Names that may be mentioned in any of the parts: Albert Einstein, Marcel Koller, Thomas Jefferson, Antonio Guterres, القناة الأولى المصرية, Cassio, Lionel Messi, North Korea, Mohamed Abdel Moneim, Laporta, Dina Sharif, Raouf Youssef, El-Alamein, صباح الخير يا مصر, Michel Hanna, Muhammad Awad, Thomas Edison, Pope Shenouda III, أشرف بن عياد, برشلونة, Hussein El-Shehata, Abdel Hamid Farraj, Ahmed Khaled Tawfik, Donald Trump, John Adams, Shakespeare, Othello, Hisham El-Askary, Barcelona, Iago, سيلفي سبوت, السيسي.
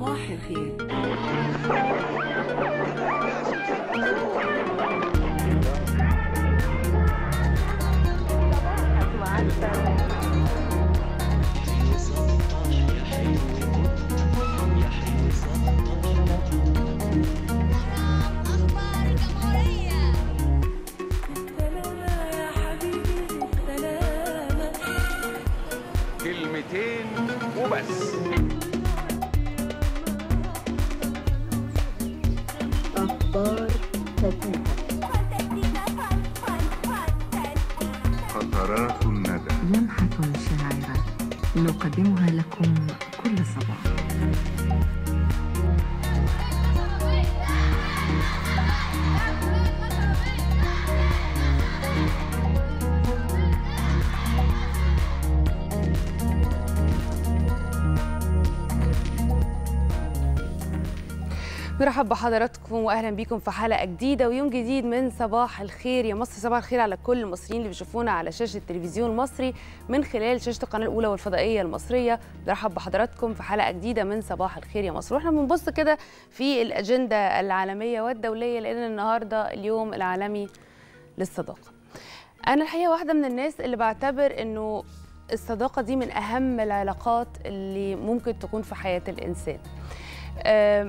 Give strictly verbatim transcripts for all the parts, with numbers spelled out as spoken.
صباح الخير. كلمتين وبس. أخبار تتويبا. قطرات الندى. لمحة شاعرة نقدمها لكم كل صباح. مرحبا بحضراتكم واهلا بيكم في حلقه جديده ويوم جديد من صباح الخير يا مصر. صباح الخير على كل المصريين اللي بيشوفونا على شاشه التلفزيون المصري من خلال شاشه القناه الاولى والفضائيه المصريه. مرحبا بحضراتكم في حلقه جديده من صباح الخير يا مصر، واحنا بنبص كده في الاجنده العالميه والدوليه لان النهارده اليوم العالمي للصداقه. انا الحقيقه واحده من الناس اللي بعتبر انه الصداقه دي من اهم العلاقات اللي ممكن تكون في حياه الانسان،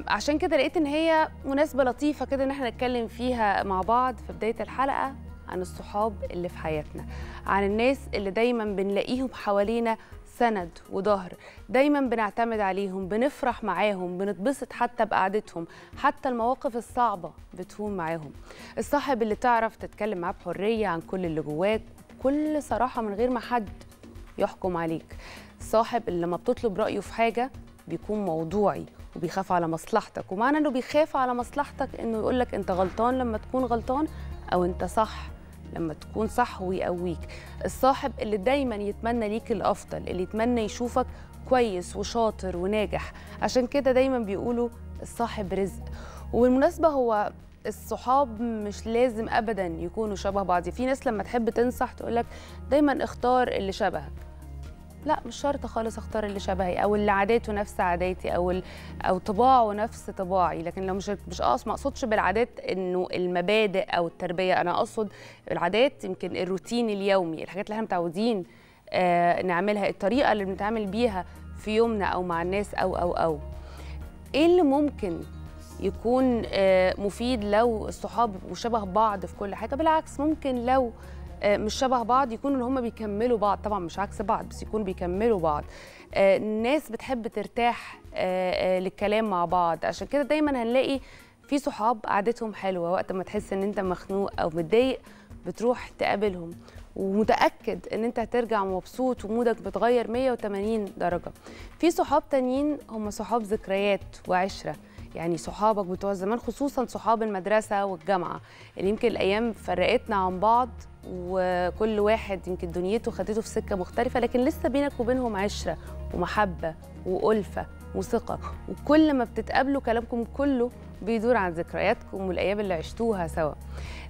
عشان كده لقيت ان هي مناسبه لطيفه كده ان احنا نتكلم فيها مع بعض في بدايه الحلقه عن الصحاب اللي في حياتنا، عن الناس اللي دايما بنلاقيهم حوالينا سند وظهر، دايما بنعتمد عليهم، بنفرح معاهم، بنتبسط حتى بقعدتهم، حتى المواقف الصعبه بتهون معاهم. الصاحب اللي تعرف تتكلم معاه بحريه عن كل اللي جواك بكل صراحه من غير ما حد يحكم عليك. الصاحب اللي لما بتطلب رايه في حاجه بيكون موضوعي وبيخاف على مصلحتك، ومعنى انه بيخاف على مصلحتك انه يقول لك انت غلطان لما تكون غلطان او انت صح لما تكون صح ويقويك. الصاحب اللي دايما يتمنى ليك الافضل، اللي يتمنى يشوفك كويس وشاطر وناجح، عشان كده دايما بيقولوا الصاحب رزق. وبالمناسبه هو الصحاب مش لازم ابدا يكونوا شبه بعض، في ناس لما تحب تنصح تقول لك دايما اختار اللي شبهك. لا مش شرط خالص اختار اللي شبهي او اللي عاداته نفس عاداتي او او طباعه نفس طباعي، لكن لو مش مش اقصد ما اقصدش بالعادات انه المبادئ او التربيه، انا اقصد العادات يمكن الروتين اليومي، الحاجات اللي احنا متعودين آه نعملها، الطريقه اللي بنتعامل بيها في يومنا او مع الناس او او او ايه اللي ممكن يكون آه مفيد لو الصحاب وشبه بعض في كل حاجه. بالعكس ممكن لو مش شبه بعض يكونوا اللي هم بيكملوا بعض، طبعا مش عكس بعض بس يكونوا بيكملوا بعض. الناس بتحب ترتاح للكلام مع بعض، عشان كده دايما هنلاقي في صحاب قعدتهم حلوه، وقت ما تحس ان انت مخنوق او متضايق بتروح تقابلهم ومتاكد ان انت هترجع مبسوط ومودك بتغير مية وتمانين درجه. في صحاب تانيين هم صحاب ذكريات وعشره، يعني صحابك بتوع زمان خصوصا صحاب المدرسه والجامعه اللي يمكن الايام فرقتنا عن بعض وكل واحد يمكن دنيته خدته في سكه مختلفه، لكن لسه بينك وبينهم عشره ومحبه وألفه وثقه، وكل ما بتتقابلوا كلامكم كله بيدور عن ذكرياتكم والايام اللي عشتوها سوا.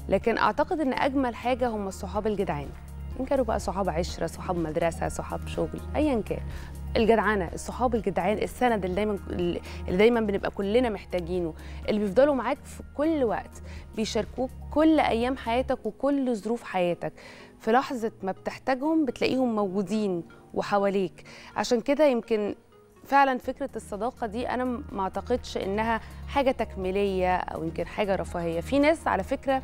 لكن اعتقد ان اجمل حاجه هم الصحاب الجدعان، ان كانوا بقى صحاب عشره، صحاب مدرسه، صحاب شغل، ايا كان الجدعانه، الصحاب الجدعان، السند اللي دايما اللي دايما بنبقى كلنا محتاجينه، اللي بيفضلوا معاك في كل وقت، بيشاركوك كل ايام حياتك وكل ظروف حياتك، في لحظه ما بتحتاجهم بتلاقيهم موجودين وحواليك. عشان كده يمكن فعلا فكره الصداقه دي انا ما اعتقدش انها حاجه تكميليه او يمكن حاجه رفاهيه. في ناس على فكره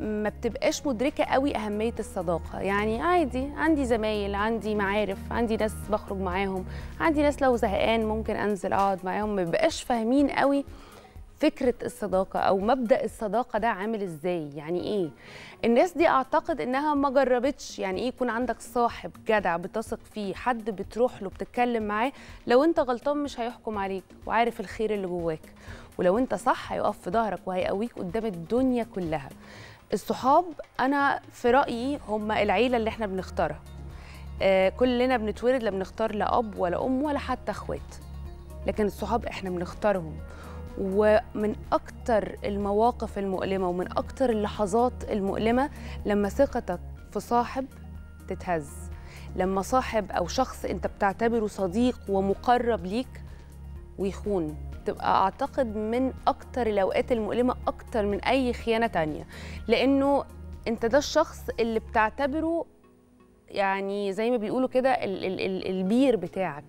ما بتبقاش مدركه قوي اهميه الصداقه، يعني عادي عندي زمايل، عندي معارف، عندي ناس بخرج معاهم، عندي ناس لو زهقان ممكن انزل اقعد معاهم، ما بيبقاش فاهمين قوي فكره الصداقه او مبدا الصداقه ده عامل ازاي، يعني ايه. الناس دي اعتقد انها ما جربتش يعني ايه يكون عندك صاحب جدع بتثق فيه، حد بتروح له بتتكلم معاه، لو انت غلطان مش هيحكم عليك وعارف الخير اللي جواك، ولو انت صح هيقف في ظهرك وهيقويك قدام الدنيا كلها. الصحاب انا في رايي هم العيله اللي احنا بنختارها. آه كلنا بنتولد لا بنختار لا اب ولا ام ولا حتى اخوات، لكن الصحاب احنا بنختارهم، ومن اكتر المواقف المؤلمه ومن اكتر اللحظات المؤلمه لما ثقتك في صاحب تتهز، لما صاحب او شخص انت بتعتبره صديق ومقرب ليك ويخون تبقى أعتقد من أكتر الأوقات المؤلمة أكتر من أي خيانة تانية، لأنه أنت ده الشخص اللي بتعتبره يعني زي ما بيقولوا كده البير بتاعك،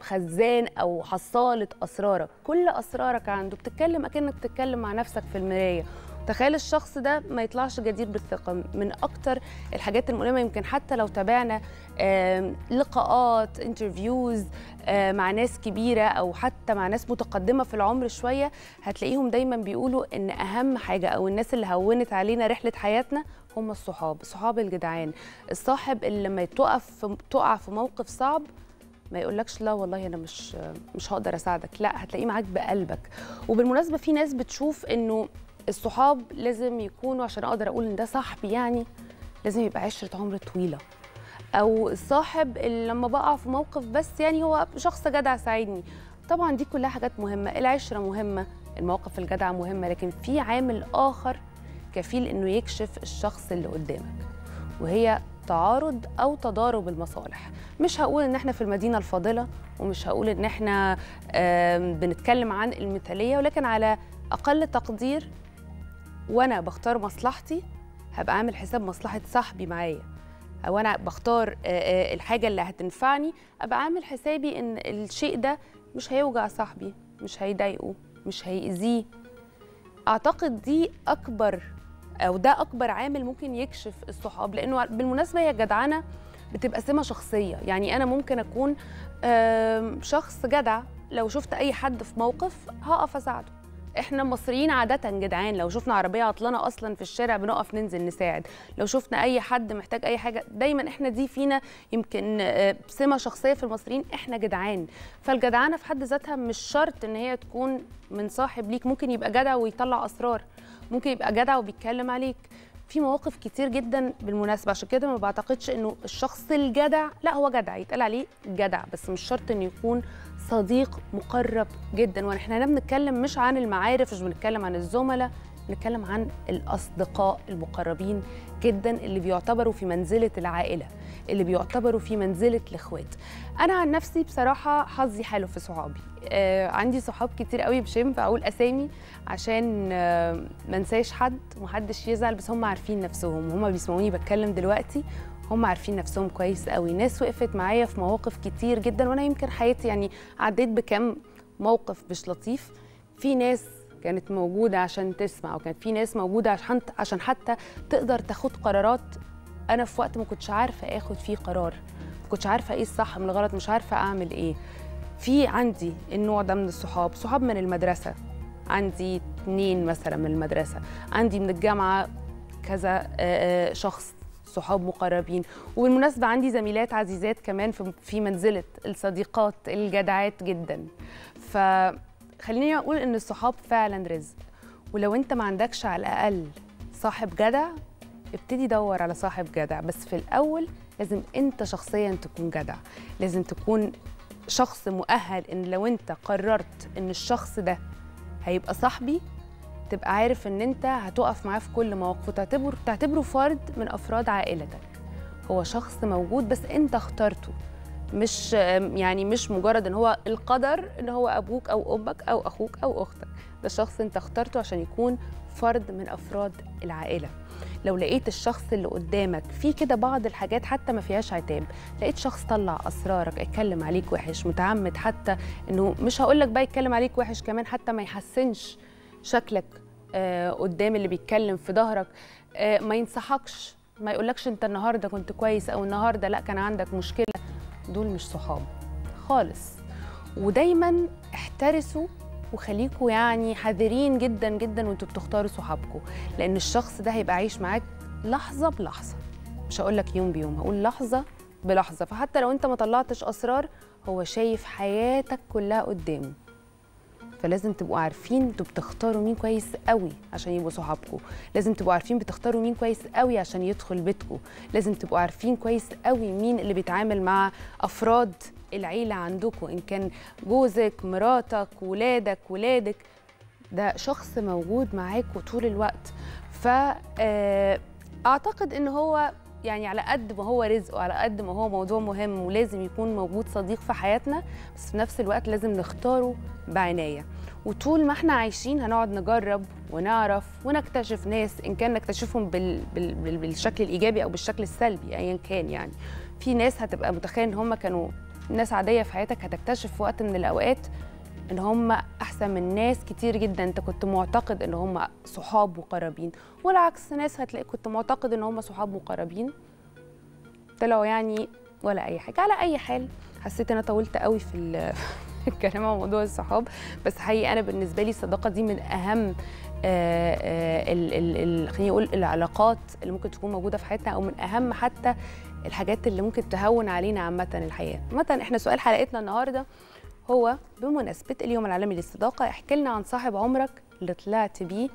خزان أو حصالة أسرارك، كل أسرارك عنده، بتتكلم أكنك بتتكلم مع نفسك في المراية. تخيل الشخص ده ما يطلعش جدير بالثقة. من أكتر الحاجات المؤلمة يمكن حتى لو تابعنا لقاءات انترفيوز مع ناس كبيرة أو حتى مع ناس متقدمة في العمر شوية، هتلاقيهم دايما بيقولوا إن أهم حاجة أو الناس اللي هونت علينا رحلة حياتنا هم الصحاب، صحاب الجدعان، الصاحب اللي لما تقف تقع في موقف صعب ما يقولكش لا والله أنا مش مش هقدر أساعدك، لا هتلاقيه معاك بقلبك. وبالمناسبة في ناس بتشوف إنه الصحاب لازم يكونوا، عشان اقدر اقول ان ده صاحبي يعني لازم يبقى عشره عمر طويله، او الصاحب اللي لما بقع في موقف بس يعني هو شخص جدع ساعدني. طبعا دي كلها حاجات مهمه، العشره مهمه، المواقف الجدعه مهمه، لكن في عامل اخر كفيل انه يكشف الشخص اللي قدامك، وهي تعارض او تضارب المصالح. مش هقول ان احنا في المدينه الفاضله، ومش هقول ان احنا بنتكلم عن المثاليه، ولكن على اقل تقدير وانا بختار مصلحتي هبقى عامل حساب مصلحه صاحبي معايا، او انا بختار الحاجه اللي هتنفعني ابقى عامل حسابي ان الشيء ده مش هيوجع صاحبي، مش هيضايقه، مش هيأذيه. اعتقد دي اكبر او ده اكبر عامل ممكن يكشف الصحاب، لانه بالمناسبه هي الجدعنه بتبقى سمه شخصيه. يعني انا ممكن اكون شخص جدع، لو شفت اي حد في موقف هقف اساعده. احنا المصريين عادة جدعان، لو شفنا عربية عطلانة أصلا في الشارع بنقف ننزل نساعد، لو شفنا أي حد محتاج أي حاجة دايما، احنا دي فينا يمكن سمة شخصية في المصريين، احنا جدعان. فالجدعانة في حد ذاتها مش شرط إن هي تكون من صاحب ليك، ممكن يبقى جدع ويطلع أسرار، ممكن يبقى جدع وبيتكلم عليك في مواقف كتير جدا بالمناسبة. عشان كده ما بعتقدش إنه الشخص الجدع، لا هو جدع يتقال عليه جدع، بس مش شرط إنه يكون صديق مقرب جدا. واحنا هنا بنتكلم مش عن المعارف، مش بنتكلم عن الزملاء، بنتكلم عن الاصدقاء المقربين جدا، اللي بيعتبروا في منزله العائله، اللي بيعتبروا في منزله الاخوات. انا عن نفسي بصراحه حظي حلو في صحابي، آه عندي صحاب كتير قوي، بشم فاقول اسامي عشان آه ما انساش حد ومحدش يزعل، بس هم عارفين نفسهم، هم بيسمعوني بتكلم دلوقتي، هم عارفين نفسهم كويس قوي. ناس وقفت معايا في مواقف كتير جدا، وانا يمكن حياتي يعني عديت بكم موقف مش لطيف. في ناس كانت موجوده عشان تسمع، وكان في ناس موجوده عشان عشان حتى تقدر تاخد قرارات انا في وقت ما كنتش عارفه اخد فيه قرار، ما كنتش عارفه ايه الصح من الغلط، مش عارفه اعمل ايه. في عندي النوع ده من الصحاب، صحاب من المدرسه، عندي اتنين مثلا من المدرسه، عندي من الجامعه كذا شخص صحاب مقربين. وبالمناسبة عندي زميلات عزيزات كمان في منزلة الصديقات الجدعات جدا. فخليني أقول إن الصحاب فعلا رزق، ولو أنت ما عندكش على الأقل صاحب جدع ابتدي دور على صاحب جدع، بس في الأول لازم أنت شخصيا تكون جدع، لازم تكون شخص مؤهل إن لو أنت قررت إن الشخص ده هيبقى صاحبي تبقى عارف ان انت هتقف معاه في كل مواقفه، تعتبره تعتبره فرد من افراد عائلتك، هو شخص موجود بس انت اخترته، مش يعني مش مجرد ان هو القدر ان هو ابوك او امك او اخوك او اختك، ده شخص انت اخترته عشان يكون فرد من افراد العائله. لو لقيت الشخص اللي قدامك فيه كده بعض الحاجات حتى ما فيهاش عتاب، لقيت شخص طلع اسرارك، اتكلم عليك وحش، متعمد حتى انه مش هقول لك بقى يتكلم عليك وحش كمان حتى ما يحسنش شكلك آه قدام اللي بيتكلم في ظهرك، آه ما ينصحكش، ما يقولكش انت النهارده كنت كويس او النهارده لا كان عندك مشكله، دول مش صحاب خالص. ودايما احترسوا وخليكوا يعني حذرين جدا جدا وانتوا بتختاروا صحابكم، لان الشخص ده هيبقى عايش معاك لحظه بلحظه، مش هقولك يوم بيوم، هقول لحظه بلحظه. فحتى لو انت ما طلعتش اسرار هو شايف حياتك كلها قدامه، فلازم تبقوا عارفين انتوا بتختاروا مين كويس قوي عشان يبقوا صحابكم، لازم تبقوا عارفين بتختاروا مين كويس قوي عشان يدخل بيتكم، لازم تبقوا عارفين كويس قوي مين اللي بيتعامل مع افراد العيله عندكم، ان كان جوزك، مراتك، ولادك، ولادك، ده شخص موجود معاكم طول الوقت. فاعتقد ان هو يعني على قد ما هو رزق وعلى قد ما هو موضوع مهم ولازم يكون موجود صديق في حياتنا، بس في نفس الوقت لازم نختاره بعناية. وطول ما احنا عايشين هنقعد نجرب ونعرف ونكتشف ناس، إن كان نكتشفهم بال... بال... بالشكل الإيجابي أو بالشكل السلبي أيا كان. يعني في ناس هتبقى متخيل إن هم كانوا ناس عادية في حياتك، هتكتشف في وقت من الأوقات إن هم أحسن من ناس كتير جدا أنت كنت معتقد إن هم صحاب وقرابين، والعكس ناس هتلاقي كنت معتقد إن هم صحاب وقرابين طلعوا يعني ولا أي حاجة. على أي حال، حسيت أنا طولت قوي في ال... الكلام عن موضوع الصحاب، بس حقيقي انا بالنسبه لي الصداقه دي من اهم خليني اقول العلاقات اللي ممكن تكون موجوده في حياتنا، او من اهم حتى الحاجات اللي ممكن تهون علينا عامه الحياه. مثلا احنا سؤال حلقتنا النهارده هو بمناسبه اليوم العالمي للصداقه، احكي لنا عن صاحب عمرك اللي طلعت بيه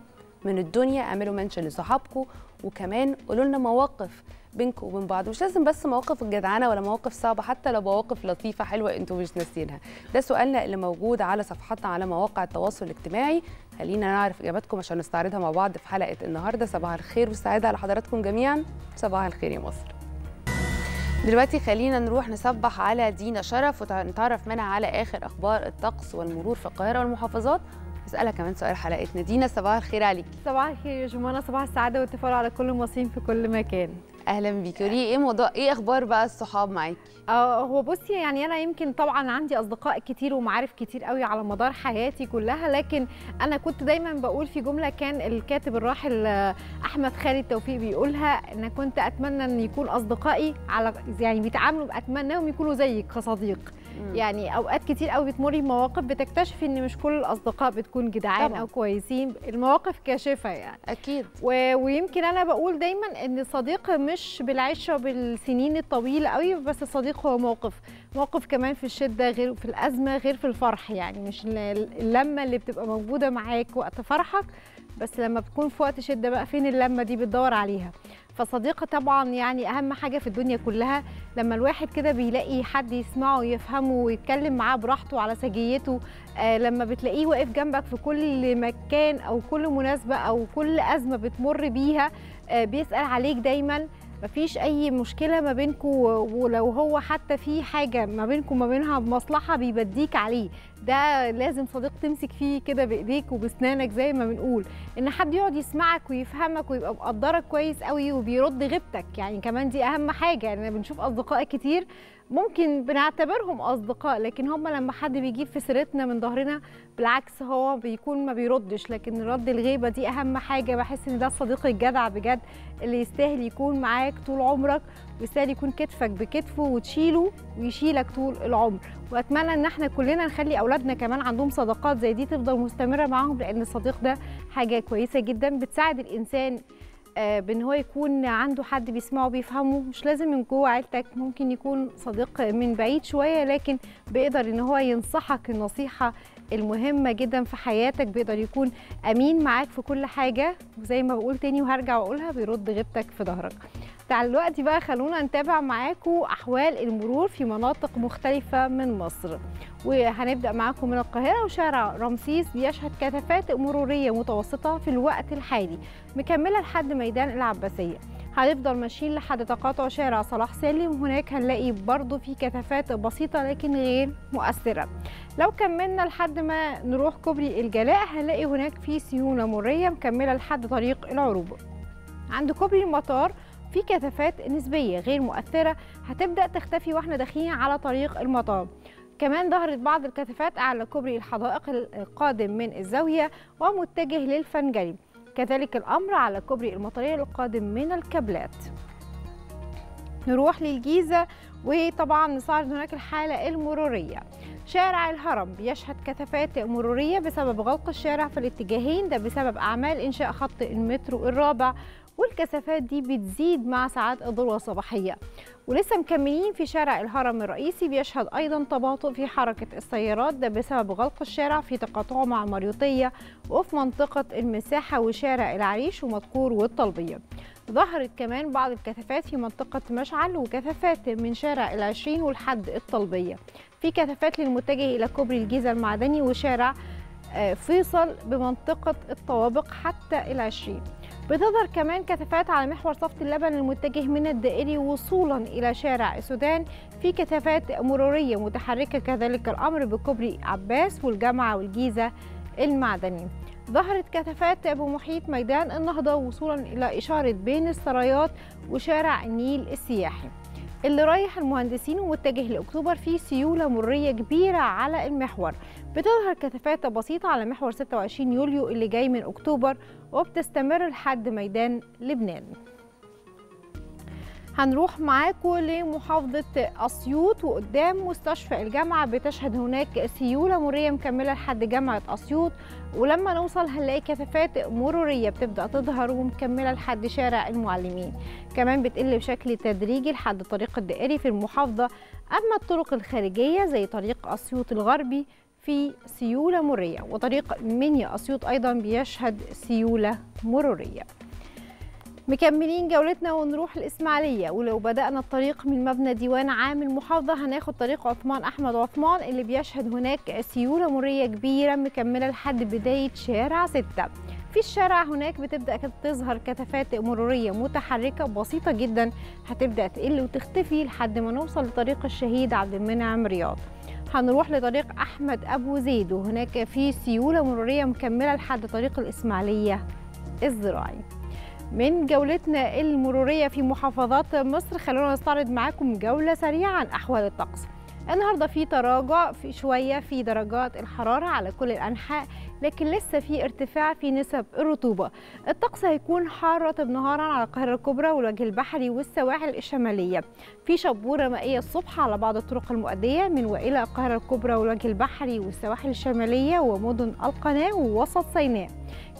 من الدنيا، اعملوا منشن لصحابكم، وكمان قولوا لنا مواقف بينكم وبين بعض، مش لازم بس مواقف الجدعانه ولا مواقف صعبه، حتى لو مواقف لطيفه حلوه انتم مش ناسينها. ده سؤالنا اللي موجود على صفحتنا على مواقع التواصل الاجتماعي، خلينا نعرف اجاباتكم عشان نستعرضها مع بعض في حلقه النهارده. صباح الخير والسعاده على حضراتكم جميعا. صباح الخير يا مصر. دلوقتي خلينا نروح نصبح على دينا شرف ونتعرف منها على اخر اخبار الطقس والمرور في القاهره والمحافظات. اسالها كمان سؤال حلقتنا. دينا صباح الخير عليكي. صباح الخير يا جمانه، صباح السعاده والتفاؤل على كل المصريين في كل مكان. اهلا بيكي. قولي ايه موضوع ايه اخبار بقى الصحاب معاكي؟ اه هو بصي يعني انا يمكن طبعا عندي اصدقاء كتير ومعارف كتير قوي على مدار حياتي كلها، لكن انا كنت دايما بقول في جمله كان الكاتب الراحل احمد خالد توفيق بيقولها، ان كنت اتمنى ان يكون اصدقائي على يعني بيتعاملوا اتمناهم يكونوا زيك كصديق. يعني اوقات كتير قوي بتمري مواقف بتكتشفي ان مش كل الاصدقاء بتكون جدعان او كويسين، المواقف كاشفه يعني اكيد. و... ويمكن انا بقول دايما ان الصديق مش بالعشره بالسنين الطويله قوي، بس الصديق هو موقف موقف كمان في الشده، غير في الازمه، غير في الفرح. يعني مش اللمه اللي بتبقى موجوده معاك وقت فرحك بس، لما بتكون في وقت شده بقى فين اللمه دي؟ بتدور عليها. فصديقة طبعا يعني اهم حاجه في الدنيا كلها، لما الواحد كده بيلاقي حد يسمعه ويفهمه ويتكلم معاه براحته على سجيته، آه لما بتلاقيه واقف جنبك في كل مكان او كل مناسبه او كل ازمه بتمر بيها، آه بيسأل عليك دايما، مفيش اي مشكله ما بينكم، ولو هو حتى في حاجه ما بينكم ما بينها بمصلحه بيبديك عليه. ده لازم صديق تمسك فيه كده بايديك وبسنانك زي ما بنقول، ان حد يقعد يسمعك ويفهمك ويبقى مقدرك كويس قوي وبيرد غيبتك. يعني كمان دي اهم حاجه، يعني بنشوف اصدقاء كتير ممكن بنعتبرهم اصدقاء، لكن هم لما حد بيجيب في سيرتنا من ظهرنا بالعكس هو بيكون ما بيردش، لكن رد الغيبه دي اهم حاجه. بحس ان ده الصديق الجدع بجد، اللي يستاهل يكون معاك طول عمرك، ويستاهل يكون كتفك بكتفه وتشيله ويشيلك طول العمر. واتمنى ان احنا كلنا نخلي اولادنا كمان عندهم صداقات زي دي تفضل مستمره معاهم، لان الصديق ده حاجه كويسه جدا، بتساعد الانسان بان هو يكون عنده حد بيسمعه بيفهمه، مش لازم من جوه عيلتك، ممكن يكون صديق من بعيد شويه لكن بيقدر ان هو ينصحك النصيحه المهمه جدا في حياتك، بيقدر يكون امين معاك في كل حاجه، وزي ما بقول تاني وهرجع واقولها بيرد غيبتك في ظهرك. دلوقتي بقى خلونا نتابع معاكم احوال المرور في مناطق مختلفه من مصر، وهنبدا معاكم من القاهره. وشارع رمسيس بيشهد كثافات مروريه متوسطه في الوقت الحالي، مكمله لحد ميدان العباسيه. هنفضل ماشيين لحد تقاطع شارع صلاح سالم، هناك هنلاقي برضه في كثافات بسيطه لكن غير مؤثره. لو كملنا لحد ما نروح كوبري الجلاء هنلاقي هناك في سيوله مريه مكمله لحد طريق العروبه. عند كوبري المطار في كثافات نسبيه غير مؤثره، هتبدا تختفي واحنا داخلين على طريق المطار. كمان ظهرت بعض الكثافات على كوبري الحدائق القادم من الزاويه ومتجه للفنجري، كذلك الامر على كوبري المطريه القادم من الكابلات. نروح للجيزه، وطبعا نصعد هناك الحاله المروريه. شارع الهرم بيشهد كثافات مروريه بسبب غلق الشارع في الاتجاهين، ده بسبب اعمال انشاء خط المترو الرابع، والكثافات دي بتزيد مع ساعات الذروه الصباحيه. ولسه مكملين في شارع الهرم الرئيسي بيشهد ايضا تباطؤ في حركه السيارات، ده بسبب غلق الشارع في تقاطعه مع المريوطيه وفي منطقه المساحه وشارع العريش ومدقور والطلبيه. ظهرت كمان بعض الكثافات في منطقه مشعل، وكثافات من شارع العشرين والحد الطلبيه. في كثافات للمتجه الى كوبري الجيزه المعدني وشارع فيصل بمنطقه الطوابق حتى العشرين. بتظهر كمان كثافات على محور صفت اللبن المتجه من الدائري وصولا إلى شارع السودان، في كثافات مرورية متحركة كذلك الأمر بكوبري عباس والجامعة والجيزة المعدني. ظهرت كثافات بمحيط ميدان النهضة وصولا إلى إشارة بين السرايات وشارع النيل السياحي. اللي رايح المهندسين ومتجه لأكتوبر في سيولة مرية كبيرة على المحور، بتظهر كثافات بسيطة على محور ستة وعشرين يوليو اللي جاي من أكتوبر وبتستمر لحد ميدان لبنان. هنروح معاكم لمحافظة أسيوط، وقدام مستشفى الجامعة بتشهد هناك سيولة مرورية مكملة لحد جامعة أسيوط، ولما نوصل هنلاقي كثافات مرورية بتبدأ تظهر ومكملة لحد شارع المعلمين، كمان بتقل بشكل تدريجي لحد طريق الدائري في المحافظة. أما الطرق الخارجية زي طريق أسيوط الغربي في سيولة مرورية، وطريق منيا أسيوط أيضا بيشهد سيولة مرورية. مكملين جولتنا ونروح الإسماعيلية، ولو بدأنا الطريق من مبنى ديوان عام المحافظة هناخد طريق عثمان أحمد عثمان اللي بيشهد هناك سيولة مرورية كبيرة مكملة لحد بداية شارع ستة. في الشارع هناك بتبدأ تظهر كثافات مرورية متحركة بسيطة جدا، هتبدأ تقل وتختفي لحد ما نوصل لطريق الشهيد عبد المنعم رياض. هنروح لطريق أحمد أبو زيد وهناك في سيولة مرورية مكملة لحد طريق الإسماعيلية الزراعي. من جولتنا المرورية في محافظات مصر خلونا نستعرض معاكم جولة سريعة عن أحوال الطقس. النهارده في تراجع في شوية في درجات الحرارة على كل الأنحاء، لكن لسه في ارتفاع في نسب الرطوبة. الطقس هيكون حار رطب نهارا على القاهرة الكبرى والوجه البحري والسواحل الشمالية، في شبورة مائية الصبح على بعض الطرق المؤدية من وإلى القاهرة الكبرى والوجه البحري والسواحل الشمالية ومدن القناة ووسط سيناء،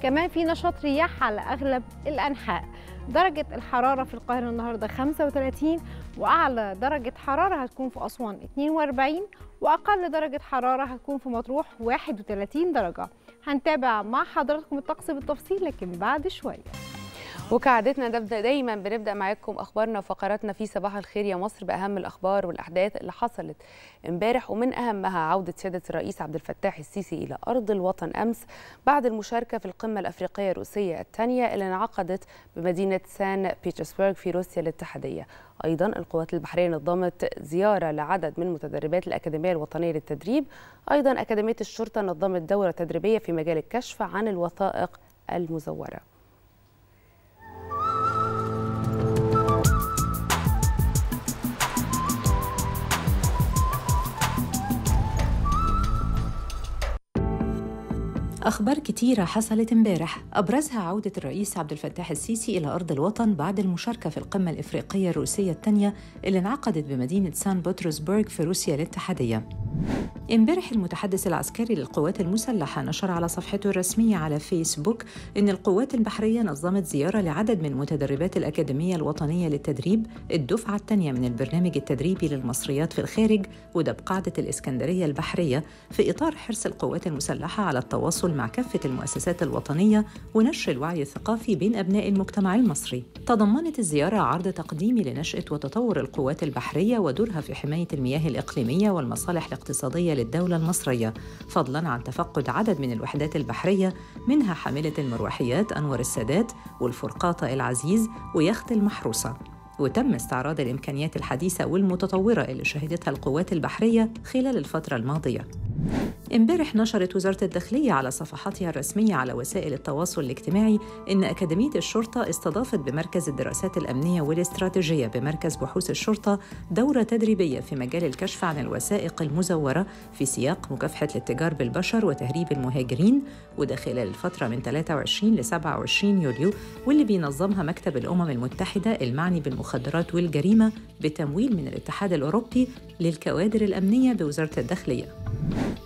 كمان في نشاط رياح على أغلب الأنحاء. درجة الحرارة في القاهرة النهاردة خمسة وثلاثين، وأعلى درجة حرارة هتكون في أسوان اثنين وأربعين، وأقل درجة حرارة هتكون في مطروح واحد وثلاثين درجة. هنتابع مع حضراتكم الطقس بالتفصيل لكن بعد شوية. وكعادتنا دايما بنبدأ معاكم أخبارنا وفقراتنا في صباح الخير يا مصر بأهم الأخبار والأحداث اللي حصلت امبارح، ومن أهمها عودة سيادة الرئيس عبد الفتاح السيسي إلى أرض الوطن أمس بعد المشاركة في القمة الأفريقية الروسية الثانية اللي انعقدت بمدينة سان بيترسبرغ في روسيا الاتحادية. أيضا القوات البحرية نظمت زيارة لعدد من متدربات الأكاديمية الوطنية للتدريب. أيضا أكاديمية الشرطة نظمت دورة تدريبية في مجال الكشف عن الوثائق المزورة. أخبار كتيرة حصلت امبارح أبرزها عودة الرئيس عبد الفتاح السيسي إلى أرض الوطن بعد المشاركة في القمة الإفريقية الروسية الثانية اللي انعقدت بمدينة سان بطرسبرغ في روسيا الاتحادية. امبارح المتحدث العسكري للقوات المسلحة نشر على صفحته الرسمية على فيسبوك إن القوات البحرية نظمت زيارة لعدد من متدربات الأكاديمية الوطنية للتدريب الدفعة الثانية من البرنامج التدريبي للمصريات في الخارج، وده بقاعدة الإسكندرية البحرية، في إطار حرص القوات المسلحة على التواصل مع كافة المؤسسات الوطنية ونشر الوعي الثقافي بين أبناء المجتمع المصري. تضمنت الزيارة عرض تقديمي لنشأة وتطور القوات البحرية ودورها في حماية المياه الإقليمية والمصالح الاقتصادية للدولة المصرية، فضلاً عن تفقد عدد من الوحدات البحرية منها حاملة المروحيات أنور السادات والفرقاطة العزيز ويخت المحروسة. وتم استعراض الإمكانيات الحديثة والمتطورة اللي شهدتها القوات البحرية خلال الفترة الماضية. امبارح نشرت وزارة الداخلية على صفحاتها الرسمية على وسائل التواصل الاجتماعي إن أكاديمية الشرطة استضافت بمركز الدراسات الأمنية والاستراتيجية بمركز بحوث الشرطة دورة تدريبية في مجال الكشف عن الوثائق المزورة في سياق مكافحة الاتجار بالبشر وتهريب المهاجرين، وده خلال الفترة من ثلاثة وعشرين ل سبعة وعشرين يوليو، واللي بينظمها مكتب الأمم المتحدة المعني بالمخدرات والجريمة بتمويل من الاتحاد الأوروبي للكوادر الأمنية بوزارة الداخلية.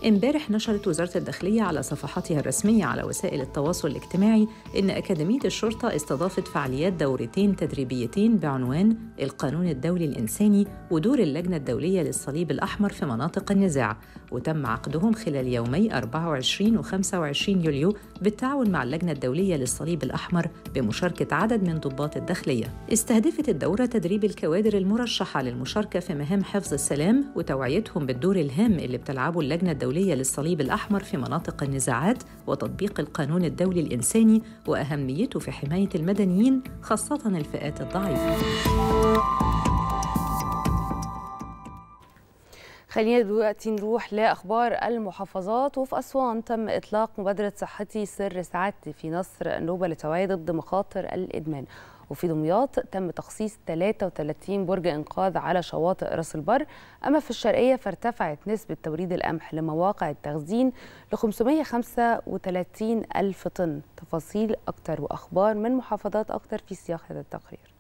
امبارح نشرت وزارة الداخلية على صفحاتها الرسمية على وسائل التواصل الاجتماعي إن أكاديمية الشرطة استضافت فعاليات دورتين تدريبيتين بعنوان القانون الدولي الإنساني ودور اللجنة الدولية للصليب الأحمر في مناطق النزاع، وتم عقدهم خلال يومي أربعة وعشرين و خمسة وعشرين يوليو بالتعاون مع اللجنة الدولية للصليب الأحمر بمشاركة عدد من ضباط الداخلية. استهدفت الدورة تدريب الكوادر المرشحة للمشاركة في مهام حفظ السلام وتوعيتهم بالدور الهام اللي بتلعبه اللجنة الدولية للصليب الأحمر في مناطق النزاعات وتطبيق القانون الدولي الإنساني وأهميته في حماية المدنيين خاصة الفئات الضعيفة. خلينا دلوقتي نروح لاخبار المحافظات. وفي اسوان تم اطلاق مبادره صحتي سر سعادتي في نصر نوبه للتوعيه ضد مخاطر الادمان. وفي دمياط تم تخصيص ثلاثة وثلاثين برج انقاذ على شواطئ راس البر. اما في الشرقيه فارتفعت نسبه توريد القمح لمواقع التخزين ل خمسمائة وخمسة وثلاثين ألف طن. تفاصيل اكتر واخبار من محافظات اكتر في سياق هذا التقرير.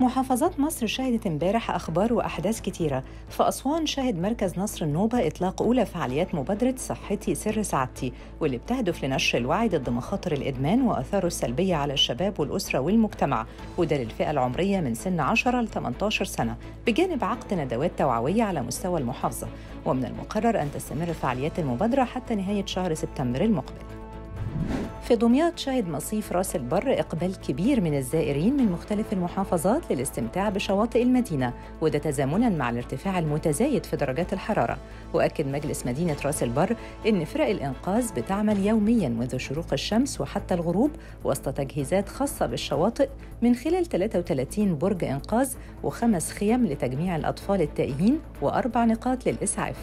محافظات مصر شهدت امبارح أخبار وأحداث كتيرة. فأسوان شهد مركز نصر النوبة إطلاق أولى فعاليات مبادرة صحتي سر سعادتي، واللي بتهدف لنشر الوعي ضد مخاطر الإدمان وآثاره السلبية على الشباب والأسرة والمجتمع، وده للفئة العمرية من سن عشرة ل ثمانية عشر سنة، بجانب عقد ندوات توعوية على مستوى المحافظة. ومن المقرر أن تستمر فعاليات المبادرة حتى نهاية شهر سبتمبر المقبل. في دمياط شهد مصيف راس البر إقبال كبير من الزائرين من مختلف المحافظات للاستمتاع بشواطئ المدينة، وده تزامناً مع الارتفاع المتزايد في درجات الحرارة. وأكد مجلس مدينة راس البر إن فرق الإنقاذ بتعمل يومياً منذ شروق الشمس وحتى الغروب وسط تجهيزات خاصة بالشواطئ من خلال ثلاثة وثلاثين برج إنقاذ وخمس خيم لتجميع الأطفال التائهين وأربع نقاط للإسعاف.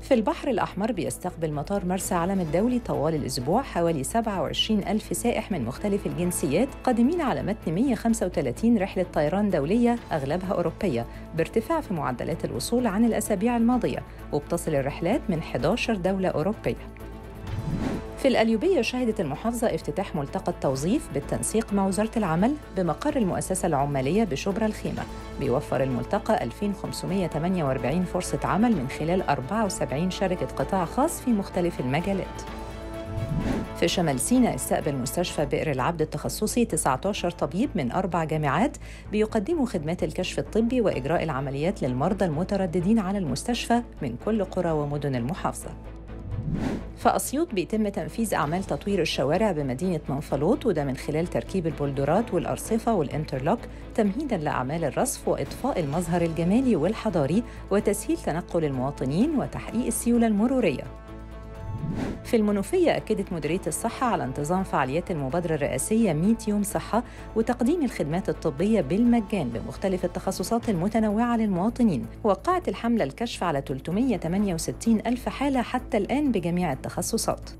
في البحر الأحمر بيستقبل مطار مرسى علم الدولي طوال الأسبوع حوالي سبعة وعشرين ألف سائح من مختلف الجنسيات قادمين على متن مائة وخمسة وثلاثين رحلة طيران دولية أغلبها أوروبية، بارتفاع في معدلات الوصول عن الأسابيع الماضية، وبتصل الرحلات من إحدى عشرة دولة أوروبية. في القليوبية شهدت المحافظة افتتاح ملتقى التوظيف بالتنسيق مع وزارة العمل بمقر المؤسسة العمالية بشبرا الخيمة. بيوفر الملتقى ألفين وخمسمائة وثمانية وأربعين فرصة عمل من خلال أربعة وسبعين شركة قطاع خاص في مختلف المجالات. في شمال سيناء استقبل مستشفى بئر العبد التخصصي تسعة عشر طبيب من أربع جامعات بيقدموا خدمات الكشف الطبي وإجراء العمليات للمرضى المترددين على المستشفى من كل قرى ومدن المحافظة. في أسيوط بيتم تنفيذ أعمال تطوير الشوارع بمدينة منفلوط، وده من خلال تركيب البولدرات والأرصفة والإنترلوك تمهيداً لأعمال الرصف وإضفاء المظهر الجمالي والحضاري وتسهيل تنقل المواطنين وتحقيق السيولة المرورية. في المنوفية أكدت مديرية الصحة على انتظام فعاليات المبادرة الرئاسية مائة يوم صحة وتقديم الخدمات الطبية بالمجان بمختلف التخصصات المتنوعة للمواطنين. وقعت الحملة الكشف على ثلاثمائة وثمانية وستين ألف حالة حتى الآن بجميع التخصصات.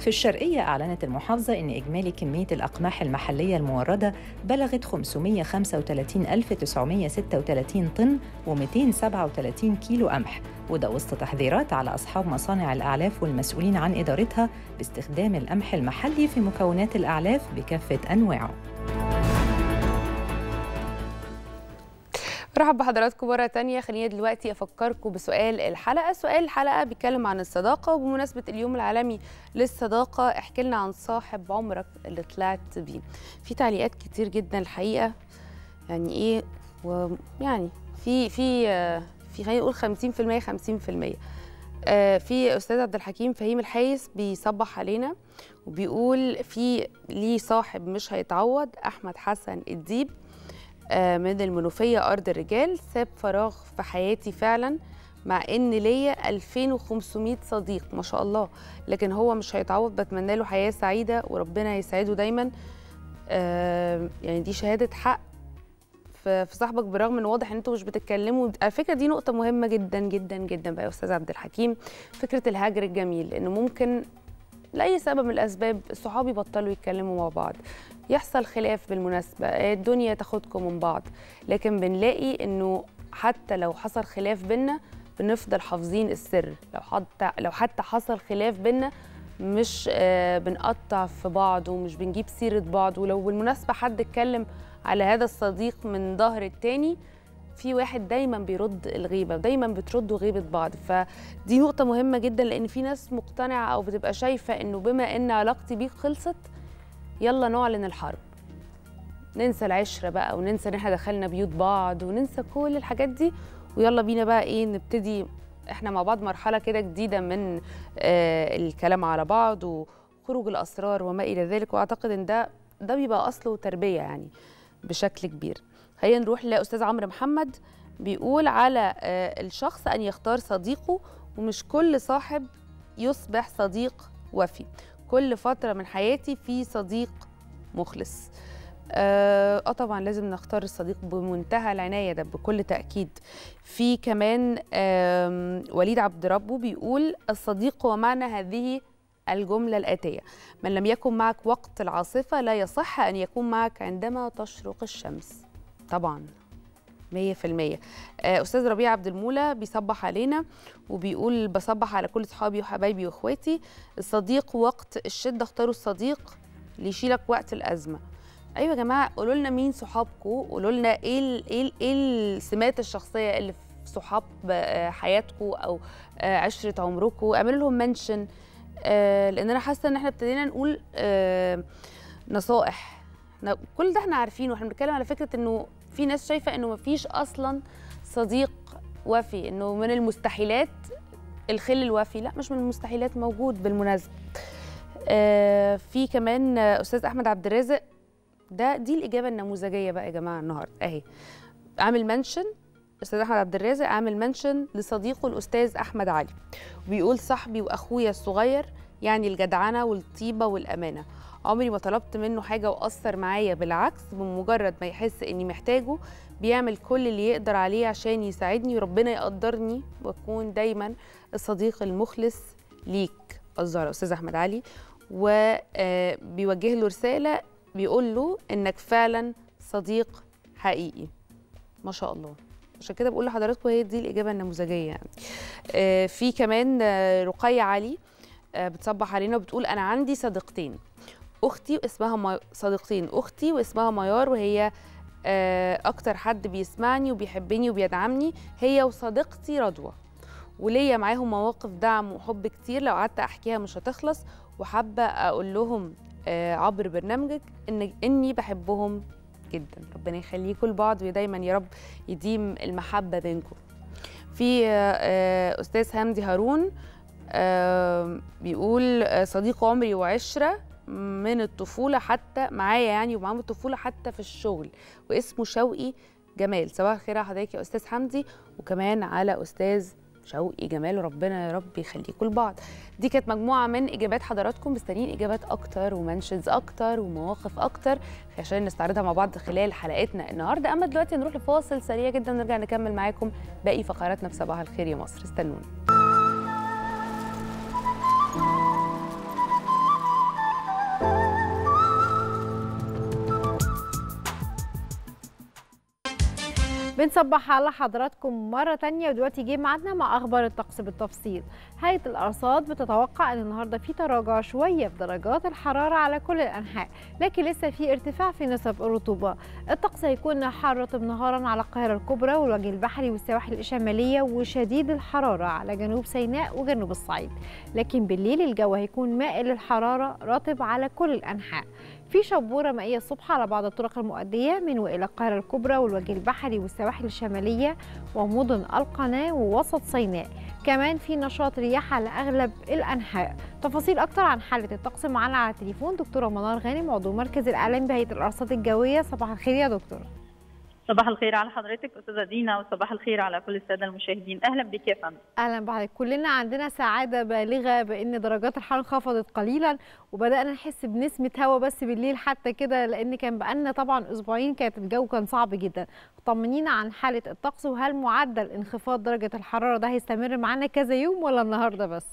في الشرقية أعلنت المحافظة إن إجمالي كمية الأقماح المحلية الموردة بلغت خمسمائة وخمسة وثلاثين ألف وتسعمائة وستة وثلاثين طن ومائتين وسبعة وثلاثين كيلو قمح، وده وسط تحذيرات على أصحاب مصانع الأعلاف والمسؤولين عن إدارتها باستخدام القمح المحلي في مكونات الأعلاف بكافة أنواعه. مرحبا بحضراتكم مرة تانية. خلينا دلوقتي أفكركم بسؤال الحلقة. سؤال الحلقة بيتكلم عن الصداقة، وبمناسبة اليوم العالمي للصداقة احكي لنا عن صاحب عمرك اللي طلعت بيه. في تعليقات كتير جدا الحقيقة، يعني إيه ويعني في في في خلينا نقول خمسين في المية خمسين في المية. في أستاذ عبد الحكيم فهيم الحايس بيصبح علينا وبيقول في ليه صاحب مش هيتعوض. أحمد حسن الديب من المنوفية أرض الرجال، ساب فراغ في حياتي فعلا مع إن ليا ألفين وخمسمائة صديق ما شاء الله، لكن هو مش هيتعوض. بتمنى له حياة سعيدة وربنا يسعده دايما. يعني دي شهادة حق في صاحبك، بالرغم ان واضح ان انتوا مش بتتكلموا. على فكره دي نقطة مهمة جدا جدا جدا بقى يا أستاذ عبد الحكيم، فكرة الهجر الجميل، إنه ممكن لأي سبب من الأسباب صحابي بطلوا يتكلموا مع بعض، يحصل خلاف بالمناسبة، الدنيا تاخدكم من بعض، لكن بنلاقي إنه حتى لو حصل خلاف بينا بنفضل حافظين السر، لو حتى لو حتى حصل خلاف بينا مش بنقطع في بعض ومش بنجيب سيرة بعض. ولو بالمناسبة حد اتكلم على هذا الصديق من ظهر التاني في واحد دايما بيرد الغيبه، دايما بتردوا غيبه بعض. فدي نقطه مهمه جدا، لان في ناس مقتنعه او بتبقى شايفه انه بما ان علاقتي بيك خلصت يلا نعلن الحرب، ننسى العشره بقى وننسى ان احنا دخلنا بيوت بعض وننسى كل الحاجات دي، ويلا بينا بقى ايه نبتدي احنا مع بعض مرحله كده جديده من آه الكلام على بعض وخروج الاسرار وما الى ذلك. واعتقد ان ده ده بيبقى اصله تربيه يعني بشكل كبير. خلينا نروح لاستاذ عمرو محمد، بيقول على الشخص ان يختار صديقه، ومش كل صاحب يصبح صديق وفي. كل فتره من حياتي في صديق مخلص. اه طبعا لازم نختار الصديق بمنتهى العنايه، ده بكل تاكيد. في كمان وليد عبد ربه بيقول الصديق ومعنى هذه الجملة الآتية: من لم يكن معك وقت العاصفة لا يصح أن يكون معك عندما تشرق الشمس. طبعا مية في المية. أستاذ ربيع عبد المولى بيصبح علينا وبيقول بصبح على كل صحابي وحبايبي وإخواتي، الصديق وقت الشدة اختاروا الصديق ليشيلك وقت الأزمة. أيوة يا جماعة، قولوا لنا مين صحابكم، قولوا لنا إيه ال إيه, ال إيه السمات الشخصية اللي في صحاب حياتكم أو عشرة عمركم، اعملوا لهم منشن. آه لان انا حاسه ان احنا ابتدينا نقول آه نصائح، كل ده احنا عارفينه، واحنا بنتكلم على فكره انه في ناس شايفه انه مفيش اصلا صديق وفي، انه من المستحيلات الخل الوفي. لا، مش من المستحيلات، موجود بالمناسبه. آه في كمان آه استاذ احمد عبد الرازق، ده دي الاجابه النموذجيه بقى يا جماعه النهارده اهي. عامل منشن أستاذ أحمد عبد الرازق، عامل منشن لصديقه الأستاذ أحمد علي، وبيقول صاحبي وأخويا الصغير، يعني الجدعنة والطيبة والأمانة، عمري ما طلبت منه حاجة وأثر معايا، بالعكس بمجرد ما يحس إني محتاجه بيعمل كل اللي يقدر عليه عشان يساعدني، وربنا يقدرني وأكون دايما الصديق المخلص ليك. الزهرة أستاذ أحمد علي، وبيوجه له رسالة بيقول له إنك فعلا صديق حقيقي. ما شاء الله، عشان كده بقول لحضراتكم هي دي الاجابه النموذجيه يعني. آه في كمان آه رقيه علي آه بتصبح علينا وبتقول انا عندي صديقتين اختي اسمها مي... صديقتين اختي واسمها ميار، وهي آه اكتر حد بيسمعني وبيحبني وبيدعمني، هي وصديقتي رضوى، وليا معاهم مواقف دعم وحب كتير لو قعدت احكيها مش هتخلص، وحابه اقول لهم آه عبر برنامجك ان اني بحبهم جدا، ربنا يخليكم لبعض ودايما يا رب يديم المحبه بينكم. في استاذ همدي هارون بيقول صديق عمري وعشره من الطفوله حتى معايا يعني ومعاهم الطفوله حتى في الشغل، واسمه شوقي جمال. صباح الخير على حضرتك يا استاذ همدي، وكمان على استاذ شوقي جمال، وربنا يا رب يخليكم لبعض. دي كانت مجموعه من اجابات حضراتكم، مستنيين اجابات اكتر ومنشنز اكتر ومواقف اكتر عشان نستعرضها مع بعض خلال حلقتنا النهارده. اما دلوقتي نروح لفاصل سريع جدا ونرجع نكمل معاكم باقي فقراتنا في صباح الخير يا مصر، استنونا. بنصبح على حضراتكم مرة تانية، ودلوقتي جه ميعادنا مع أخبار الطقس بالتفصيل. هيئة الأرصاد بتتوقع أن النهاردة في تراجع شوية في درجات الحرارة على كل الأنحاء، لكن لسه في ارتفاع في نسب الرطوبة. الطقس هيكون حار رطب نهارا على القاهرة الكبرى والوجه البحري والسواحل الشمالية، وشديد الحرارة على جنوب سيناء وجنوب الصعيد، لكن بالليل الجو هيكون مائل للحرارة رطب على كل الأنحاء. في شبوره مائيه الصبح على بعض الطرق المؤديه من والى القاهره الكبرى والوجه البحري والسواحل الشماليه ومدن القناه ووسط سيناء، كمان في نشاط رياح على اغلب الانحاء. تفاصيل اكتر عن حاله الطقس معانا على التليفون دكتوره منار غانم، عضو مركز الاعلام بهيئه الارصاد الجويه. صباح الخير يا دكتور. صباح الخير على حضرتك استاذه دينا، وصباح الخير على كل الساده المشاهدين. اهلا بك يا فندم. اهلا بحضرتك. كلنا عندنا سعاده بالغه بان درجات الحراره انخفضت قليلا وبدانا نحس بنسمه هواء بس بالليل حتى كده، لان كان بقالنا طبعا اسبوعين كانت الجو كان صعب جدا. طمنينا عن حاله الطقس، وهل معدل انخفاض درجه الحراره ده هيستمر معانا كذا يوم ولا النهارده بس؟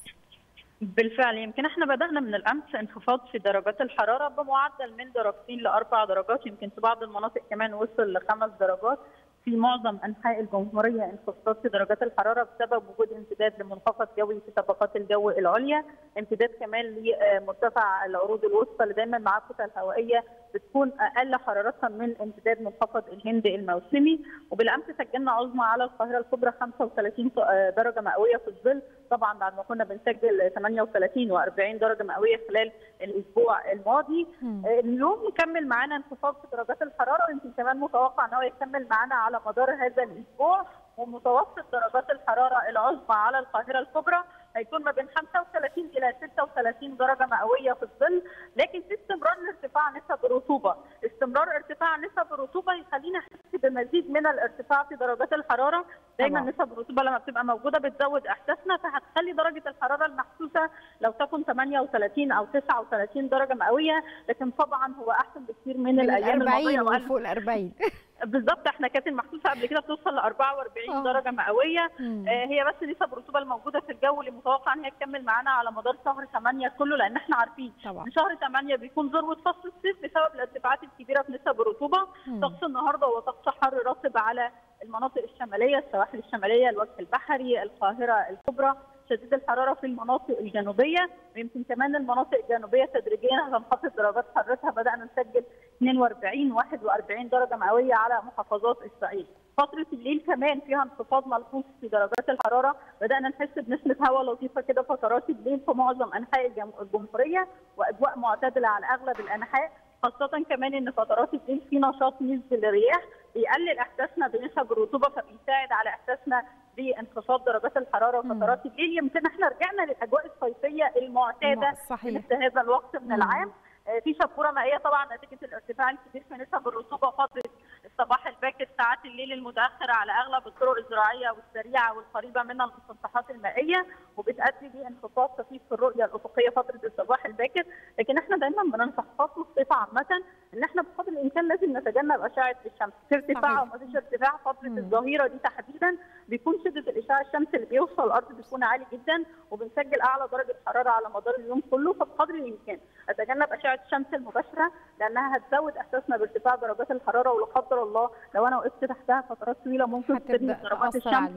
بالفعل، يمكن احنا بدأنا من الأمس انخفاض في درجات الحرارة بمعدل من درجتين لأربع درجات، يمكن في بعض المناطق كمان وصل لخمس درجات، في معظم انحاء الجمهوريه انخفاض في درجات الحراره بسبب وجود امتداد لمنخفض جوي في طبقات الجو العليا، امتداد كمان لمرتفع العروض الوسطى اللي دايما معاه الكتل الهوائيه بتكون اقل حراره من امتداد منخفض الهند الموسمي. وبالامس سجلنا عظمى على القاهره الكبرى خمسة وثلاثين درجه مئويه في الظل، طبعا بعد ما كنا بنسجل ثمانية وثلاثين وأربعين درجه مئويه خلال الاسبوع الماضي. اليوم مكمل معانا انخفاض في درجات الحراره، ويمكن كمان متوقع ان هو يكمل معانا على مدار هذا الاسبوع، ومتوسط درجات الحراره العظمى على القاهره الكبرى هيكون ما بين خمسة وثلاثين الى ستة وثلاثين درجه مئويه في الظل، لكن في استمرار لارتفاع نسب الرطوبه، استمرار ارتفاع نسب الرطوبه يخلينا نحس بمزيد من الارتفاع في درجات الحراره، دايما نسب الرطوبه لما بتبقى موجوده بتزود احساسنا، فهتخلي درجه الحراره المحسوسه لو تكون ثمانية وثلاثين او تسعة وثلاثين درجه مئويه، لكن طبعا هو احسن بكثير من, من الايام الماضيه وفوق ال أربعين بالظبط. احنا كانت المحسوسه قبل كده بتوصل ل أربعة وأربعين أوه. درجه مئويه. آه هي بس نسب الرطوبه الموجوده في الجو اللي متوقع ان هي تكمل معانا على مدار شهر ثمانية كله، لان احنا عارفين ان شهر ثمانية بيكون ذروه فصل الصيف بسبب الارتفاعات الكبيره في نسب الرطوبه. طقس النهارده هو طقس حر رطب على المناطق الشماليه، السواحل الشماليه، الوجه البحري، القاهره الكبرى، شديد الحراره في المناطق الجنوبيه، ويمكن كمان المناطق الجنوبيه تدريجيا هتنخفض درجات حرارتها. بدانا نسجل اثنين وأربعين وواحد وأربعين درجه مئويه على محافظات الصعيد. فتره الليل كمان فيها انخفاض ملحوظ في درجات الحراره، بدانا نحس بنسمه هواء لطيفه كده فترات الليل في معظم انحاء الجمهوريه، واجواء معتدله على اغلب الانحاء، خاصه كمان ان فترات الليل في نشاط نزل الرياح بيقلل احساسنا بنسب الرطوبه، فبيساعد على احساسنا بانخفاض درجات الحراره وفترات الليل. يمكن احنا رجعنا للاجواء الصيفيه المعتاده في مثل هذا الوقت من مم. العام. في شبوره مائيه طبعا نتيجه الارتفاع الكبير في نسب الرطوبه فتره الصباح الباكر ساعات الليل المتاخر على اغلب الطرق الزراعيه والسريعه والقريبه من المسطحات المائيه، وبتؤدي لانخفاض خفيف في الرؤيه الافقيه فتره الصباح الباكر. لكن احنا دايما بننصح فصل الصيف عامه ان احنا بقدر الامكان لازم نتجنب اشعه الشمس، في ارتفاع او ما فيش ارتفاع فتره الظهيره دي تحديدا بيكون شده الاشعه الشمس اللي بيوصل الارض بيكون عالي جدا، وبنسجل اعلى درجه حراره على مدار اليوم كله. فبقدر الامكان اتجنب اشعه الشمس المباشره، لانها هتزود احساسنا بارتفاع درجات الحراره، ولا قدر الله لو انا وقفت تحتها فترات طويله ممكن تصيبني ضربات الشمس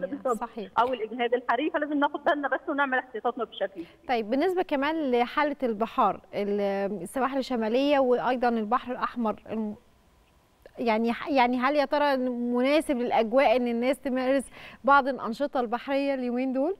او الاجهاد الحراري، فلازم ناخد بالنا بس ونعمل احتياطاتنا بشكل. طيب بالنسبه كمان لحاله البحار، السواحل الشماليه وايضا البحر الاحمر، يعني يعني هل يا ترى مناسب للاجواء ان الناس تمارس بعض الانشطه البحريه اليومين دول؟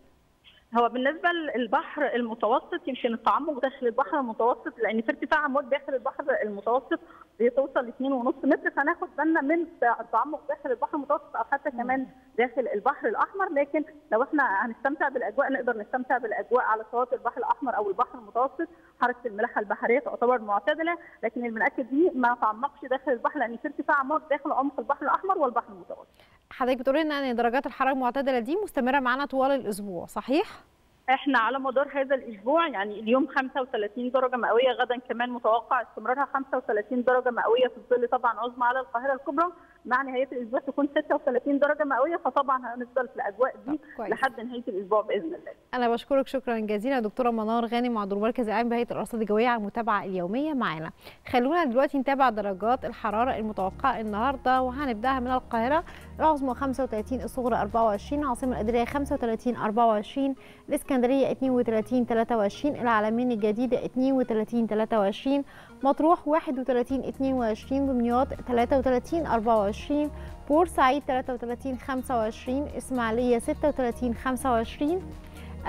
هو بالنسبه للبحر المتوسط يمكن التعمق داخل البحر المتوسط، لان في ارتفاع عمود داخل البحر المتوسط بتوصل اثنين ونص متر، فناخد بالنا من التعمق داخل البحر المتوسط او حتى كمان داخل البحر الاحمر. لكن لو احنا هنستمتع بالاجواء نقدر نستمتع بالاجواء على شواطئ البحر الاحمر او البحر المتوسط. حركه الملاحه البحريه تعتبر معتدله، لكن المنأكد دي ما تعمقش داخل البحر، لان في ارتفاع عمود داخل عمق البحر الاحمر والبحر المتوسط. حضرتك بتقولي لنا ان درجات الحراره المعتدله دي مستمره معانا طوال الاسبوع، صحيح؟ احنا على مدار هذا الاسبوع يعني اليوم خمسة وثلاثين درجه مئويه، غدا كمان متوقع استمرارها خمسة وثلاثين درجه مئويه في الظل، طبعا عظمى على القاهره الكبرى، مع نهايه الاسبوع تكون ستة وثلاثين درجه مئويه، فطبعا هنفضل في الاجواء دي لحد نهايه الاسبوع باذن الله. انا بشكرك شكرا جزيلا دكتوره منار غانم عضو المركز العام بهيئه الارصاد الجويه على المتابعه اليوميه معانا. خلونا دلوقتي نتابع درجات الحراره المتوقعه النهارده، وهنبداها من القاهره، العظمى خمسة وثلاثين، الصغرى أربعة وعشرين، العاصمه الاداريه خمسة وثلاثين أربعة وعشرين، الاسكندريه اثنين وثلاثين ثلاثة وعشرين، العلمين الجديده اثنين وثلاثين ثلاثة وعشرين، مطروح واحد وثلاثين اثنين وعشرين، دمياط ثلاثة وثلاثين أربعة وعشرين، بورسعيد ثلاثة وثلاثين خمسة وعشرين، اسماعيليه ستة وثلاثين خمسة وعشرين،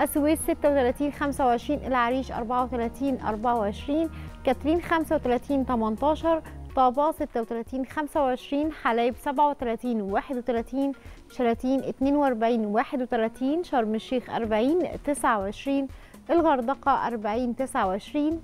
السويس ستة وثلاثين خمسة وعشرين، العريش أربعة وثلاثين أربعة وعشرين، كاترين خمسة وثلاثين ثمانية عشر، طابا ستة وثلاثين خمسة وعشرين، حلايب سبعة وثلاثين واحد وثلاثين، شلاتين اثنين وأربعين واحد وثلاثين، شرم الشيخ أربعين تسعة وعشرين، الغردقه أربعين تسعة وعشرين،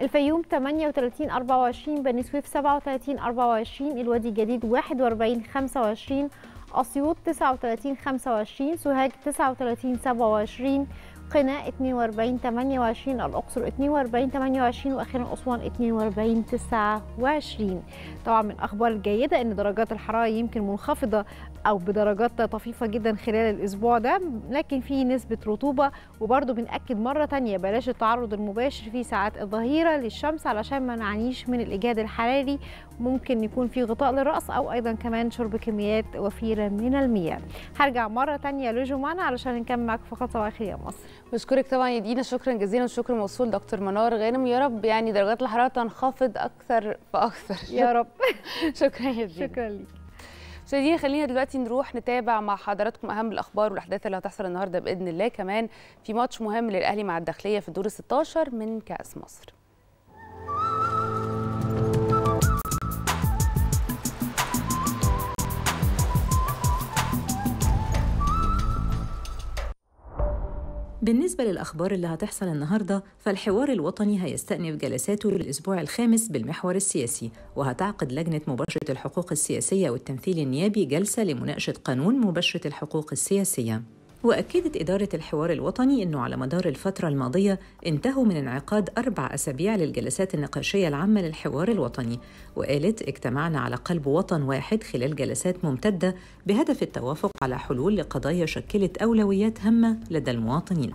الفيوم ثمانية وثلاثين أربعة وعشرين، بني سويف سبعة وثلاثين أربعة وعشرين، الوادي الجديد واحد وأربعين خمسة وعشرين، اسيوط تسعة وثلاثين خمسة وعشرين، سوهاج تسعة وثلاثين سبعة وعشرين، قنا اثنين وأربعين ثمانية وعشرين، الأقصر اثنين وأربعين ثمانية وعشرين، وأخيرا أسوان اثنين وأربعين تسعة وعشرين. طبعا من الأخبار الجيدة أن درجات الحرارة يمكن منخفضة أو بدرجات طفيفة جدا خلال الأسبوع ده، لكن في نسبة رطوبة. وبرضه بنأكد مرة تانية بلاش التعرض المباشر في ساعات الظهيرة للشمس علشان ما نعانيش من الإجهاد الحراري. ممكن يكون في غطاء للرأس أو أيضا كمان شرب كميات وفيرة من المياه. هرجع مرة تانية لجمعنا علشان نكمل معاكم فقط صباح الخير يا مصر. بشكرك طبعا يا دينا، شكرا جزيلا، وشكر موصول دكتور منار غانم. يا رب يعني درجات الحرارة تنخفض أكثر فأكثر يا رب. شكرا يا دينا. شكرا ليك. مشاهدينا، خلينا دلوقتي نروح نتابع مع حضراتكم اهم الاخبار والاحداث اللي هتحصل النهارده باذن الله. كمان في ماتش مهم للاهلي مع الداخليه في الدور الستاشر من كاس مصر. بالنسبة للأخبار اللي هتحصل النهاردة، فالحوار الوطني هيستأنف جلساته للأسبوع الخامس بالمحور السياسي، وهتعقد لجنة مباشرة الحقوق السياسية والتمثيل النيابي جلسة لمناقشة قانون مباشرة الحقوق السياسية. وأكدت إدارة الحوار الوطني أنه على مدار الفترة الماضية انتهوا من انعقاد أربع أسابيع للجلسات النقاشية العامة للحوار الوطني، وقالت اجتمعنا على قلب وطن واحد خلال جلسات ممتدة بهدف التوافق على حلول لقضايا شكلت أولويات هامة لدى المواطنين.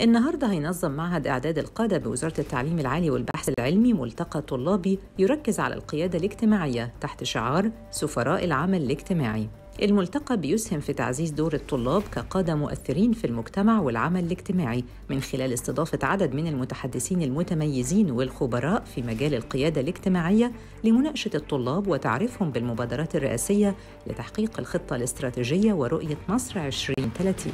النهارده هينظم معهد إعداد القادة بوزارة التعليم العالي والبحث العلمي ملتقى طلابي يركز على القيادة الاجتماعية تحت شعار سفراء العمل الاجتماعي. الملتقى بيسهم في تعزيز دور الطلاب كقادة مؤثرين في المجتمع والعمل الاجتماعي من خلال استضافة عدد من المتحدثين المتميزين والخبراء في مجال القيادة الاجتماعية لمناقشة الطلاب وتعريفهم بالمبادرات الرئاسية لتحقيق الخطة الاستراتيجية ورؤية مصر عشرين ثلاثين.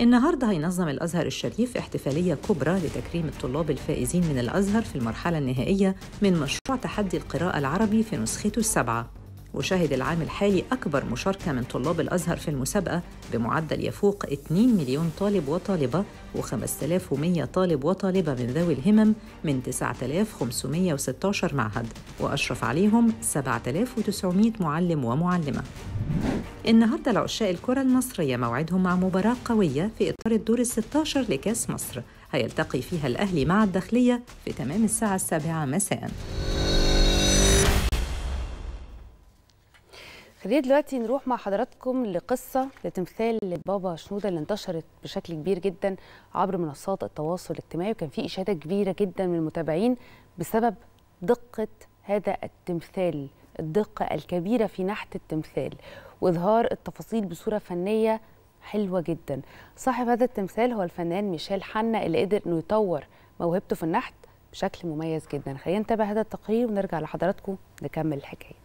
النهارده هينظم الازهر الشريف احتفاليه كبرى لتكريم الطلاب الفائزين من الازهر في المرحله النهائيه من مشروع تحدي القراءه العربي في نسخته السابعه. وشهد العام الحالي اكبر مشاركه من طلاب الازهر في المسابقه بمعدل يفوق مليونين طالب وطالبه وخمسة آلاف ومئة طالب وطالبه من ذوي الهمم من تسعة آلاف وخمسمئة وستة عشر معهد، واشرف عليهم سبعة آلاف وتسعمئة معلم ومعلمه. النهارده لعشاق الكره المصريه موعدهم مع مباراه قويه في اطار الدور الستاشر لكاس مصر، هيلتقي فيها الاهلي مع الداخليه في تمام الساعه السابعه مساء. خلينا دلوقتي نروح مع حضراتكم لقصه لتمثال بابا شنوده اللي انتشرت بشكل كبير جدا عبر منصات التواصل الاجتماعي، وكان في اشاده كبيره جدا من المتابعين بسبب دقه هذا التمثال، الدقه الكبيره في نحت التمثال واظهار التفاصيل بصوره فنيه حلوه جدا. صاحب هذا التمثال هو الفنان ميشيل حنا اللي قدر انه يطور موهبته في النحت بشكل مميز جدا. خلينا نتابع هذا التقرير ونرجع لحضراتكم نكمل الحكايه.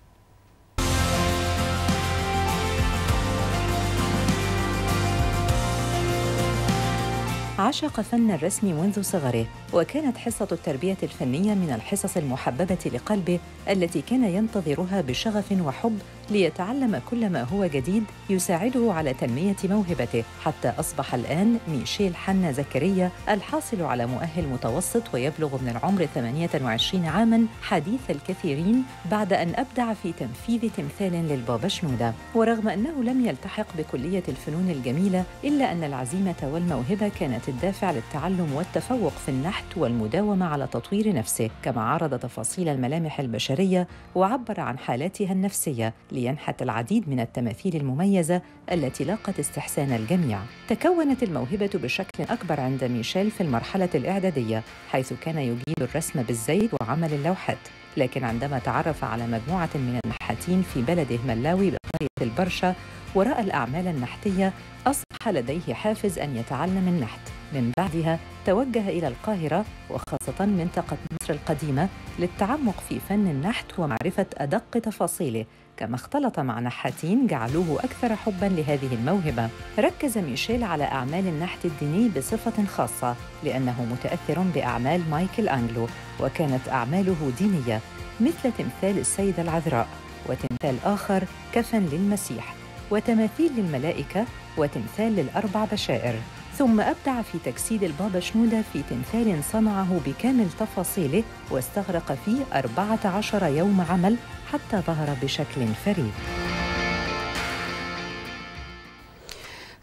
عشق فن الرسم منذ صغره، وكانت حصة التربية الفنية من الحصص المحببة لقلبه التي كان ينتظرها بشغف وحب ليتعلم كل ما هو جديد يساعده على تنمية موهبته، حتى أصبح الآن ميشيل حنا زكريا الحاصل على مؤهل متوسط ويبلغ من العمر ثمانية وعشرين عاماً حديث الكثيرين بعد أن أبدع في تنفيذ تمثال للبابا شنودة. ورغم أنه لم يلتحق بكلية الفنون الجميلة إلا أن العزيمة والموهبة كانت الدافع للتعلم والتفوق في النحت والمداومة على تطوير نفسه، كما عرض تفاصيل الملامح البشرية وعبر عن حالاتها النفسية لينحت العديد من التماثيل المميزة التي لاقت استحسان الجميع. تكونت الموهبة بشكل أكبر عند ميشيل في المرحلة الإعدادية، حيث كان يجيد الرسم بالزيت وعمل اللوحات، لكن عندما تعرف على مجموعة من النحاتين في بلده ملاوي بقرية البرشة ورأى الأعمال النحتية أصبح لديه حافز أن يتعلم النحت. من بعدها توجه إلى القاهرة وخاصة منطقة مصر القديمة للتعمق في فن النحت ومعرفة أدق تفاصيله، كما اختلط مع نحاتين جعلوه أكثر حباً لهذه الموهبة. ركز ميشيل على أعمال النحت الديني بصفة خاصة لأنه متأثر بأعمال مايكل أنجلو، وكانت أعماله دينية مثل تمثال السيدة العذراء، وتمثال آخر كفن للمسيح، وتماثيل للملائكة، وتمثال للأربع بشائر. ثم أبدع في تجسيد البابا شنودة في تمثال صنعه بكامل تفاصيله واستغرق فيه أربعة عشر يوم عمل حتى ظهر بشكل فريد.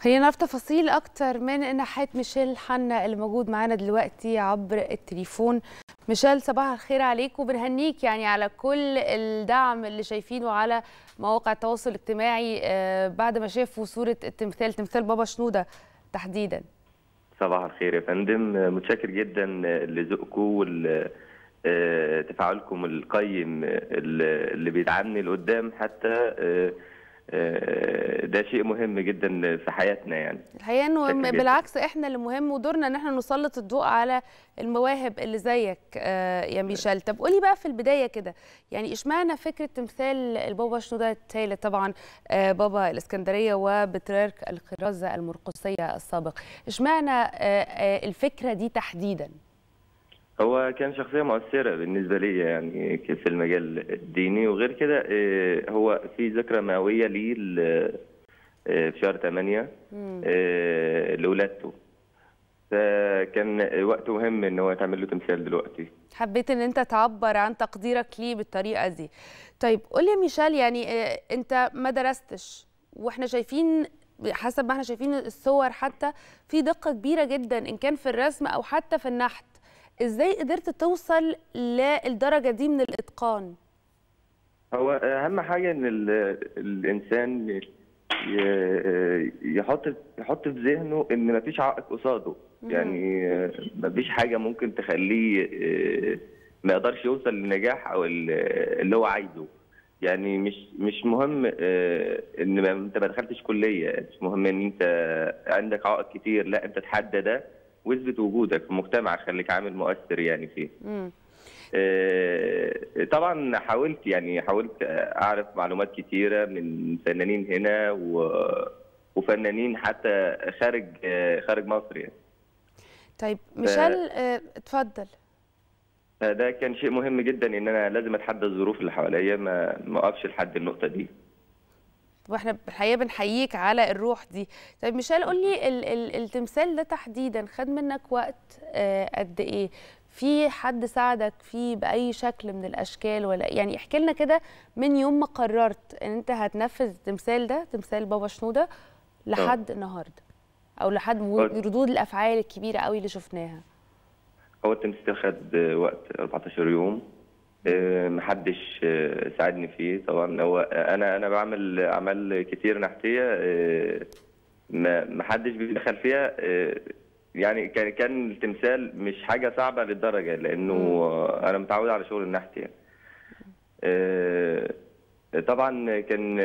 خلينا في تفاصيل اكتر من ناحيه ميشيل حنا اللي موجود معانا دلوقتي عبر التليفون. ميشيل صباح الخير عليك وبنهنيك يعني على كل الدعم اللي شايفينه على مواقع التواصل الاجتماعي بعد ما شافوا صوره التمثال تمثال بابا شنوده تحديدا. صباح الخير يا فندم، متشكر جدا لذوقكم وتفاعلكم القيم اللي بيدعمني لقدام، حتى ده شيء مهم جدا في حياتنا. يعني الحقيقه انه بالعكس احنا اللي مهم ودورنا ان احنا نسلط الضوء على المواهب اللي زيك يا ميشيل. طب قولي بقى في البدايه كده، يعني اشمعنى فكره تمثال البابا شنوده الثالث، طبعا بابا الاسكندريه وبطريرك القراصنه المرقسيه السابق، اشمعنى الفكره دي تحديدا؟ هو كان شخصية مؤثرة بالنسبة لي يعني في المجال الديني، وغير كده هو في ذكرى مئوية ليه في شهر ثمانية لولادته، فكان وقت مهم ان هو يتعمل له تمثال دلوقتي. حبيت ان انت تعبر عن تقديرك ليه بالطريقة دي. طيب قول لي يا ميشيل، يعني انت ما درستش، واحنا شايفين حسب ما احنا شايفين الصور حتى في دقة كبيرة جدا ان كان في الرسم او حتى في النحت، ازاي قدرت توصل للدرجه دي من الاتقان؟ هو اهم حاجه ان الانسان يحط يحط في ذهنه ان مفيش عائق قصاده، يعني مفيش حاجه ممكن تخليه ما يقدرش يوصل للنجاح او اللي هو عايزه. يعني مش مش مهم ان انت ما دخلتش كليه، مش مهم ان انت عندك عائق كتير، لا انت تحدى ده واثبت وجودك في المجتمع، خليك عامل مؤثر يعني فيه. آه طبعا حاولت يعني حاولت اعرف معلومات كتيره من فنانين هنا و... وفنانين حتى خارج آه خارج مصر يعني. طيب ميشيل آه اتفضل. فده كان شيء مهم جدا ان انا لازم اتحدى الظروف اللي حواليا، ما ما اقفش لحد النقطه دي. واحنا الحقيقه بنحييك على الروح دي. طيب ميشيل قول لي التمثال ده تحديدا خد منك وقت قد ايه؟ في حد ساعدك فيه باي شكل من الاشكال ولا؟ يعني احكي لنا كده من يوم ما قررت ان انت هتنفذ التمثال ده، تمثال بابا شنوده، لحد النهارده او لحد ردود الافعال الكبيره قوي اللي شفناها. هو التمثال خد وقت أربعتاشر يوم، محدش ساعدني فيه طبعا. هو انا انا بعمل اعمال كتير نحتيه محدش بيدخل فيها، يعني كان كان التمثال مش حاجه صعبه للدرجه لانه انا متعود على شغل النحت يعني. طبعا كان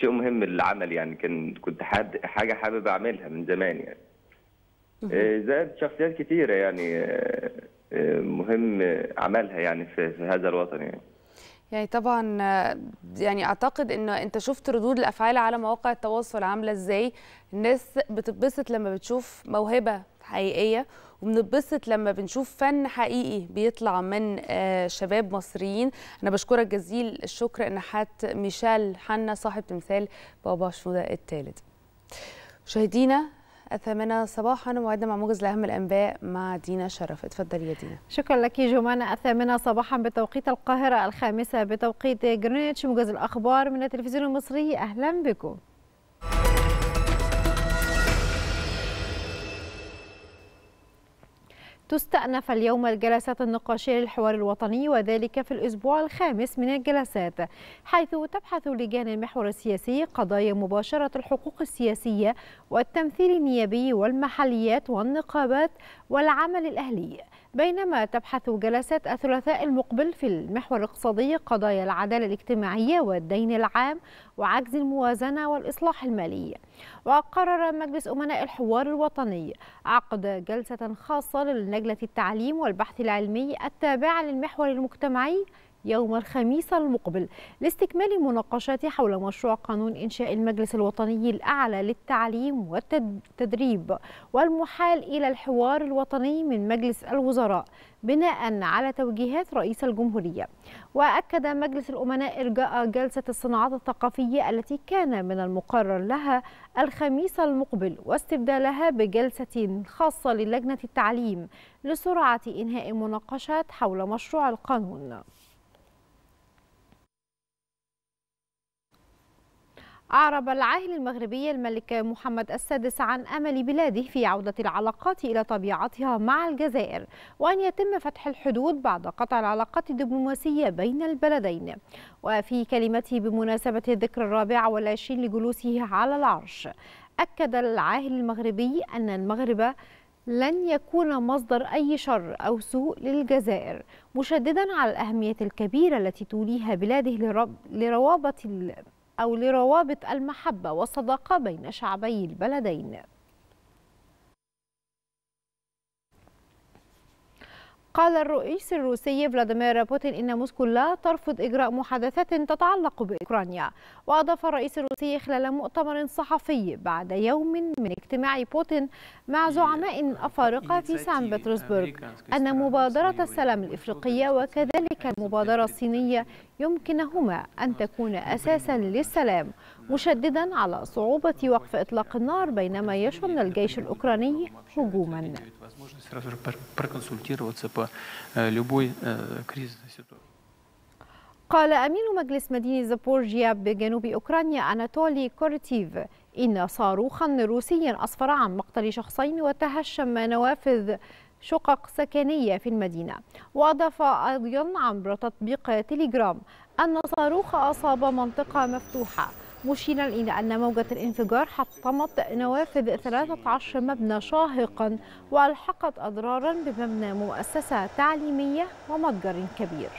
شيء مهم العمل، يعني كان كنت حد حاجه حابب اعملها من زمان يعني، زائد شخصيات كتيره يعني مهم عملها يعني في هذا الوطن يعني. يعني طبعا يعني اعتقد ان انت شفت ردود الافعال على مواقع التواصل عامله ازاي، الناس بتتبسط لما بتشوف موهبه حقيقيه، وبنتبسط لما بنشوف فن حقيقي بيطلع من شباب مصريين. انا بشكرك جزيل الشكر النحات ميشيل حنا صاحب تمثال بابا شنوده الثالث. مشاهدينا الثامنة صباحا موعدنا مع موجز لأهم الأنباء مع دينا شرف. اتفضلي يا دينا. شكرا لك جمانة. الثامنة صباحا بتوقيت القاهرة، الخامسة بتوقيت جرينتش، موجز الأخبار من التلفزيون المصري. أهلا بكم. تستأنف اليوم الجلسات النقاشية للحوار الوطني، وذلك في الأسبوع الخامس من الجلسات، حيث تبحث لجان المحور السياسي قضايا مباشرة الحقوق السياسية والتمثيل النيابي والمحليات والنقابات والعمل الأهلي، بينما تبحث جلسات الثلاثاء المقبل في المحور الاقتصادي قضايا العدالة الاجتماعية والدين العام وعجز الموازنة والإصلاح المالي. وقرر مجلس أمناء الحوار الوطني عقد جلسة خاصة للجنة التعليم والبحث العلمي التابعة للمحور المجتمعي يوم الخميس المقبل لاستكمال المناقشات حول مشروع قانون إنشاء المجلس الوطني الأعلى للتعليم والتدريب والمحال إلى الحوار الوطني من مجلس الوزراء بناء على توجيهات رئيس الجمهورية. وأكد مجلس الأمناء إرجاء جلسة الصناعات الثقافية التي كان من المقرر لها الخميس المقبل واستبدالها بجلسة خاصة للجنة التعليم لسرعة إنهاء المناقشات حول مشروع القانون. أعرب العاهل المغربي الملك محمد السادس عن أمل بلاده في عودة العلاقات إلى طبيعتها مع الجزائر، وأن يتم فتح الحدود بعد قطع العلاقات الدبلوماسية بين البلدين. وفي كلمته بمناسبة الذكرى الرابعة والعشرين لجلوسه على العرش، أكد العاهل المغربي أن المغرب لن يكون مصدر أي شر أو سوء للجزائر، مشددا على الأهمية الكبيرة التي توليها بلاده لروابط أو لروابط المحبة والصداقة بين شعبي البلدين. قال الرئيس الروسي فلاديمير بوتين إن موسكو لا ترفض إجراء محادثات تتعلق بأوكرانيا. وأضاف الرئيس الروسي خلال مؤتمر صحفي بعد يوم من اجتماع بوتين مع زعماء أفارقة في سان بطرسبرغ أن مبادرة السلام الإفريقية وكذلك المبادرة الصينية يمكنهما أن تكون أساسا للسلام، مشددا على صعوبة وقف إطلاق النار بينما يشن الجيش الأوكراني هجوما. قال أمين مجلس مدينة زابورجيا بجنوب أوكرانيا أناتولي كورتيف إن صاروخا روسيا أسفر عن مقتل شخصين وتهشم نوافذ شقق سكنية في المدينة. وأضاف أيضا عبر تطبيق تيليجرام أن صاروخ أصاب منطقة مفتوحة، مشيرا إلى أن موجة الانفجار حطمت نوافذ ثلاثة عشر مبنى شاهقا وألحقت أضرارا بمبنى مؤسسة تعليمية ومتجر كبير.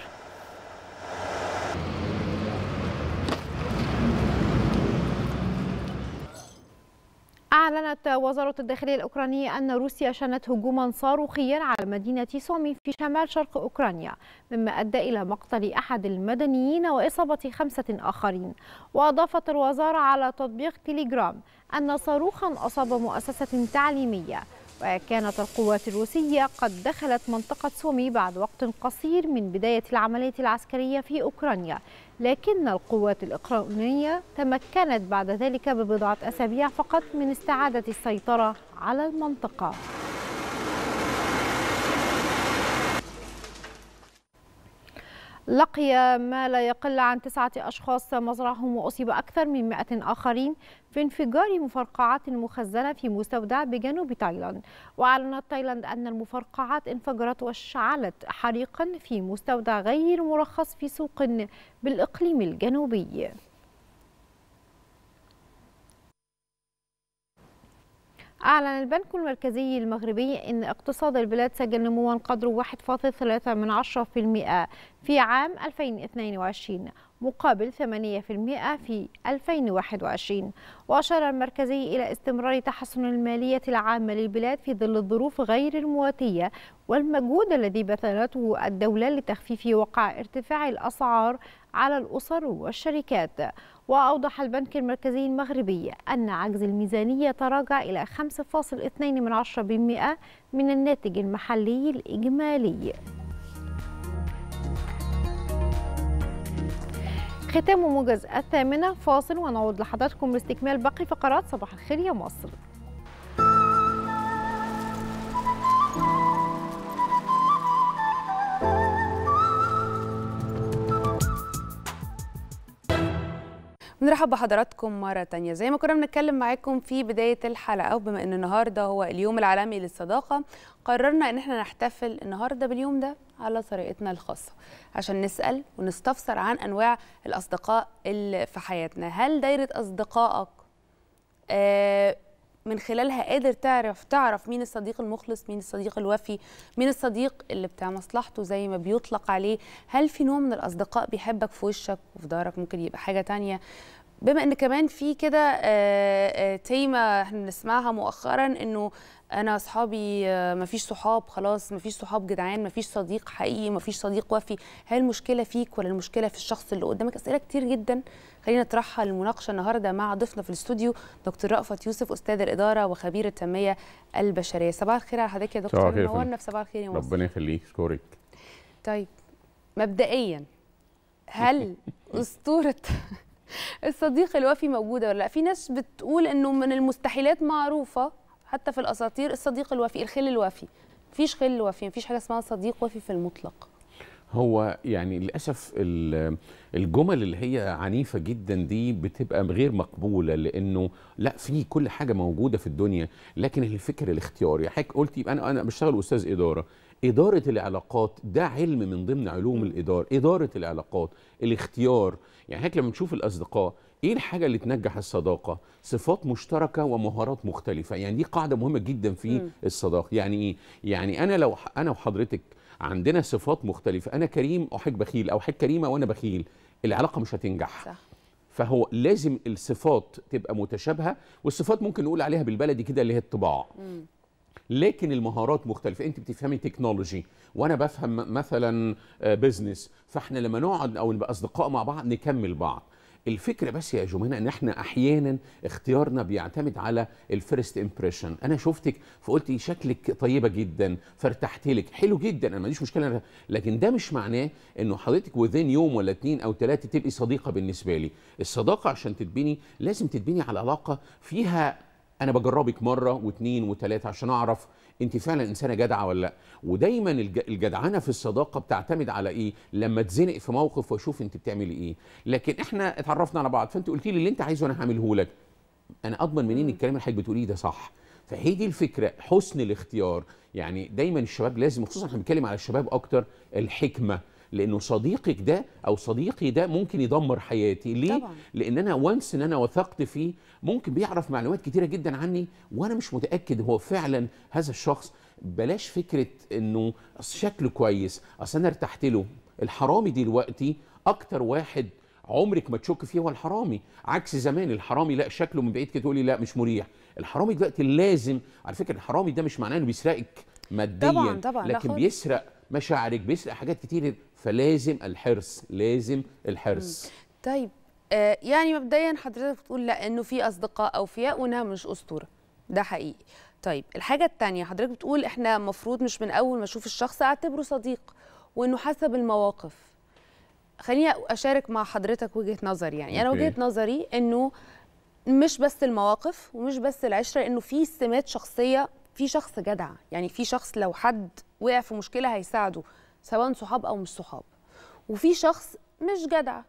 أعلنت وزارة الداخلية الأوكرانية أن روسيا شنت هجوما صاروخيا على مدينة سومي في شمال شرق أوكرانيا، مما أدى إلى مقتل أحد المدنيين وإصابة خمسة آخرين. وأضافت الوزارة على تطبيق تيليجرام أن صاروخا أصاب مؤسسة تعليمية، وكانت القوات الروسية قد دخلت منطقة سومي بعد وقت قصير من بداية العملية العسكرية في أوكرانيا، لكن القوات الأوكرانية تمكنت بعد ذلك ببضعة أسابيع فقط من استعادة السيطرة على المنطقة. لقي ما لا يقل عن تسعة أشخاص مزرعهم وأصيب أكثر من مائة آخرين في انفجار مفرقعات مخزنة في مستودع بجنوب تايلاند. وأعلنت تايلاند أن المفرقعات انفجرت واشتعلت حريقا في مستودع غير مرخص في سوق بالإقليم الجنوبي. أعلن البنك المركزي المغربي أن اقتصاد البلاد سجل نمواً قدره واحد فاصل ثلاثة بالمئة في عام ألفين واثنين وعشرين مقابل ثمانية بالمئة في ألفين وواحد وعشرين. وأشار المركزي إلى استمرار تحسن المالية العامة للبلاد في ظل الظروف غير المواتية والمجهود الذي بذلته الدولة لتخفيف وقع ارتفاع الأسعار على الأسر والشركات. وأوضح البنك المركزي المغربي أن عجز الميزانية تراجع إلى خمسة فاصل اثنين بالمئة من الناتج المحلي الإجمالي. ختام موجز الثامنة، فاصل ونعود لحضراتكم لاستكمال باقي فقرات صباح الخير يا مصر. بنرحب بحضراتكم مرة تانية. زي ما كنا بنتكلم معاكم في بداية الحلقة، وبما ان النهاردة هو اليوم العالمي للصداقة، قررنا ان احنا نحتفل النهاردة باليوم ده على طريقتنا الخاصة، عشان نسأل ونستفسر عن انواع الأصدقاء اللي في حياتنا. هل دايرة أصدقائك آه من خلالها قادر تعرف تعرف مين الصديق المخلص، مين الصديق الوفي، مين الصديق اللي بتاع مصلحته زي ما بيطلق عليه؟ هل في نوع من الأصدقاء بيحبك في وشك وفي ظهرك؟ ممكن يبقى حاجة تانية. بما ان كمان في كده تيمة احنا بنسمعها مؤخرا، انه انا اصحابي مفيش صحاب، خلاص مفيش صحاب جدعان، مفيش صديق حقيقي، مفيش صديق وفي. هل المشكله فيك ولا المشكله في الشخص اللي قدامك؟ اسئله كتير جدا خلينا نطرحها للمناقشه النهارده مع ضيفنا في الاستوديو دكتور رأفت يوسف، استاذ الاداره وخبير التنميه البشريه. صباح الخير على حضرتك يا دكتور، منورنا في صباح الخير يا مصر. ربنا يخليك، شكرك. طيب مبدئيا، هل اسطوره الصديق الوفي موجودة ولا لا؟ في ناس بتقول انه من المستحيلات، معروفة حتى في الاساطير الصديق الوفي، الخل الوفي. مفيش خل وفي، مفيش حاجة اسمها صديق وفي في المطلق. هو يعني للأسف الجمل اللي هي عنيفة جدا دي بتبقى غير مقبولة، لأنه لا، في كل حاجة موجودة في الدنيا، لكن الفكر الاختياري. حضرتك قلت يبقى أنا أنا بشتغل أستاذ إدارة، إدارة العلاقات ده علم من ضمن علوم الإدارة، إدارة العلاقات، الاختيار. يعني حضرتك لما نشوف الأصدقاء، ايه الحاجة اللي تنجح الصداقة؟ صفات مشتركة ومهارات مختلفة، يعني دي قاعدة مهمة جدا في الصداقة. يعني ايه؟ يعني أنا لو أنا وحضرتك عندنا صفات مختلفة، أنا كريم أو حضرتك بخيل، أو حضرتك كريمة وأنا بخيل، العلاقة مش هتنجح. صح. فهو لازم الصفات تبقى متشابهة، والصفات ممكن نقول عليها بالبلدي كده اللي هي الطباع. مم. لكن المهارات مختلفة، أنت بتفهمي تكنولوجي وأنا بفهم مثلا بزنس، فإحنا لما نقعد أو نبقى أصدقاء مع بعض نكمل بعض. الفكرة بس يا جمانة ان احنا احيانا اختيارنا بيعتمد على الفيرست امبريشن. انا شفتك فقلت شكلك طيبة جدا فارتحت لك، حلو جدا، انا ما عنديش مشكلة، لكن ده مش معناه انه حضرتك وذين يوم ولا اتنين او تلاتة تبقي صديقة بالنسبة لي. الصداقة عشان تتبني لازم تتبني على علاقة فيها انا بجربك مرة واتنين وتلاتة عشان اعرف انت فعلا انسانه جدعه ولا لا. ودايما الجدعنه في الصداقه بتعتمد على ايه؟ لما اتزنق في موقف واشوف انت بتعملي ايه. لكن احنا اتعرفنا على بعض فانت قلتي لي اللي انت عايزه وانا هعمله لك، انا اضمن منين الكلام اللي حضرتك بتقوليه ده صح؟ فهي دي الفكره، حسن الاختيار. يعني دايما الشباب لازم، خصوصا احنا بنتكلم على الشباب اكتر، الحكمه، لانه صديقك ده او صديقي ده ممكن يدمر حياتي. ليه؟ طبعا. لان انا وانس ان انا وثقت فيه ممكن بيعرف معلومات كتيره جدا عني وانا مش متاكد هو فعلا هذا الشخص. بلاش فكره انه شكله كويس اصل انا ارتحت له. الحرامي دلوقتي اكتر واحد عمرك ما تشك فيه هو الحرامي، عكس زمان. الحرامي لا، شكله من بعيد كده تقولي لا مش مريح. الحرامي دلوقتي لازم، على فكره الحرامي ده مش معناه انه بيسرقك ماديا، طبعا طبعا، لكن بيسرق مشاعرك، بيسرق حاجات كتير. فلازم الحرص، لازم الحرص. طيب آه يعني مبدئيا حضرتك بتقول لا، انه في اصدقاء اوفياء وانها مش اسطوره، ده حقيقي. طيب الحاجه الثانيه حضرتك بتقول احنا المفروض مش من اول ما اشوف الشخص اعتبره صديق، وانه حسب المواقف. خليني اشارك مع حضرتك وجهه نظري. يعني انا وجهه نظري انه مش بس المواقف ومش بس العشره، انه في سمات شخصيه. في شخص جدع، يعني في شخص لو حد وقع في مشكله هيساعده، سواء صحاب او مش صحاب. وفي شخص مش جدع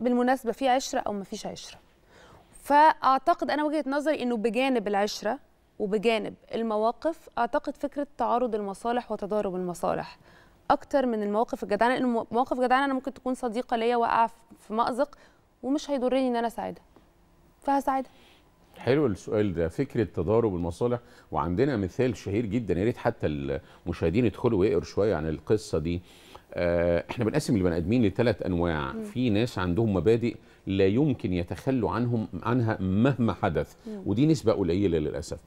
بالمناسبه، في عشره او ما فيش عشره. فاعتقد انا وجهه نظري انه بجانب العشره وبجانب المواقف، اعتقد فكره تعارض المصالح وتضارب المصالح اكتر من المواقف الجدعانه. لان مواقف جدعانه انا ممكن تكون صديقه ليا واقعه في مأزق ومش هيضرني ان انا اساعدها، فهساعدها. حلو السؤال ده، فكره تضارب المصالح. وعندنا مثال شهير جدا، يا ريت حتى المشاهدين يدخلوا ويقروا شويه عن القصه دي. آه احنا بنقسم البني ادمين لثلاث انواع. م. في ناس عندهم مبادئ لا يمكن يتخلوا عنهم عنها مهما حدث، م. ودي نسبه قليله للاسف.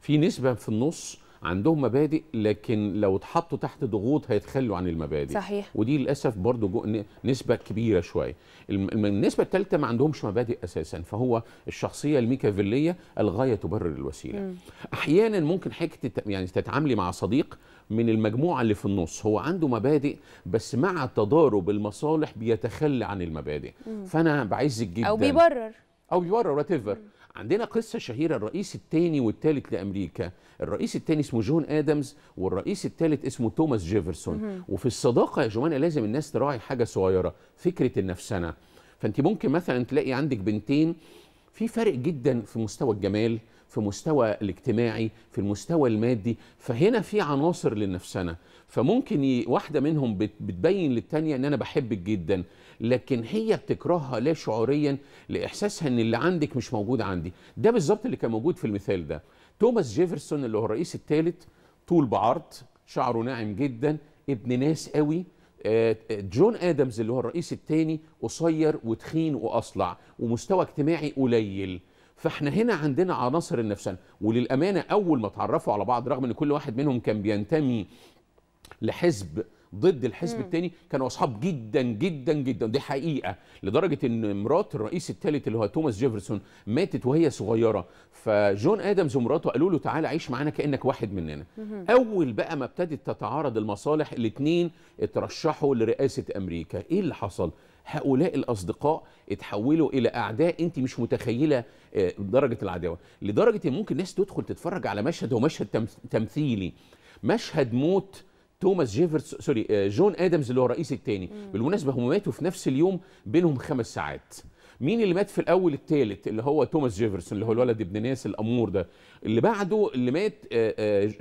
في نسبه في النص عندهم مبادئ لكن لو اتحطوا تحت ضغوط هيتخلوا عن المبادئ. صحيح. ودي للاسف برضه نسبه كبيره شويه. النسبه الثالثه ما عندهمش مبادئ اساسا، فهو الشخصيه الميكافيليه، الغايه تبرر الوسيله. م. احيانا ممكن حكايه يعني تتعاملي مع صديق من المجموعه اللي في النص، هو عنده مبادئ بس مع تضارب المصالح بيتخلى عن المبادئ. م. فانا بعزك جدا، او بيبرر او بيبرر وات ايفر. عندنا قصة شهيرة، الرئيس الثاني والثالث لأمريكا. الرئيس الثاني اسمه جون آدمز، والرئيس الثالث اسمه توماس جيفرسون. وفي الصداقة يا جماعة لازم الناس تراعي حاجة صغيرة، فكرة النفسنة. فأنت ممكن مثلا تلاقي عندك بنتين في فرق جدا في مستوى الجمال، في مستوى الاجتماعي، في المستوى المادي، فهنا في عناصر للنفسنة. فممكن واحدة منهم بتبين للتانية ان انا بحبك جدا، لكن هي بتكرهها لا شعوريا لإحساسها ان اللي عندك مش موجود عندي. ده بالظبط اللي كان موجود في المثال ده. توماس جيفرسون اللي هو الرئيس الثالث، طول بعرض، شعره ناعم جدا، ابن ناس قوي. جون آدمز اللي هو الرئيس الثاني، قصير وتخين وأصلع ومستوى اجتماعي قليل. فاحنا هنا عندنا عناصر النفسنة. وللأمانة أول ما اتعرفوا على بعض، رغم أن كل واحد منهم كان بينتمي لحزب ضد الحزب الثاني، كانوا أصحاب جدا جدا جدا. دي حقيقة، لدرجة أن مرات الرئيس الثالث اللي هو توماس جيفرسون ماتت وهي صغيرة، فجون آدمز ومراته قالوا له تعالى عيش معانا كأنك واحد مننا. مم. أول بقى ما ابتدت تتعارض المصالح، الاثنين اترشحوا لرئاسة أمريكا. إيه اللي حصل؟ هؤلاء الأصدقاء اتحولوا إلى أعداء أنت مش متخيلة درجة العداوة، لدرجة أن ممكن الناس تدخل تتفرج على مشهد، هو مشهد تمثيلي، مشهد موت توماس جيفرسون سوري جون ادمز اللي هو الرئيس الثاني، بالمناسبه هم ماتوا في نفس اليوم، بينهم خمس ساعات. مين اللي مات في الاول؟ الثالث اللي هو توماس جيفرسون اللي هو الولد ابن ناس الامور ده، اللي بعده اللي مات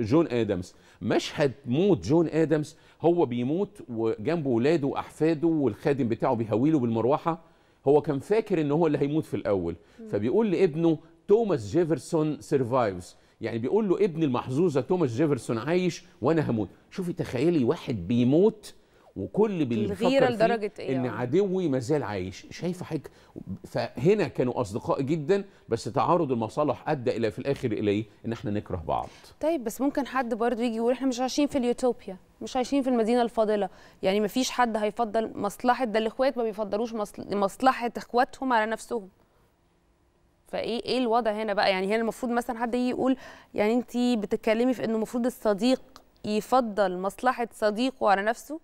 جون ادمز. مشهد موت جون ادمز، هو بيموت وجنبه ولاده واحفاده والخادم بتاعه بيهويله بالمروحه، هو كان فاكر ان هو اللي هيموت في الاول، فبيقول لابنه توماس جيفرسون سيرفايفز، يعني بيقول له ابن المحظوظه توماس جيفرسون عايش وانا هموت. شوفي تخيلي واحد بيموت وكل بالغيره لدرجه ايه ان عدوي مازال عايش. شايفه حاجه؟ فهنا كانوا اصدقاء جدا، بس تعارض المصالح ادى الى في الاخر اليه ان احنا نكره بعض. طيب بس ممكن حد برضه يجي يقول احنا مش عايشين في اليوتوبيا، مش عايشين في المدينه الفاضله، يعني ما فيش حد هيفضل مصلحه ده، الاخوات ما بيفضلوش مصلحه اخواتهم على نفسهم. فايه ايه الوضع هنا بقى؟ يعني هنا المفروض مثلا حد يجي يقول يعني انت بتتكلمي في انه المفروض الصديق يفضل مصلحه صديقه على نفسه؟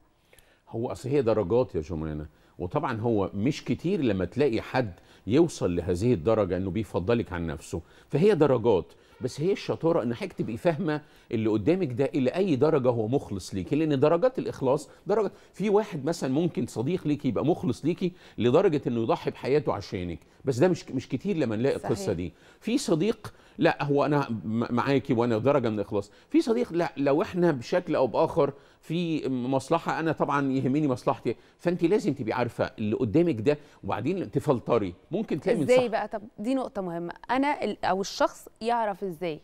هو اصل هي درجات يا جمانه، وطبعا هو مش كتير لما تلاقي حد يوصل لهذه الدرجه انه بيفضلك عن نفسه، فهي درجات. بس هي الشطاره ان حضرتك تبقي فاهمه اللي قدامك ده الى اي درجه هو مخلص ليكي، لان درجات الاخلاص درجه. في واحد مثلا ممكن صديق ليكي يبقى مخلص ليكي لدرجه انه يضحي بحياته عشانك، بس ده مش مش كتير لما نلاقي القصه دي. في صديق لا هو انا معاكي وانا درجه من الاخلاص، في صديق لا لو احنا بشكل او باخر في مصلحه انا طبعا يهمني مصلحتي، فانت لازم تبقي عارفه اللي قدامك ده وبعدين تفلتري. ممكن تلاقي من صح ازاي بقى؟ طب دي نقطه مهمه، انا او الشخص يعرف ازاي؟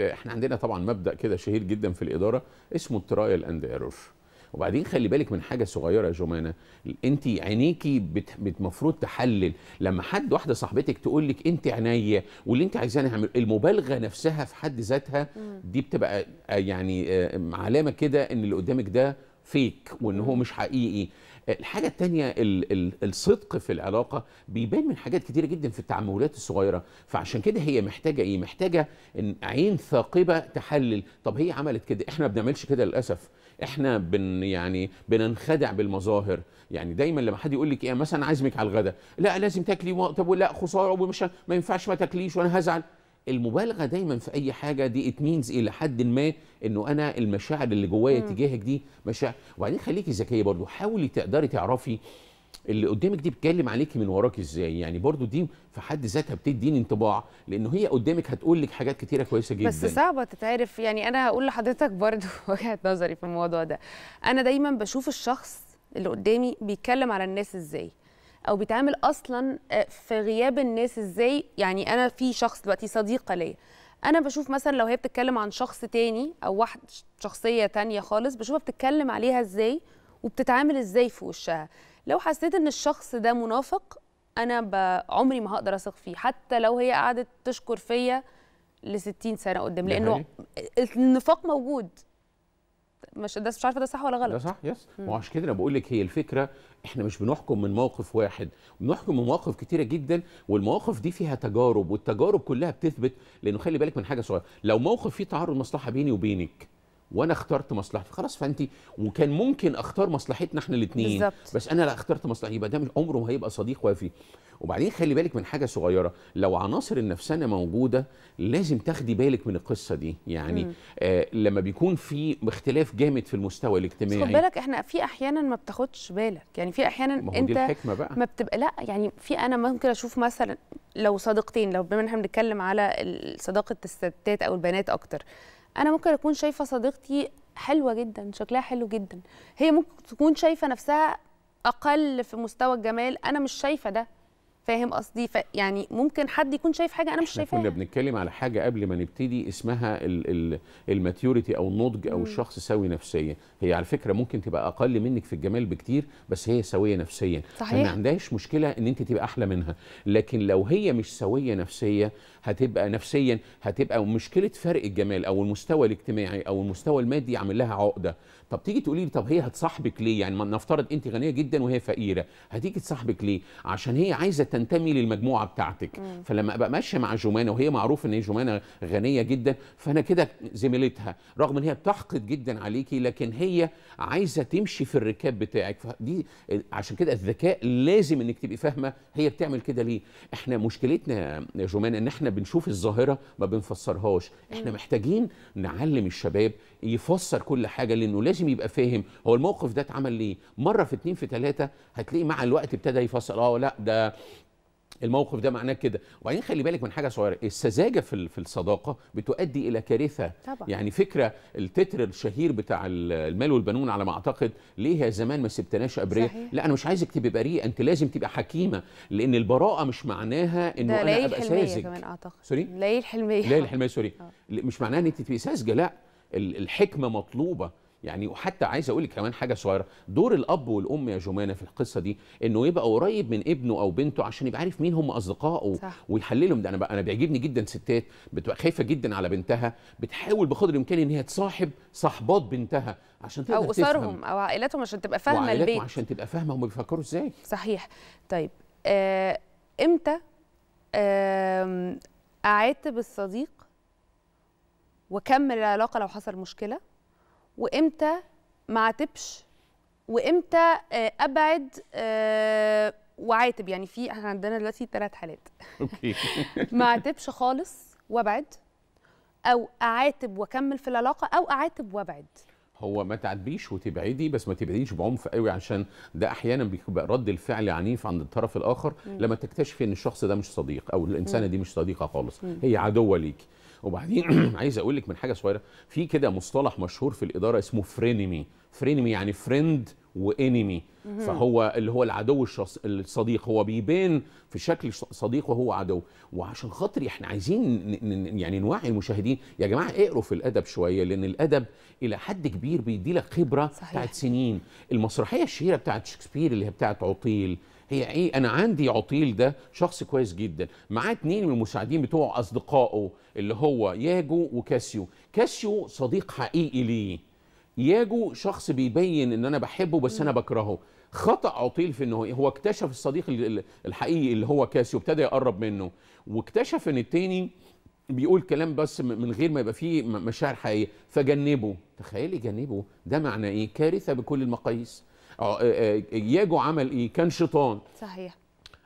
احنا عندنا طبعا مبدا كده شهير جدا في الاداره اسمه الترايل اند ايرور. وبعدين خلي بالك من حاجه صغيره يا جمانه، انت عينيكي المفروض تحلل. لما حد واحده صاحبتك تقول لك انت عينيا واللي انت عايزاه انا هعمله، المبالغه نفسها في حد ذاتها دي بتبقى يعني علامه كده ان اللي قدامك ده فيك وان هو مش حقيقي. الحاجه الثانيه الصدق في العلاقه بيبان من حاجات كتيره جدا في التعاملات الصغيره، فعشان كده هي محتاجه ايه؟ محتاجه عين ثاقبه تحلل. طب هي عملت كده، احنا ما بنعملش كده للاسف، احنا بن يعني بننخدع بالمظاهر. يعني دايما لما حد يقول لك ايه مثلا عازمك على الغداء، لا لازم تاكلي، طب لا خساره ومش ما ينفعش ما تاكليش وانا هزعل. المبالغه دايما في اي حاجه دي ات مينز الى حد ما انه انا المشاعر اللي جوايا تجاهك دي مشاعر. وبعدين خليكي ذكيه برضو، حاولي تقدري تعرفي اللي قدامك دي بتكلم عليكي من وراك ازاي. يعني برضو دي في حد ذاتها بتديني انطباع، لانه هي قدامك هتقول لك حاجات كتيره كويسه جدا بس صعبه تتعرف. يعني انا هقول لحضرتك برضو وجهه نظري في الموضوع ده، انا دايما بشوف الشخص اللي قدامي بيتكلم على الناس ازاي، او بيتعامل اصلا في غياب الناس ازاي. يعني انا في شخص دلوقتي صديقه ليا، انا بشوف مثلا لو هي بتتكلم عن شخص تاني او واحد شخصيه تانيه خالص، بشوفها بتتكلم عليها ازاي وبتتعامل ازاي في وشها. لو حسيت ان الشخص ده منافق، انا عمري ما هقدر اثق فيه حتى لو هي قعدت تشكر فيا ل ستين سنه قدام، لانه النفاق موجود. مش ده مش عارفه ده صح ولا غلط؟ ده صح يس. وعشان كده انا بقول لك هي الفكره احنا مش بنحكم من موقف واحد، بنحكم من مواقف كتيره جدا، والمواقف دي فيها تجارب، والتجارب كلها بتثبت. لانه خلي بالك من حاجه صغيره، لو موقف فيه تعارض مصلحه بيني وبينك وانا اخترت مصلحتي خلاص، فانت وكان ممكن اختار مصلحتنا احنا الاثنين، بس انا لا اخترت مصلحتي، يبقى ده مش عمره ما هيبقى صديق وفي. وبعدين خلي بالك من حاجه صغيره، لو عناصر النفسانه موجوده لازم تاخدي بالك من القصه دي. يعني آه لما بيكون في اختلاف جامد في المستوى الاجتماعي، خد بالك احنا في احيانا ما بتاخدش بالك، يعني في احيانا انت الحكمة بقى. ما بتبقى لا يعني في انا ممكن اشوف مثلا لو صديقتين، لو بما ان احنا بنتكلم على صداقه الستات او البنات اكتر، أنا ممكن أكون شايفة صديقتي حلوة جدا، شكلها حلو جدا، هي ممكن تكون شايفة نفسها أقل في مستوى الجمال، أنا مش شايفة ده، فاهم قصدي؟ يعني ممكن حد يكون شايف حاجة أنا مش شايفاها. احنا كنا بنتكلم على حاجة قبل ما نبتدي اسمها الماتيوريتي أو النضج أو الشخص سوي نفسيا. هي على فكرة ممكن تبقى أقل منك في الجمال بكتير، بس هي سوية نفسيا، صحيح، ما عندهاش مشكلة إن أنت تبقى أحلى منها. لكن لو هي مش سوية نفسيا هتبقى نفسيا هتبقى مشكلة فرق الجمال أو المستوى الاجتماعي أو المستوى المادي عامل لها عقدة. طب تيجي تقولي لي طب هي هتصاحبك ليه؟ يعني نفترض انت غنيه جدا وهي فقيره، هتيجي تصاحبك ليه؟ عشان هي عايزه تنتمي للمجموعه بتاعتك. مم. فلما ابقى ماشيه مع جمانه وهي معروف ان هي جمانه غنيه جدا، فانا كده زميلتها، رغم ان هي بتحقد جدا عليكي لكن هي عايزه تمشي في الركاب بتاعك. فدي عشان كده الذكاء لازم انك تبقي فاهمه هي بتعمل كده ليه. احنا مشكلتنا يا جمانه ان احنا بنشوف الظاهره ما بنفسرهاش، احنا مم. محتاجين نعلم الشباب يفسر كل حاجه، لانه لازم لازم يبقى فاهم هو الموقف ده اتعمل ليه. مره في اتنين في تلاته هتلاقي مع الوقت ابتدى يفصل، اه لا ده الموقف ده معناه كده. وبعدين خلي بالك من حاجه صغيره، السذاجه في في الصداقه بتؤدي الى كارثه طبعا. يعني فكره التتر الشهير بتاع المال والبنون على ما اعتقد، ليه يا زمان ما سبتناش ابريه؟ لا انا مش عايزك تبقي بريئه، انت لازم تبقى حكيمه، لان البراءه مش معناها انه انا ابقى ساذج. كمان اعتقد سوري ليالي الحلميه ليالي الحلميه سوري أوه. مش معناها ان انت تبقي ساذجه، لا الحكمه مطلوبه يعني. وحتى عايز اقول لك كمان حاجه صغيره، دور الاب والام يا جمانه في القصه دي انه يبقى قريب من ابنه او بنته عشان يبقى عارف مين هم اصدقائه ويحللهم. ده انا انا بيعجبني جدا ستات بتبقى خايفه جدا على بنتها، بتحاول بقدر الامكان ان هي تصاحب صاحبات بنتها عشان تقدر او اسرهم او عائلاتهم عشان تبقى فاهمه البيت، عشان تبقى فاهمه هم بيفكروا ازاي. صحيح. طيب آه، امتى آه، اعاتب الصديق واكمل العلاقه لو حصل مشكله، وامتى ما عاتبش، وامتى ابعد وعاتب؟ يعني في احنا عندنا دلوقتي ثلاث حالات. اوكي. ما عاتبش خالص وابعد، او اعاتب واكمل في العلاقه، او اعاتب وابعد. هو ما تعاتبيش وتبعدي، بس ما تبعديش بعنف قوي، عشان ده احيانا بيبقى رد الفعل عنيف عند الطرف الاخر م. لما تكتشفي ان الشخص ده مش صديق او الانسانه دي مش صديقه خالص، م. هي عدوه ليكي. وبعدين عايز اقول لك من حاجه صغيره، في كده مصطلح مشهور في الاداره اسمه فرينيمي. فرينيمي يعني فريند وانيمي، فهو اللي هو العدو الشخص الصديق، هو بيبان في شكل صديق وهو عدو. وعشان خاطري احنا عايزين يعني نوعي المشاهدين، يا جماعه اقروا في الادب شويه، لان الادب الى حد كبير بيدي لك خبره بتاعت سنين. المسرحيه الشهيره بتاعت شكسبير اللي هي بتاعت عطيل، هي ايه؟ انا عندي عطيل ده شخص كويس جدا، معاه اتنين من المساعدين بتوع اصدقائه اللي هو ياجو وكاسيو. كاسيو صديق حقيقي ليه، ياجو شخص بيبين ان انا بحبه بس انا بكرهه. خطأ عطيل في انه هو اكتشف الصديق الحقيقي اللي هو كاسيو، ابتدى يقرب منه، واكتشف ان التاني بيقول كلام بس من غير ما يبقى فيه مشاعر حقيقيه، فجنبه. تخيلي جنبه ده معنى ايه؟ كارثه بكل المقاييس. ياجو عمل ايه؟ كان شيطان. صحيح.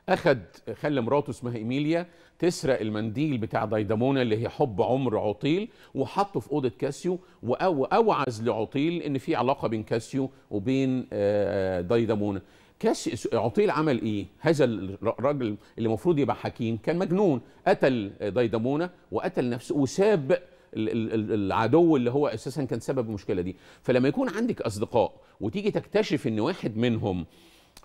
اخد خلى مراته اسمها ايميليا تسرق المنديل بتاع دايدامونا اللي هي حب عمر عطيل، وحطه في اوضه كاسيو، واوعز لعطيل ان في علاقه بين كاسيو وبين دايدامونا. كاسيو عطيل عمل ايه؟ هذا الراجل اللي المفروض يبقى حكيم كان مجنون، قتل دايدامونا وقتل نفسه وساب العدو اللي هو اساسا كان سبب المشكله دي. فلما يكون عندك اصدقاء وتيجي تكتشف ان واحد منهم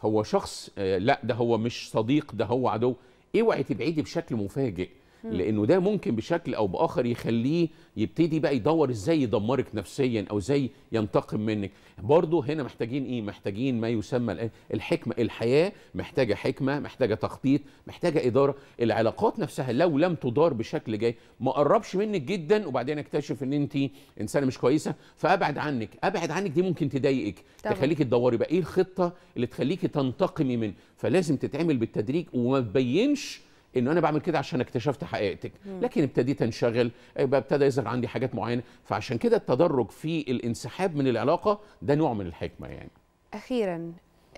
هو شخص لا ده هو مش صديق ده هو عدو، اوعي تبعدي بشكل مفاجئ، لانه ده ممكن بشكل او باخر يخليه يبتدي بقى يدور ازاي يدمرك نفسيا او ازاي ينتقم منك. برضه هنا محتاجين ايه؟ محتاجين ما يسمى الحكمه. الحياه محتاجه حكمه، محتاجه تخطيط، محتاجه اداره. العلاقات نفسها لو لم تدار بشكل جاي، ما قربش منك جدا وبعدين اكتشف ان انت انسانه مش كويسه فابعد عنك. ابعد عنك دي ممكن تضايقك، تخليكي تدوري بقى ايه الخطه اللي تخليكي تنتقمي منه. فلازم تتعمل بالتدريج، وما تبينش انه انا بعمل كده عشان اكتشفت حقيقتك، لكن ابتديت انشغل، ابتدى يظهر عندي حاجات معينه. فعشان كده التدرج في الانسحاب من العلاقه ده نوع من الحكمه يعني. اخيرا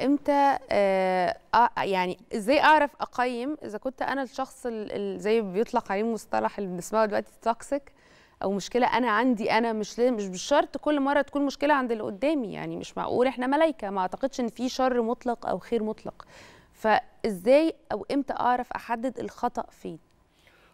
امتى آه يعني ازاي اعرف اقيم اذا كنت انا الشخص اللي زي بيطلق عليه مصطلح اللي بنسمعه دلوقتي توكسيك، او مشكله انا عندي انا، مش مش بالشرط كل مره تكون مشكله عند اللي قدامي، يعني مش معقول احنا ملايكه، ما اعتقدش ان في شر مطلق او خير مطلق. فازاي او امتى اعرف احدد الخطأ فين؟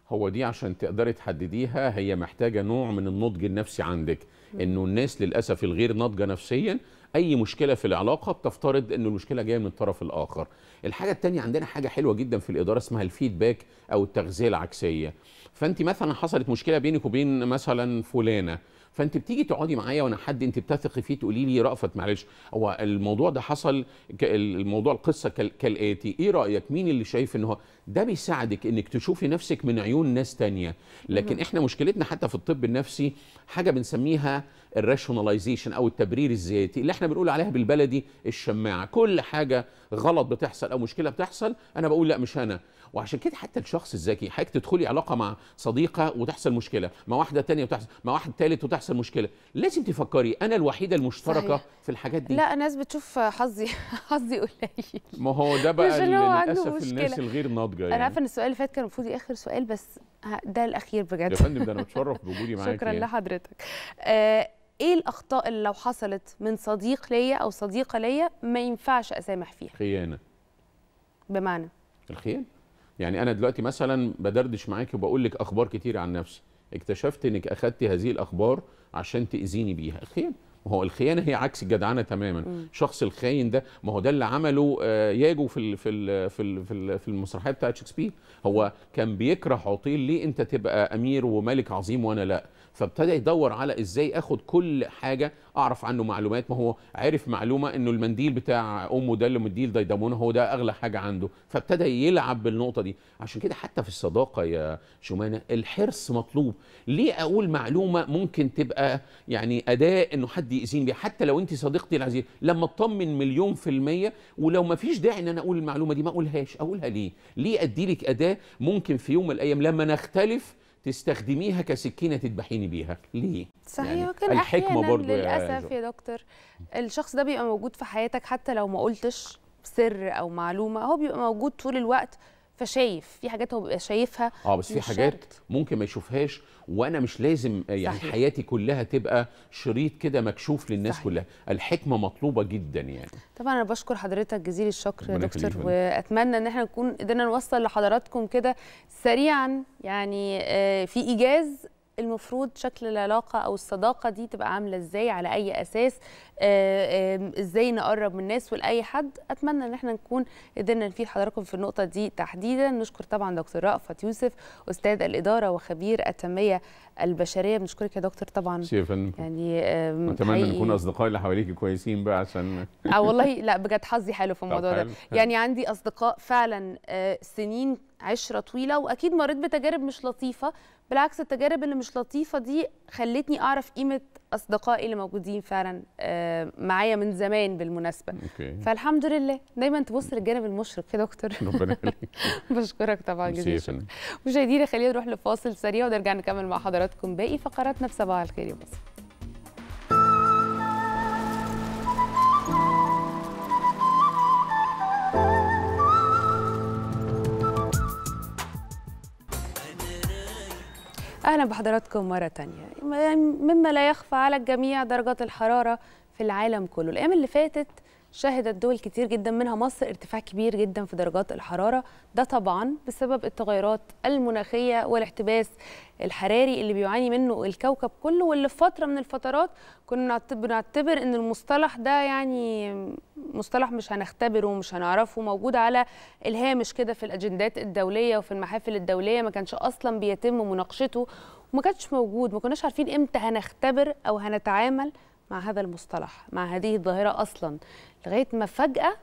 هو دي عشان تقدري تحدديها هي محتاجه نوع من النضج النفسي عندك، انه الناس للاسف الغير ناضجه نفسيا اي مشكله في العلاقه بتفترض ان المشكله جايه من الطرف الاخر. الحاجه الثانيه عندنا حاجه حلوه جدا في الاداره اسمها الفيدباك او التغذيه العكسيه. فانت مثلا حصلت مشكله بينك وبين مثلا فلانه، فانت بتيجي تقعدي معايا وانا حد انت بتثقي فيه تقولي لي رأفت معلش هو الموضوع ده حصل، الموضوع القصه كالاتي، ايه رايك؟ مين اللي شايف ان هو ده؟ بيساعدك انك تشوفي نفسك من عيون ناس تانية. لكن احنا مشكلتنا حتى في الطب النفسي حاجه بنسميها الراشوناليزيشن او التبرير الذاتي، اللي احنا بنقول عليها بالبلدي الشماعه. كل حاجه غلط بتحصل او مشكله بتحصل انا بقول لا مش انا. وعشان كده حتى الشخص الذكي حضرتك تدخلي علاقه مع صديقه وتحصل مشكله، مع واحده ثانيه وتحصل، مع واحد ثالث وتحصل مشكله، لازم تفكري انا الوحيده المشتركه صحيح. في الحاجات دي. لا الناس بتشوف حظي حظي قليل. ما هو ده بقى للاسف الناس الغير ناضجه يعني. انا عارفه ان السؤال اللي فات كان المفروض اخر سؤال، بس ده الاخير بجد. يا فندم ده انا متشرف بوجودي معاك. شكرا لحضرتك. ايه الاخطاء اللي لو حصلت من صديق ليا او صديقه ليا ما ينفعش اسامح فيها؟ خيانه. بمعنى الخيانه يعني انا دلوقتي مثلا بدردش معاكي وبقول لك اخبار كتير عن نفسي، اكتشفت انك اخذتي هذه الاخبار عشان تاذيني بيها، خيانه. ما هو الخيانه هي عكس الجدعنه تماما. الشخص الخاين ده ما هو ده اللي عمله ياجو في ال في ال في ال في المسرحيه بتاعت شكسبير. هو كان بيكره عطيل، ليه انت تبقى امير وملك عظيم وانا لا؟ فابتدى يدور على ازاي اخد كل حاجه اعرف عنه معلومات. ما هو عرف معلومه انه المنديل بتاع امه ده اللي مديه لديدمونه هو ده اغلى حاجه عنده، فابتدى يلعب بالنقطه دي. عشان كده حتى في الصداقه يا شمانه الحرص مطلوب. ليه اقول معلومه ممكن تبقى يعني اداء انه حد يأذيني بيها حتى لو انت صديقتي العزيزه، لما اطمن مليون في الميه، ولو ما فيش داعي ان انا اقول المعلومه دي ما اقولهاش. اقولها ليه؟ ليه ادي لك اداه ممكن في يوم من الايام لما نختلف تستخدميها كسكينه تذبحيني بيها؟ ليه؟ صحيح. يعني وكان احيانا للاسف يا دكتور الشخص ده بيبقى موجود في حياتك حتى لو ما قلتش سر او معلومه، هو بيبقى موجود طول الوقت، فشايف في حاجات هو بيبقى شايفها. اه بس في حاجات شرط ممكن ما يشوفهاش، وانا مش لازم يعني صحيح حياتي كلها تبقى شريط كده مكشوف للناس صحيح كلها. الحكمه مطلوبه جدا يعني. طبعا انا بشكر حضرتك جزيل الشكر يا دكتور، واتمنى ان احنا نكون قدرنا نوصل لحضراتكم كده سريعا يعني في ايجاز المفروض شكل العلاقه او الصداقه دي تبقى عامله ازاي، على اي اساس، ازاي نقرب من الناس ولاي حد. اتمنى ان احنا نكون قدرنا نفيد حضراتكم في النقطه دي تحديدا. نشكر طبعا دكتور رأفت يوسف استاذ الاداره وخبير التنميه البشريه. بنشكرك يا دكتور طبعا يعني اتمنى ان نكون اصدقائي اللي حواليكي كويسين بقى عشان اه والله لا بجد حظي حلو في الموضوع ده، يعني عندي اصدقاء فعلا سنين عشره طويله، واكيد مريت بتجارب مش لطيفه، بالعكس التجارب اللي مش لطيفه دي خلتني اعرف قيمه اصدقائي اللي موجودين فعلا معايا من زمان بالمناسبه. أوكي. فالحمد لله دايما تبص للجانب المشرق يا دكتور. ربنا يخليك. بشكرك طبعا جزيلا الشكر. مشاهدينا خلينا نروح لفاصل سريع ونرجع نكمل مع حضراتكم باقي فقراتنا في صباح الخير يا مصر. أهلا بحضراتكم مرة تانية. مما لا يخفى على الجميع درجات الحرارة في العالم كله. الأيام اللي فاتت شهدت دول كتير جدا منها مصر ارتفاع كبير جدا في درجات الحرارة، ده طبعا بسبب التغيرات المناخية والاحتباس الحراري اللي بيعاني منه الكوكب كله، واللي في فترة من الفترات كنا بنعتبر ان المصطلح ده يعني مصطلح مش هنختبره ومش هنعرفه، موجود على الهامش كده في الأجندات الدولية وفي المحافل الدولية، ما كانش أصلا بيتم مناقشته وما كانش موجود، ما كناش عارفين امتى هنختبر أو هنتعامل مع هذا المصطلح، مع هذه الظاهرة أصلا، لغاية ما فجأة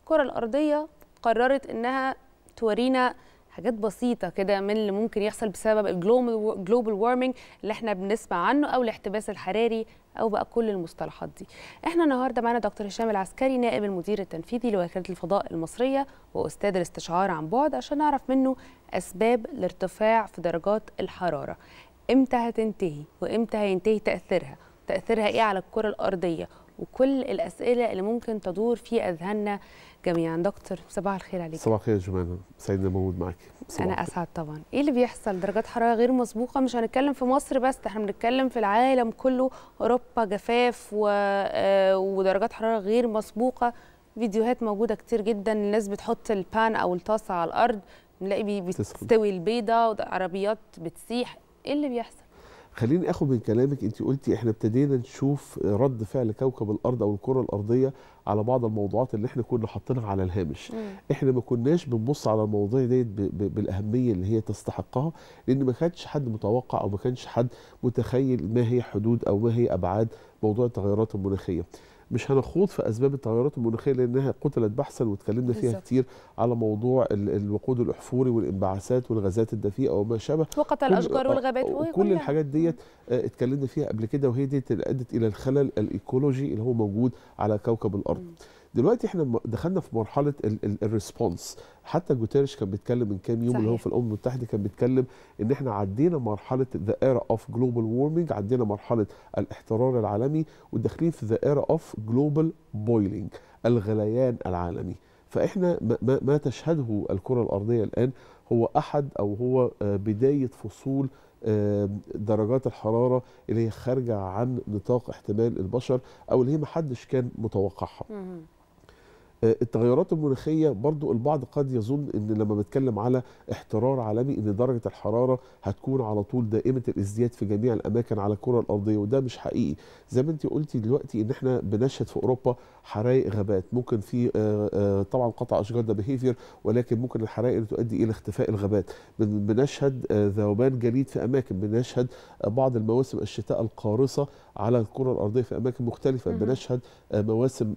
الكرة الأرضية قررت إنها تورينا حاجات بسيطة كده من اللي ممكن يحصل بسبب الجلوبال وارمنج اللي احنا بنسمع عنه، أو الاحتباس الحراري، أو بقى كل المصطلحات دي. احنا النهاردة معنا دكتور هشام العسكري نائب المدير التنفيذي لوكالة الفضاء المصرية وأستاذ الاستشعار عن بعد، عشان نعرف منه أسباب الارتفاع في درجات الحرارة، إمتى هتنتهي وإمتى هينتهي تأثيرها، تأثيرها إيه على الكرة الأرضية، وكل الأسئلة اللي ممكن تدور في أذهاننا جميعا. دكتور صباح الخير عليك. صباح الخير يا جماعة، سعيدنا موجود معاك. أنا أسعد طبعا. إيه اللي بيحصل؟ درجات حرارة غير مسبوقة، مش هنتكلم في مصر بس، احنا بنتكلم في العالم كله، أوروبا جفاف و... ودرجات حرارة غير مسبوقة. فيديوهات موجودة كتير جدا، الناس بتحط البان أو الطاسة على الأرض، نلاقي بتستوي البيضة وعربيات بتسيح. إيه اللي بيحصل؟ خليني اخد من كلامك، انت قلتي احنا ابتدينا نشوف رد فعل كوكب الارض او الكره الارضيه على بعض الموضوعات اللي احنا كنا حاطينها على الهامش. مم. احنا ما كناش بنبص على المواضيع ديت بالاهميه اللي هي تستحقها، لان ما كانش حد متوقع او ما كانش حد متخيل ما هي حدود او ما هي ابعاد موضوع التغيرات المناخيه. مش هنخوض في اسباب التغيرات المناخيه لانها قتلت بحثا واتكلمنا فيها بالزبط كتير على موضوع الوقود الاحفوري والانبعاثات والغازات الدفيئه وما شابه، وقتل الاشجار والغابات وكل كل الحاجات ديت اتكلمنا فيها قبل كده، وهي دي اللي ادت الى الخلل الايكولوجي اللي هو موجود على كوكب الارض. م. دلوقتي احنا دخلنا في مرحله الريسبونس، حتى جوتيرش كان بيتكلم من كام يوم صحيح. اللي هو في الامم المتحده كان بيتكلم ان احنا عدينا مرحله ذا ايرا اوف جلوبال وورمنج، عدينا مرحله الاحترار العالمي وداخلين في ذا ايرا اوف جلوبال بويلنج، الغليان العالمي. فاحنا ما, ما تشهده الكره الارضيه الان هو احد او هو بدايه فصول درجات الحرارة اللي هي خارجة عن نطاق احتمال البشر أو اللي هي محدش كان متوقعها. التغيرات المناخية برضو البعض قد يظن ان لما بتكلم على احترار عالمي ان درجة الحرارة هتكون على طول دائمة الازدياد في جميع الاماكن على الكرة الارضية، وده مش حقيقي. زي ما انت قلتي دلوقتي ان احنا بنشهد في اوروبا حرائق غابات، ممكن في طبعا قطع اشجار ده بيهيفير، ولكن ممكن الحرائق اللي تؤدي الى اختفاء الغابات، بنشهد ذوبان جليد في اماكن، بنشهد بعض المواسم الشتاء القارصة على الكرة الارضية في اماكن مختلفة، بنشهد مواسم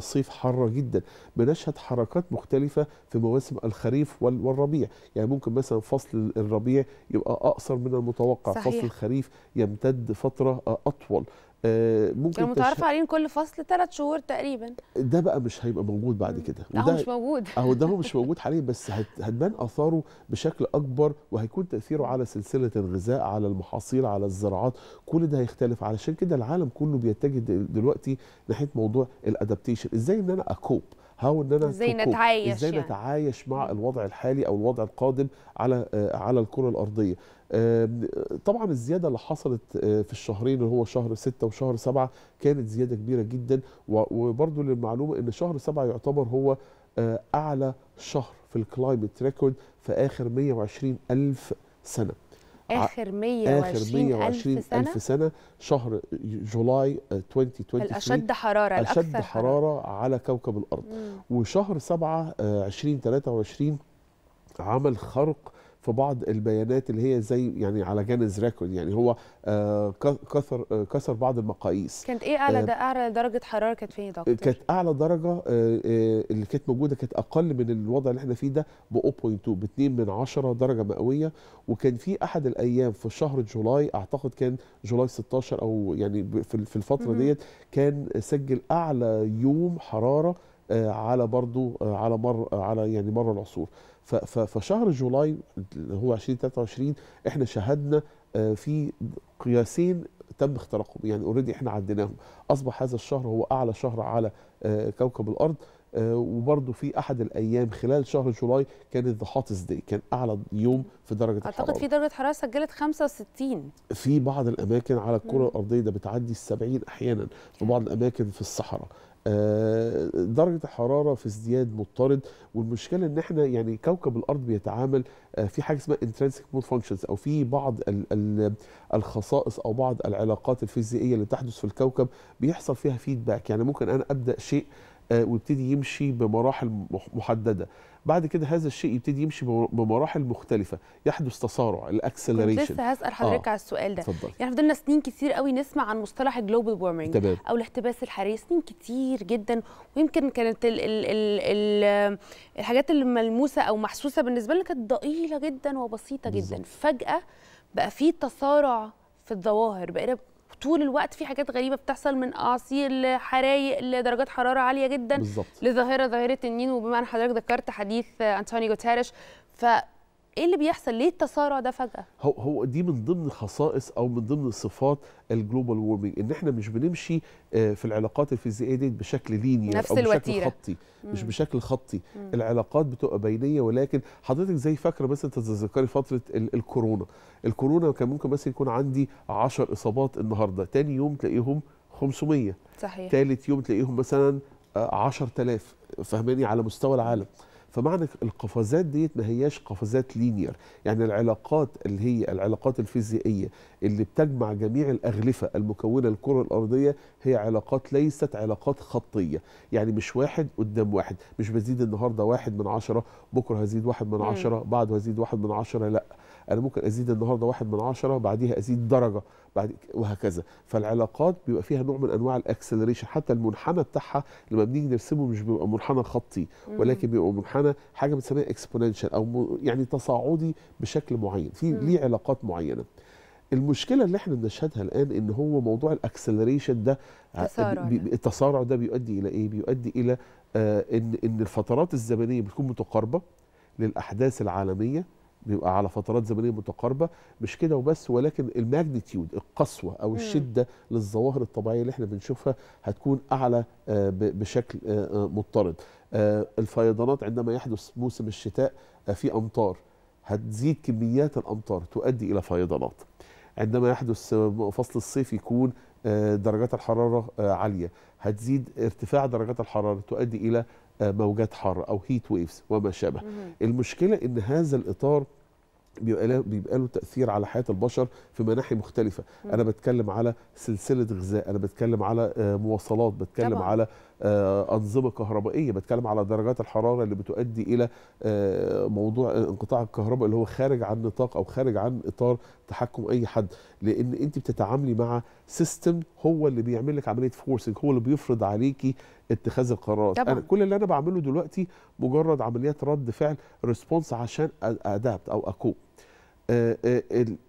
صيف حارة جدا، بنشهد حركات مختلفة في مواسم الخريف والربيع. يعني ممكن مثلا فصل الربيع يبقى أقصر من المتوقع، صحيح. فصل الخريف يمتد فترة أطول. ممكن كانوا متعرف عليه كل فصل ثلاث شهور تقريبا، ده بقى مش هيبقى موجود بعد كده، ده مش موجود اهو، ده هو مش موجود حاليا، بس هتبان اثاره بشكل اكبر، وهيكون تاثيره على سلسله الغذاء، على المحاصيل، على الزراعات، كل ده هيختلف. علشان كده العالم كله بيتجه دلوقتي ناحيه موضوع الادابتيشن، ازاي ان انا اكوب، هاو ان انا ازاي نتعايش ازاي يعني. نتعايش مع الوضع الحالي او الوضع القادم على على الكره الارضيه. طبعا الزياده اللي حصلت في الشهرين اللي هو شهر ستة وشهر سبعة كانت زياده كبيره جدا، وبرده للمعلومه ان شهر سبعة يعتبر هو اعلى شهر في الكلايمت ريكورد في اخر مئة وعشرين ألف سنه. آخر مئة وعشرين ألف سنة شهر جولاي ألفين وثلاثة وعشرين الأشد حرارة، الأكثر أشد حرارة على كوكب الأرض. مم. وشهر سبعة ألفين وثلاثة وعشرين عمل خرق في بعض البيانات اللي هي زي يعني على جينيز ريكورد، يعني هو آه كسر آه كسر بعض المقاييس. كانت ايه اعلى آه اعلى درجه حراره كانت فين يا دكتور؟ كانت اعلى درجه آه اللي كانت موجوده كانت اقل من الوضع اللي احنا فيه ده ب صفر فاصلة اتنين ب اتنين من عشرة درجه مئويه. وكان في احد الايام في شهر جولاي، اعتقد كان جولاي ستاشر او يعني في الفتره ديت، كان سجل اعلى يوم حراره آه على برضو آه على مر على يعني مر العصور. فشهر جولاي اللي هو ألفين وثلاثة وعشرين احنا شهدنا في قياسين تم اختراقهم، يعني اوريدي احنا عديناهم، اصبح هذا الشهر هو اعلى شهر على كوكب الارض. وبرضه في احد الايام خلال شهر جولاي كانت ذا هوتس داي، كان اعلى يوم في درجه الحراره، اعتقد في درجه حراره سجلت خمسة وستين في بعض الاماكن على الكره الارضيه، ده بتعدي السبعين احيانا في بعض الاماكن في الصحراء. درجة الحرارة في ازدياد مضطرد، والمشكلة ان احنا يعني كوكب الارض بيتعامل في حاجة اسمها intrinsic malfunctions، او في بعض الخصائص او بعض العلاقات الفيزيائية اللي تحدث في الكوكب بيحصل فيها فيدباك. يعني ممكن انا ابدأ شيء ويبتدي يمشي بمراحل محددة، بعد كده هذا الشيء يبتدي يمشي بمراحل مختلفة، يحدث تسارع الاكسلريشن. كنت لسه هسأل حضرتك آه. على السؤال ده. فضل. يعني فضلنا سنين كتير قوي نسمع عن مصطلح الجلوبال وارمنج او الاحتباس الحراري، سنين كتير جدا، ويمكن كانت ال ال ال الحاجات اللي ملموسة او محسوسة بالنسبة لنا كانت ضئيلة جدا وبسيطة جدا. بالزبط. فجأة بقى في تسارع في الظواهر، بقينا طول الوقت في حاجات غريبه بتحصل، من اعاصير لحرايق لدرجات حراره عاليه جدا. بالزبط. لظاهره ظاهره النين، وبما ان حضرتك ذكرت حديث انطونيو جوتيريش، ف ايه اللي بيحصل؟ ليه التسارع ده فجأة؟ هو هو دي من ضمن خصائص او من ضمن صفات الجلوبال وورمنج، ان احنا مش بنمشي في العلاقات الفيزيائيه دي بشكل لينير او بشكل خطي، مش بشكل خطي، مم. العلاقات بتبقى بينيه. ولكن حضرتك زي فاكره مثلا تتذكري فتره الكورونا، الكورونا كان ممكن مثلا يكون عندي عشر اصابات النهارده، تاني يوم تلاقيهم خمسمية، صحيح، تالت يوم تلاقيهم مثلا عشرة آلاف، فاهماني، على مستوى العالم. فمعنى القفزات ديت ما هياش قفزات لينير، يعني العلاقات اللي هي العلاقات الفيزيائيه اللي بتجمع جميع الاغلفه المكونه للكره الارضيه هي علاقات ليست علاقات خطيه، يعني مش واحد قدام واحد، مش بزيد النهارده واحد من عشرة بكره هزيد واحد من عشرة بعده هزيد واحد من عشرة، لا، انا ممكن ازيد النهارده واحد من عشرة بعديها ازيد درجه بعد وهكذا. فالعلاقات بيبقى فيها نوع من انواع الاكسلريشن، حتى المنحنى بتاعها لما بنيجي نرسمه مش بيبقى منحنى خطي، ولكن بيبقى منحنى حاجه بنسميها اكسبوننشال او يعني تصاعدي بشكل معين، في ليه علاقات معينه. المشكله اللي احنا بنشهدها الان ان هو موضوع الاكسلريشن ده، التسارع ده بيؤدي الى ايه؟ بيؤدي الى آه ان ان الفترات الزمنيه بتكون متقاربه للاحداث العالميه، بيبقى على فترات زمنيه متقاربه، مش كده وبس، ولكن الماجنتيود، القسوه او الشده مم. للظواهر الطبيعيه اللي احنا بنشوفها هتكون اعلى بشكل مضطرد. الفيضانات عندما يحدث موسم الشتاء في امطار، هتزيد كميات الأمطار تؤدي إلى فيضانات. عندما يحدث فصل الصيف يكون درجات الحرارة عالية، هتزيد ارتفاع درجات الحرارة تؤدي إلى موجات حارة أو هيت ويفز وما شابه. المشكلة إن هذا الإطار بيبقى له تأثير على حياة البشر في مناحي مختلفة. مم. أنا بتكلم على سلسلة غذاء، أنا بتكلم على مواصلات، بتكلم طبعا. على أنظمة كهربائية، بتكلم على درجات الحرارة اللي بتؤدي إلى موضوع انقطاع الكهرباء اللي هو خارج عن نطاق أو خارج عن إطار تحكم أي حد، لأن أنت بتتعاملي مع سيستم هو اللي بيعمل لك عملية فورسنج، هو اللي بيفرض عليكي اتخاذ القرارات. أنا كل اللي أنا بعمله دلوقتي مجرد عمليات رد فعل ريسبونس عشان أدابت أو أكوب.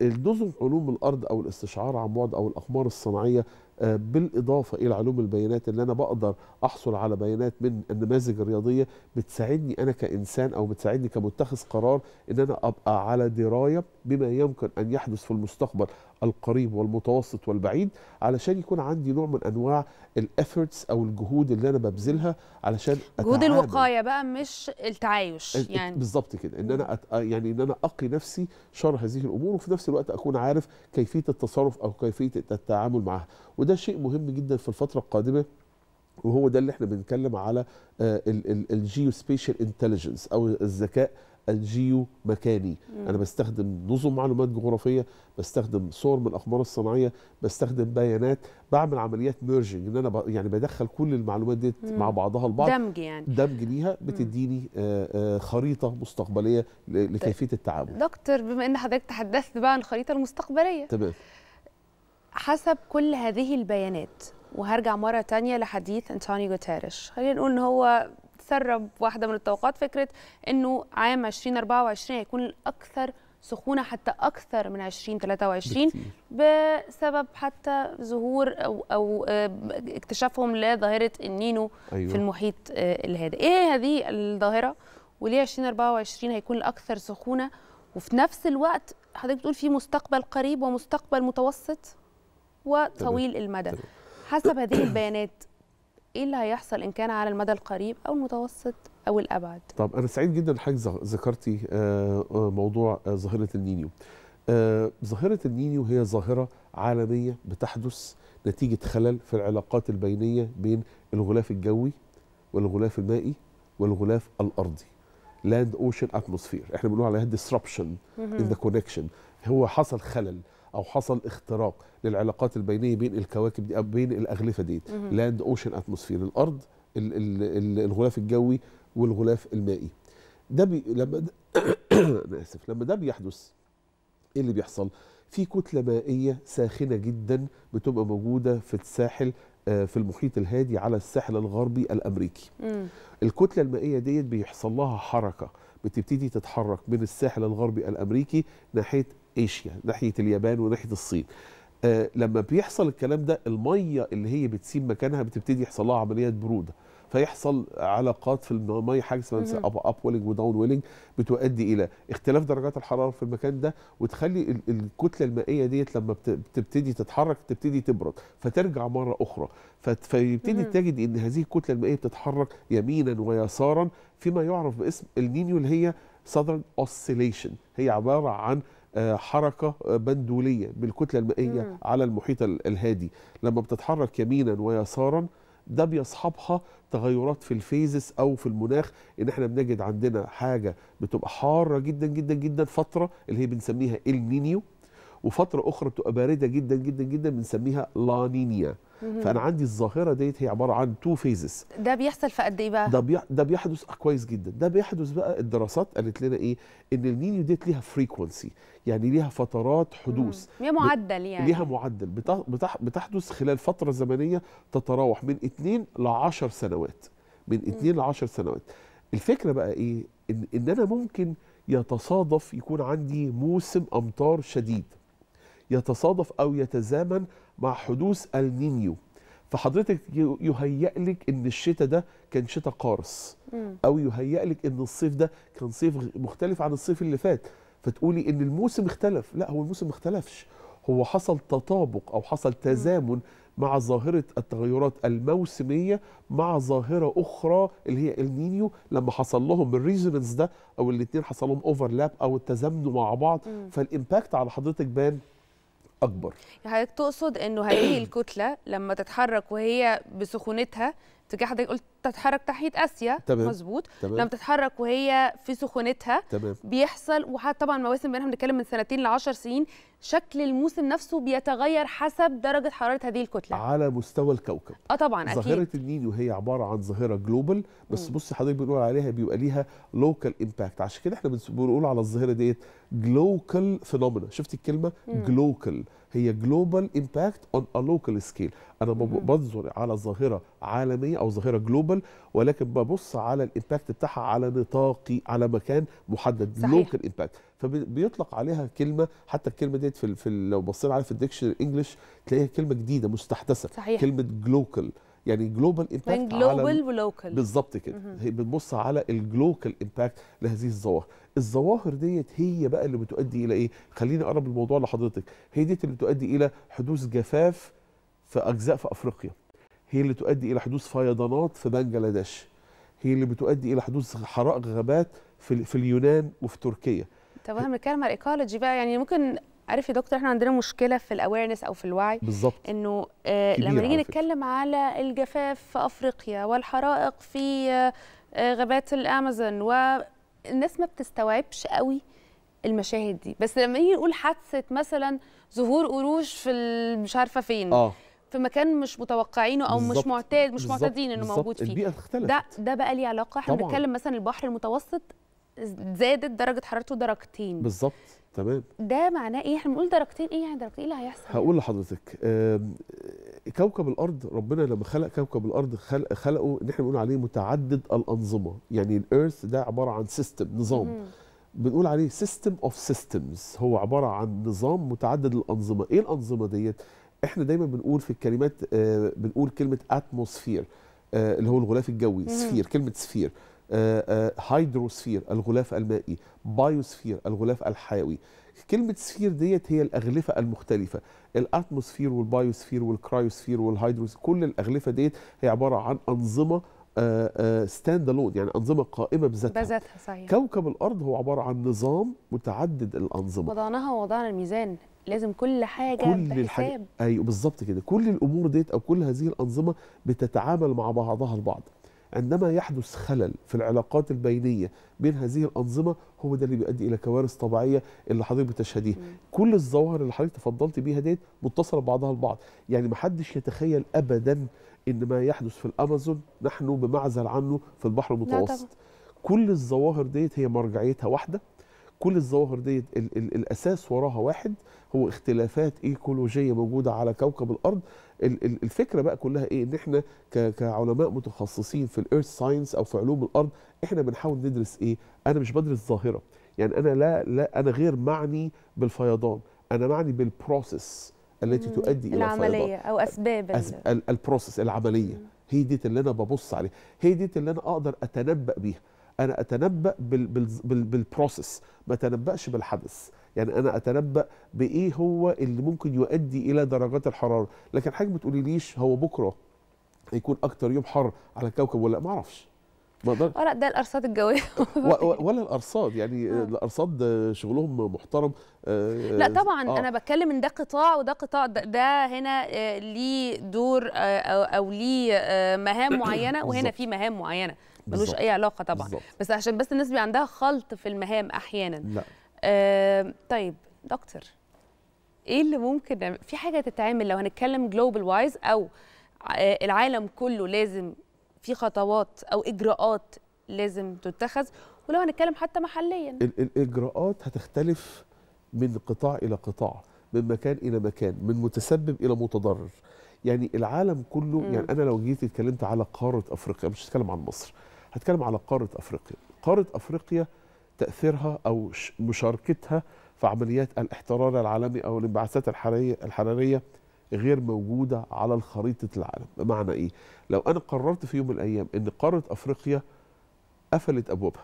النظم علوم الأرض أو الاستشعار عن بعد أو الأقمار الصناعية بالإضافة إلى علوم البيانات اللي أنا بقدر أحصل على بيانات من النماذج الرياضية بتساعدني أنا كإنسان أو بتساعدني كمتخذ قرار إن أنا أبقى على دراية بما يمكن أن يحدث في المستقبل القريب والمتوسط والبعيد، علشان يكون عندي نوع من أنواع الافورتس أو الجهود اللي أنا ببذلها علشان جهود الوقاية بقى مش التعايش يعني. بالظبط كده، إن أنا أت... يعني إن أنا أقي نفسي شر هذه الأمور وفي نفس الوقت أكون عارف كيفية التصرف أو كيفية التعامل معها، وده شيء مهم جدا في الفترة القادمة، وهو ده اللي احنا بنتكلم على الجيو سبيشال انتليجنس أو الذكاء الجيو مكاني. مم. أنا بستخدم نظم معلومات جغرافية، بستخدم صور من الأقمار الصناعية، بستخدم بيانات، بعمل عمليات ميرجنج إن أنا يعني بدخل كل المعلومات دي مم. مع بعضها البعض، دمج يعني دمج ليها بتديني آآ آآ خريطة مستقبلية لكيفية التعامل. دكتور، بما إن حضرتك تحدثت بقى عن الخريطة المستقبلية، تمام، حسب كل هذه البيانات، وهرجع مرة تانية لحديث أنطونيو غوتيريش، خلينا نقول إن هو سرب واحدة من التوقعات، فكرة أنه عام ألفين وأربعة وعشرين هيكون الأكثر سخونة حتى أكثر من ألفين وثلاثة وعشرين بسبب حتى ظهور أو, أو اكتشافهم لظاهرة النينو. أيوة. في المحيط الهادئ. إيه هذه الظاهرة وليه ألفين وأربعة وعشرين هيكون الأكثر سخونة، وفي نفس الوقت حضرتك بتقول في مستقبل قريب ومستقبل متوسط وطويل المدى؟ حسب هذه البيانات ايه اللي هيحصل ان كان على المدى القريب او المتوسط او الابعد؟ طب انا سعيد جدا ان حضرتك ذكرتي موضوع ظاهره النينيو. ظاهره النينيو هي ظاهره عالميه بتحدث نتيجه خلل في العلاقات البينيه بين الغلاف الجوي والغلاف المائي والغلاف الارضي. لاند اوشن اتموسفير، احنا بنقول عليها ديسربشن ان ذا كونكشن، هو حصل خلل أو حصل اختراق للعلاقات البينية بين الكواكب دي أو بين الأغلفة دي. لاند أوشن أتموسفير، الأرض، ال ال الغلاف الجوي والغلاف المائي. ده بي... لما ده... أنا آسف، لما ده بيحدث إيه اللي بيحصل؟ في كتلة مائية ساخنة جدا بتبقى موجودة في الساحل في المحيط الهادي على الساحل الغربي الأمريكي. مم. الكتلة المائية ديت بيحصل لها حركة، بتبتدي تتحرك من الساحل الغربي الأمريكي ناحية ايشيا، ناحيه اليابان وناحيه الصين. آه لما بيحصل الكلام ده، الميه اللي هي بتسيب مكانها بتبتدي يحصل لها عمليات بروده، فيحصل علاقات في الميه، حاجه اسمها اب ويلنج وداون ويلنج، بتؤدي الى اختلاف درجات الحراره في المكان ده، وتخلي الكتله المائيه ديت لما بتبتدي تتحرك تبتدي تبرد، فترجع مره اخرى، فيبتدي تجد ان هذه الكتله المائيه بتتحرك يمينا ويسارا فيما يعرف باسم النينيو، اللي هي ساذرن اوسيليشن، هي عباره عن حركة بندولية بالكتلة المائية مم. على المحيط الهادي. لما بتتحرك يمينا ويسارا ده بيصحبها تغيرات في الفيزس أو في المناخ، إن احنا بنجد عندنا حاجة بتبقى حارة جدا جدا جدا فترة اللي هي بنسميها النينيو، وفترة أخرى بتبقى باردة جدا جدا جدا بنسميها لانينيا. فأنا عندي الظاهرة ديت هي عبارة عن تو فيزز. ده بيحصل في قد إيه بقى؟ ده بي... ده بيحدث كويس جدا، ده بيحدث بقى. الدراسات قالت لنا إيه؟ إن النينيو ديت ليها فريكونسي، يعني ليها فترات حدوث، ليها معدل، يعني ليها معدل بتح... بتح... بتحدث خلال فترة زمنية تتراوح من اتنين لعشر سنوات، من اتنين لعشر سنوات. الفكرة بقى إيه؟ إن إن أنا ممكن يتصادف يكون عندي موسم أمطار شديد يتصادف أو يتزامن مع حدوث النينيو، فحضرتك يهيأ لك إن الشتاء ده كان شتاء قارس، أو يهيأ لك إن الصيف ده كان صيف مختلف عن الصيف اللي فات، فتقولي إن الموسم اختلف. لا، هو الموسم ما اختلفش، هو حصل تطابق أو حصل تزامن مع ظاهرة التغيرات الموسمية مع ظاهرة أخرى اللي هي النينيو، لما حصل لهم الريزونانس ده أو الاتنين حصل لهم أوفرلاب أو التزامنوا مع بعض، فالإمباكت على حضرتك بان أكبر. حضرتك تقصد إنه هذه الكتلة لما تتحرك وهي بسخونتها، تجاه حضرتك قلت تتحرك تحت آسيا، مظبوط، لما تتحرك وهي في سخونتها تمام. بيحصل، وحتى طبعا مواسم بينها بنتكلم من سنتين لعشر سنين، شكل الموسم نفسه بيتغير حسب درجة حرارة هذه الكتلة على مستوى الكوكب. اه طبعا ظاهرة اكيد. ظاهرة النينيو هي عبارة عن ظاهرة جلوبال، بس بصي حضرتك بنقول عليها بيبقى ليها لوكال امباكت، عشان كده احنا بنقول على الظاهرة ديت جلوكال فينومينا. شفتي الكلمة جلوكال؟ هي جلوبال امباكت اون ا لوكال سكيل. انا بنظر على ظاهرة عالمية او ظاهرة جلوبال، ولكن ببص على الامباكت بتاعها على نطاقي، على مكان محدد، لوكال امباكت. فبيطلق عليها كلمه، حتى الكلمه ديت في, في لو بصينا عليها في الديكشنري انجلش تلاقيها كلمه جديده مستحدثه. صحيح. كلمه جلوكال يعني جلوبال امباكت، جلوبال ولوكال بالظبط كده. هي بنبص على الجلوكال امباكت لهذه الظواهر. الظواهر ديت هي بقى اللي بتؤدي الى ايه؟ خليني اقرب الموضوع لحضرتك. هي ديت اللي بتؤدي الى حدوث جفاف في اجزاء في افريقيا، هي اللي تؤدي الى حدوث فيضانات في بنجلاديش، هي اللي بتؤدي الى حدوث حرائق غابات في, في اليونان وفي تركيا. طب احنا بنتكلم على الايكولوجي بقى، يعني ممكن عارف يا دكتور احنا عندنا مشكله في الاويرنس او في الوعي بالظبط، انه آه لما نيجي نتكلم على الجفاف في افريقيا والحرائق في آه غابات الامازون، والناس ما بتستوعبش قوي المشاهد دي. بس لما نيجي نقول حادثه مثلا ظهور قروش في مش عارفه فين، اه في مكان مش متوقعينه او بالزبط. مش معتاد مش بالزبط. معتادين انه بالزبط. موجود فيه، البيئه اختلفت. ده ده بقى ليه علاقه. احنا بنتكلم مثلا البحر المتوسط زادت درجه حرارته درجتين بالظبط. تمام. ده معناه ايه؟ احنا بنقول درجتين، ايه يعني درجتين؟ ايه اللي هيحصل؟ هقول لحضرتك كوكب الارض، ربنا لما خلق كوكب الارض خلق خلقه ان احنا بنقول عليه متعدد الانظمه، يعني الارث ده عباره عن سيستم، نظام. مم. بنقول عليه سيستم اوف سيستمز، هو عباره عن نظام متعدد الانظمه. ايه الانظمه ديت؟ احنا دايما بنقول في الكلمات آه بنقول كلمه اتموسفير آه اللي هو الغلاف الجوي، سفير، كلمه سفير، آه آه هيدروسفير الغلاف المائي، بايوسفير الغلاف الحيوي. كلمه سفير ديت هي الاغلفه المختلفه، الاتموسفير والبايوسفير والكرايوسفير والهيدروس، كل الاغلفه ديت هي عباره عن انظمه ستاند الون، يعني انظمه قائمه بذاتها بذاتها. صحيح. كوكب الارض هو عباره عن نظام متعدد الانظمه. وضعناها ووضعنا الميزان، لازم كل حاجه كل بحساب. ايوه بالظبط كده. كل الامور ديت او كل هذه الانظمه بتتعامل مع بعضها البعض. عندما يحدث خلل في العلاقات البينيه بين هذه الانظمه، هو ده اللي بيؤدي الى كوارث طبيعيه اللي حضرتك بتشهديها. كل الظواهر اللي حضرتك تفضلت بيها ديت متصله ببعضها البعض، يعني ما حدش يتخيل ابدا ان ما يحدث في الامازون نحن بمعزل عنه في البحر المتوسط. كل الظواهر ديت هي مرجعيتها واحده، كل الظواهر ديت ال ال الاساس وراها واحد، هو اختلافات ايكولوجيه موجوده على كوكب الارض. الفكره بقى كلها ايه؟ ان احنا كعلماء متخصصين في الارث ساينس او في علوم الارض، احنا بنحاول ندرس ايه؟ انا مش بدرس ظاهره، يعني انا لا لا انا غير معني بالفيضان، انا معني بالبروسيس التي تؤدي الى الفيضان، العمليه او اسباب ال البروسيس العمليه. هي ديت اللي انا ببص عليها، هي ديت اللي انا اقدر اتنبأ بيها. انا اتنبأ بالبروسيس، ما اتنبأش بالحدث، يعني انا اتنبأ بايه هو اللي ممكن يؤدي الى درجات الحراره. لكن حاجه ما تقوليليش هو بكره هيكون اكتر يوم حر على الكوكب ولا ما اعرفش، ما اقدرش. لا ده الارصاد الجويه ولا الارصاد، يعني الارصاد شغلهم محترم. لا طبعا آه. انا بتكلم ان ده قطاع وده قطاع، ده, ده هنا ليه دور او, أو ليه مهام معينه، وهنا في مهام معينه ملوش اي علاقه طبعا بالزبط. بس عشان بس الناس بي عندها خلط في المهام احيانا. لا. آه طيب دكتور، ايه اللي ممكن في حاجه تتعمل لو هنتكلم جلوبال وايز او آه العالم كله؟ لازم في خطوات او اجراءات لازم تتخذ، ولو هنتكلم حتى محليا الاجراءات هتختلف من قطاع الى قطاع، من مكان الى مكان، من متسبب الى متضرر. يعني العالم كله، يعني انا لو جيت اتكلمت على قاره افريقيا، مش هتكلم عن مصر، هتكلم على قاره افريقيا. قاره افريقيا تأثيرها أو مشاركتها في عمليات الاحترار العالمي أو الانبعاثات الحرارية غير موجودة على خريطة العالم. بمعنى إيه؟ لو أنا قررت في يوم من الأيام إن قارة أفريقيا قفلت أبوابها،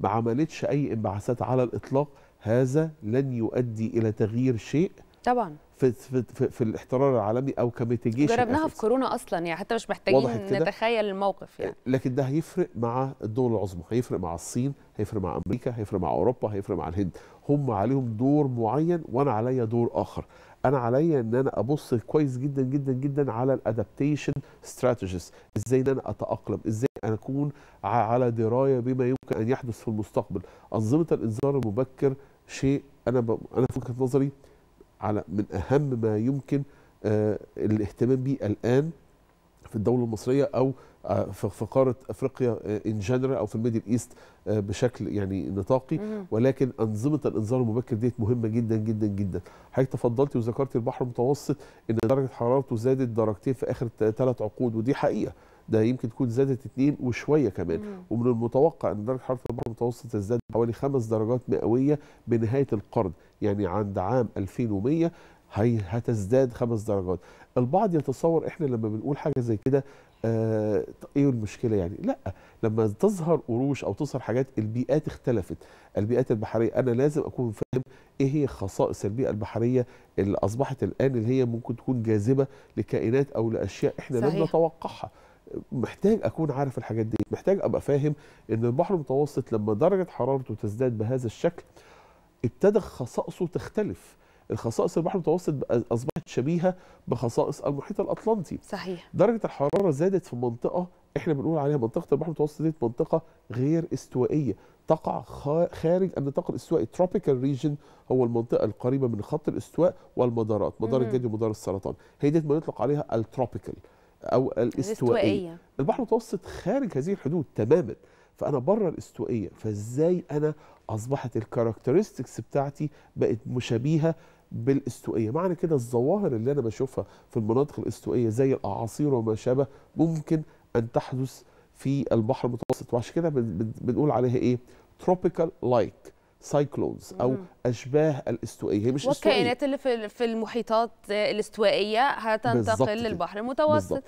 ما عملتش أي انبعاثات على الإطلاق، هذا لن يؤدي إلى تغيير شيء طبعا في في, في, في الاحترار العالمي او كميتيجيشن. جربناها في كورونا اصلا، يعني حتى مش محتاجين نتخيل الموقف يعني. لكن ده هيفرق مع الدول العظمى، هيفرق مع الصين، هيفرق مع امريكا، هيفرق مع اوروبا، هيفرق مع الهند. هم عليهم دور معين وانا عليا دور اخر. انا عليا ان انا ابص كويس جدا جدا جدا على الادابتيشن ستراتيجيز، ازاي ان انا اتاقلم، ازاي ان اكون على درايه بما يمكن ان يحدث في المستقبل. انظمه الانذار المبكر شيء انا ب... انا في وجهه نظري على من اهم ما يمكن آه الاهتمام به الان في الدوله المصريه او آه في قاره افريقيا ان آه جنرال او في الميدل ايست آه بشكل يعني نطاقي، ولكن انظمه الانذار المبكر ديت مهمه جدا جدا جدا. حضرتك تفضلتي وذكرتي البحر المتوسط ان درجه حرارته زادت درجتين في اخر ثلاث عقود، ودي حقيقه. ده يمكن تكون زادت اتنين وشويه كمان، مم. ومن المتوقع ان درجه حراره البحر المتوسط تزداد حوالي خمس درجات مئويه بنهايه القرن، يعني عند عام ألفين ومئة هي هتزداد خمس درجات. البعض يتصور احنا لما بنقول حاجه زي كده آه ايه المشكله يعني؟ لا، لما تظهر قروش او تظهر حاجات البيئات اختلفت، البيئات البحريه انا لازم اكون فاهم ايه هي خصائص البيئه البحريه اللي اصبحت الان اللي هي ممكن تكون جاذبه لكائنات او لاشياء احنا لم نتوقعها. محتاج اكون عارف الحاجات دي، محتاج ابقى فاهم ان البحر المتوسط لما درجه حرارته تزداد بهذا الشكل ابتدى خصائصه تختلف. الخصائص البحر المتوسط اصبحت شبيهه بخصائص المحيط الاطلنطي. صحيح. درجه الحراره زادت في منطقه احنا بنقول عليها منطقه البحر المتوسط دي منطقه غير استوائيه، تقع خارج النطاق الاستوائي. تروبيكال ريجن هو المنطقه القريبه من خط الاستواء والمدارات، مدار الجدي ومدار السرطان، هي دي ما يطلق عليها التروبيكال أو الاستوائية. البحر المتوسط خارج هذه الحدود تماما، فأنا بره الاستوائية، فإزاي أنا أصبحت الكاركترستكس بتاعتي بقت مشابهة بالاستوائية. معنى كده الظواهر اللي أنا بشوفها في المناطق الاستوائية زي الأعاصير وما شابه ممكن أن تحدث في البحر المتوسط، وعشان كده بنقول عليها إيه؟ تروبيكال لايك سايكلونز او اشباه الاستوائيه، هي مش استوائيه. والكائنات اللي في المحيطات الاستوائيه هتنتقل للبحر المتوسط.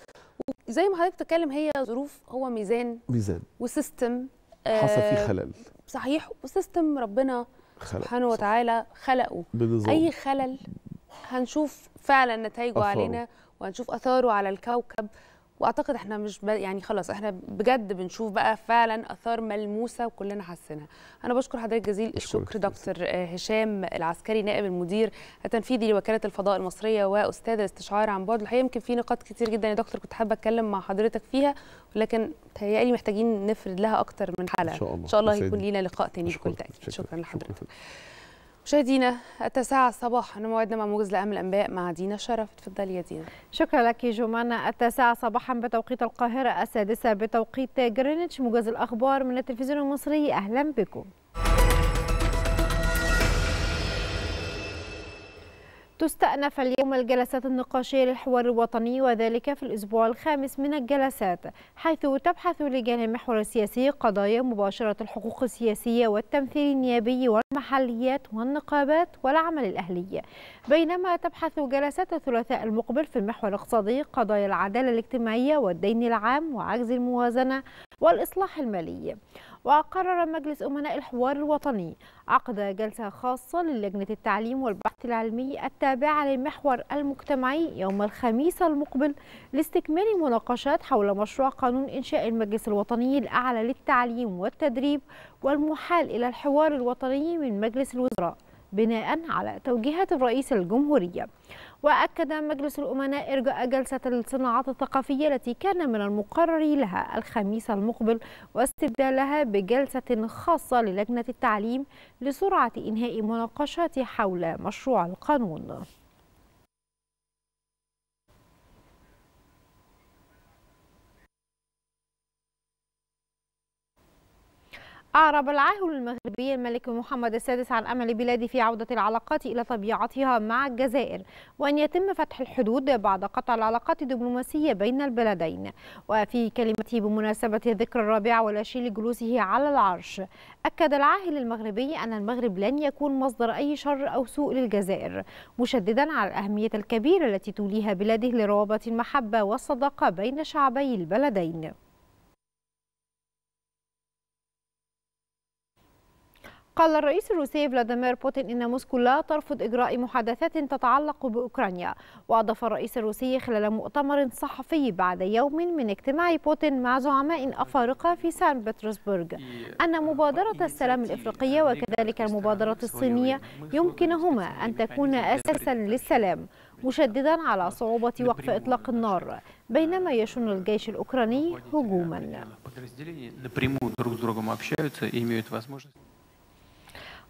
زي ما حضرتك بتتكلم هي ظروف، هو ميزان ميزان وسيستم حصل فيه خلل. صحيح، وسيستم ربنا سبحانه وتعالى خلقه. بالزبط. اي خلل هنشوف فعلا نتائجه أثاره علينا، وهنشوف اثاره على الكوكب. واعتقد احنا مش يعني خلاص احنا بجد بنشوف بقى فعلا اثار ملموسه وكلنا حاسينها. انا بشكر حضرتك جزيل الشكر دكتور هشام العسكري، نائب المدير التنفيذي لوكاله الفضاء المصريه واستاذ الاستشعار عن بعد. الحقيقه يمكن في نقاط كتير جدا يا دكتور كنت حابه اتكلم مع حضرتك فيها، ولكن تهيألي محتاجين نفرد لها اكتر من حلقه. ان شاء الله, إن شاء الله يكون لينا لقاء تاني بكل تاكيد. شكرا لحضرتك. مشاهدينا التاسعة صباحا موعدنا مع موجز لأهم الأنباء مع دينا شرف. اتفضلي يا دينا. شكرا لك جمان. التاسعة صباحا بتوقيت القاهرة، السادسة بتوقيت جرينتش، موجز الأخبار من التلفزيون المصري. أهلا بكم. تستأنف اليوم الجلسات النقاشية للحوار الوطني، وذلك في الأسبوع الخامس من الجلسات، حيث تبحث لجان المحور السياسي قضايا مباشرة الحقوق السياسية والتمثيل النيابي والمحليات والنقابات والعمل الأهلي. بينما تبحث جلسات الثلاثاء المقبل في المحور الاقتصادي قضايا العدالة الاجتماعية والدين العام وعجز الموازنة والإصلاح المالي. وقرر مجلس أمناء الحوار الوطني عقد جلسة خاصة للجنة التعليم والبحث العلمي التابعة للمحور المجتمعي يوم الخميس المقبل لاستكمال مناقشات حول مشروع قانون إنشاء المجلس الوطني الأعلى للتعليم والتدريب والمحال إلى الحوار الوطني من مجلس الوزراء بناء على توجيهات الرئيس الجمهورية. وأكد مجلس الأمناء إرجاء جلسة الصناعات الثقافية التي كان من المقرر لها الخميس المقبل واستبدالها بجلسة خاصة للجنة التعليم لسرعة إنهاء مناقشات حول مشروع القانون. أعرب العاهل المغربي الملك محمد السادس عن أمل بلاده في عودة العلاقات إلى طبيعتها مع الجزائر، وأن يتم فتح الحدود بعد قطع العلاقات الدبلوماسية بين البلدين. وفي كلمته بمناسبة الذكرى الرابعة والعشرين لجلوسه على العرش، أكد العاهل المغربي أن المغرب لن يكون مصدر أي شر أو سوء للجزائر، مشددا على الأهمية الكبيرة التي توليها بلاده لروابط المحبة والصداقة بين شعبي البلدين. قال الرئيس الروسي فلاديمير بوتين إن موسكو لا ترفض إجراء محادثات تتعلق بأوكرانيا. وأضاف الرئيس الروسي خلال مؤتمر صحفي بعد يوم من اجتماع بوتين مع زعماء أفارقة في سان بطرسبرغ أن مبادرة السلام الإفريقية وكذلك المبادرة الصينية يمكنهما أن تكون أساسا للسلام، مشددا على صعوبة وقف إطلاق النار بينما يشن الجيش الأوكراني هجوما.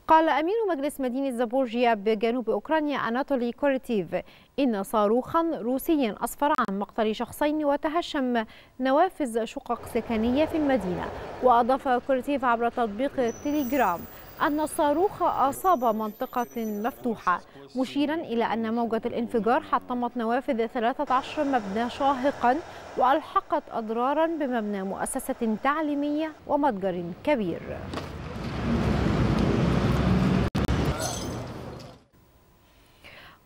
قال أمين مجلس مدينة زابورجيا بجنوب أوكرانيا أناتولي كورتيف إن صاروخا روسيا أسفر عن مقتل شخصين وتهشم نوافذ شقق سكنية في المدينة. وأضاف كورتيف عبر تطبيق تيليجرام أن الصاروخ أصاب منطقة مفتوحة، مشيرا إلى أن موجة الانفجار حطمت نوافذ ثلاثة عشر مبنى شاهقا وألحقت أضرارا بمبنى مؤسسة تعليمية ومتجر كبير.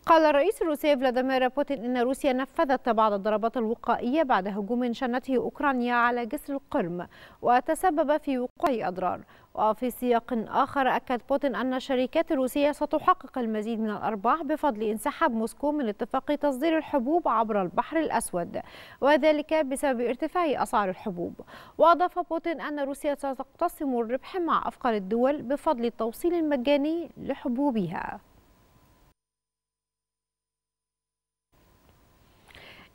قال الرئيس الروسي فلاديمير بوتين إن روسيا نفذت بعض الضربات الوقائية بعد هجوم شنته أوكرانيا على جسر القرم وتسبب في وقوع أضرار. وفي سياق آخر أكد بوتين أن الشركات الروسية ستحقق المزيد من الأرباح بفضل انسحاب موسكو من اتفاق تصدير الحبوب عبر البحر الأسود وذلك بسبب ارتفاع أسعار الحبوب. وأضاف بوتين أن روسيا ستقتسم الربح مع أفقر الدول بفضل التوصيل المجاني لحبوبها.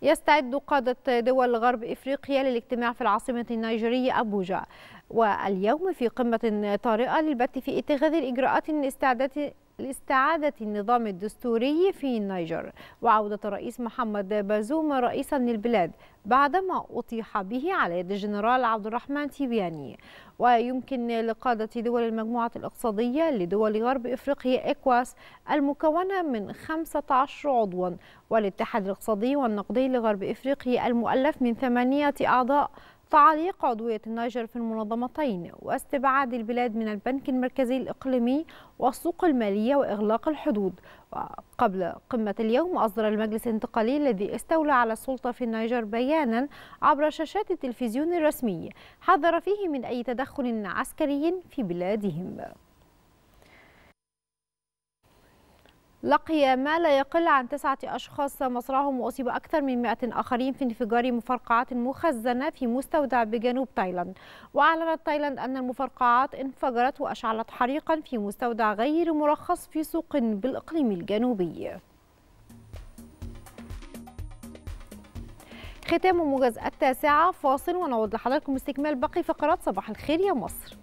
يستعد قادة دول غرب إفريقيا للاجتماع في العاصمة النيجيرية أبوجا واليوم في قمة طارئة للبت في اتخاذ الإجراءات الاستعدادية لاستعادة النظام الدستوري في النيجر وعودة الرئيس محمد بازوم رئيسا للبلاد بعدما أطيح به على يد الجنرال عبد الرحمن تيبياني. ويمكن لقادة دول المجموعة الاقتصادية لدول غرب إفريقيا إكواس المكونة من خمسة عشر عضوا والاتحاد الاقتصادي والنقدي لغرب إفريقيا المؤلف من ثمانية أعضاء تعليق عضوية النيجر في المنظمتين واستبعاد البلاد من البنك المركزي الإقليمي والسوق المالية وإغلاق الحدود. وقبل قمة اليوم أصدر المجلس الانتقالي الذي استولى على السلطة في النيجر بيانا عبر شاشات التلفزيون الرسمي حذر فيه من أي تدخل عسكري في بلادهم. لقي ما لا يقل عن تسعة أشخاص مصرعهم وأصيب أكثر من مائة آخرين في انفجار مفرقعات مخزنة في مستودع بجنوب تايلاند. وأعلنت تايلاند أن المفرقعات انفجرت وأشعلت حريقا في مستودع غير مرخص في سوق بالإقليم الجنوبي. ختام موجز التاسعة، فاصل ونعود لحضراتكم استكمال باقي فقرات صباح الخير يا مصر.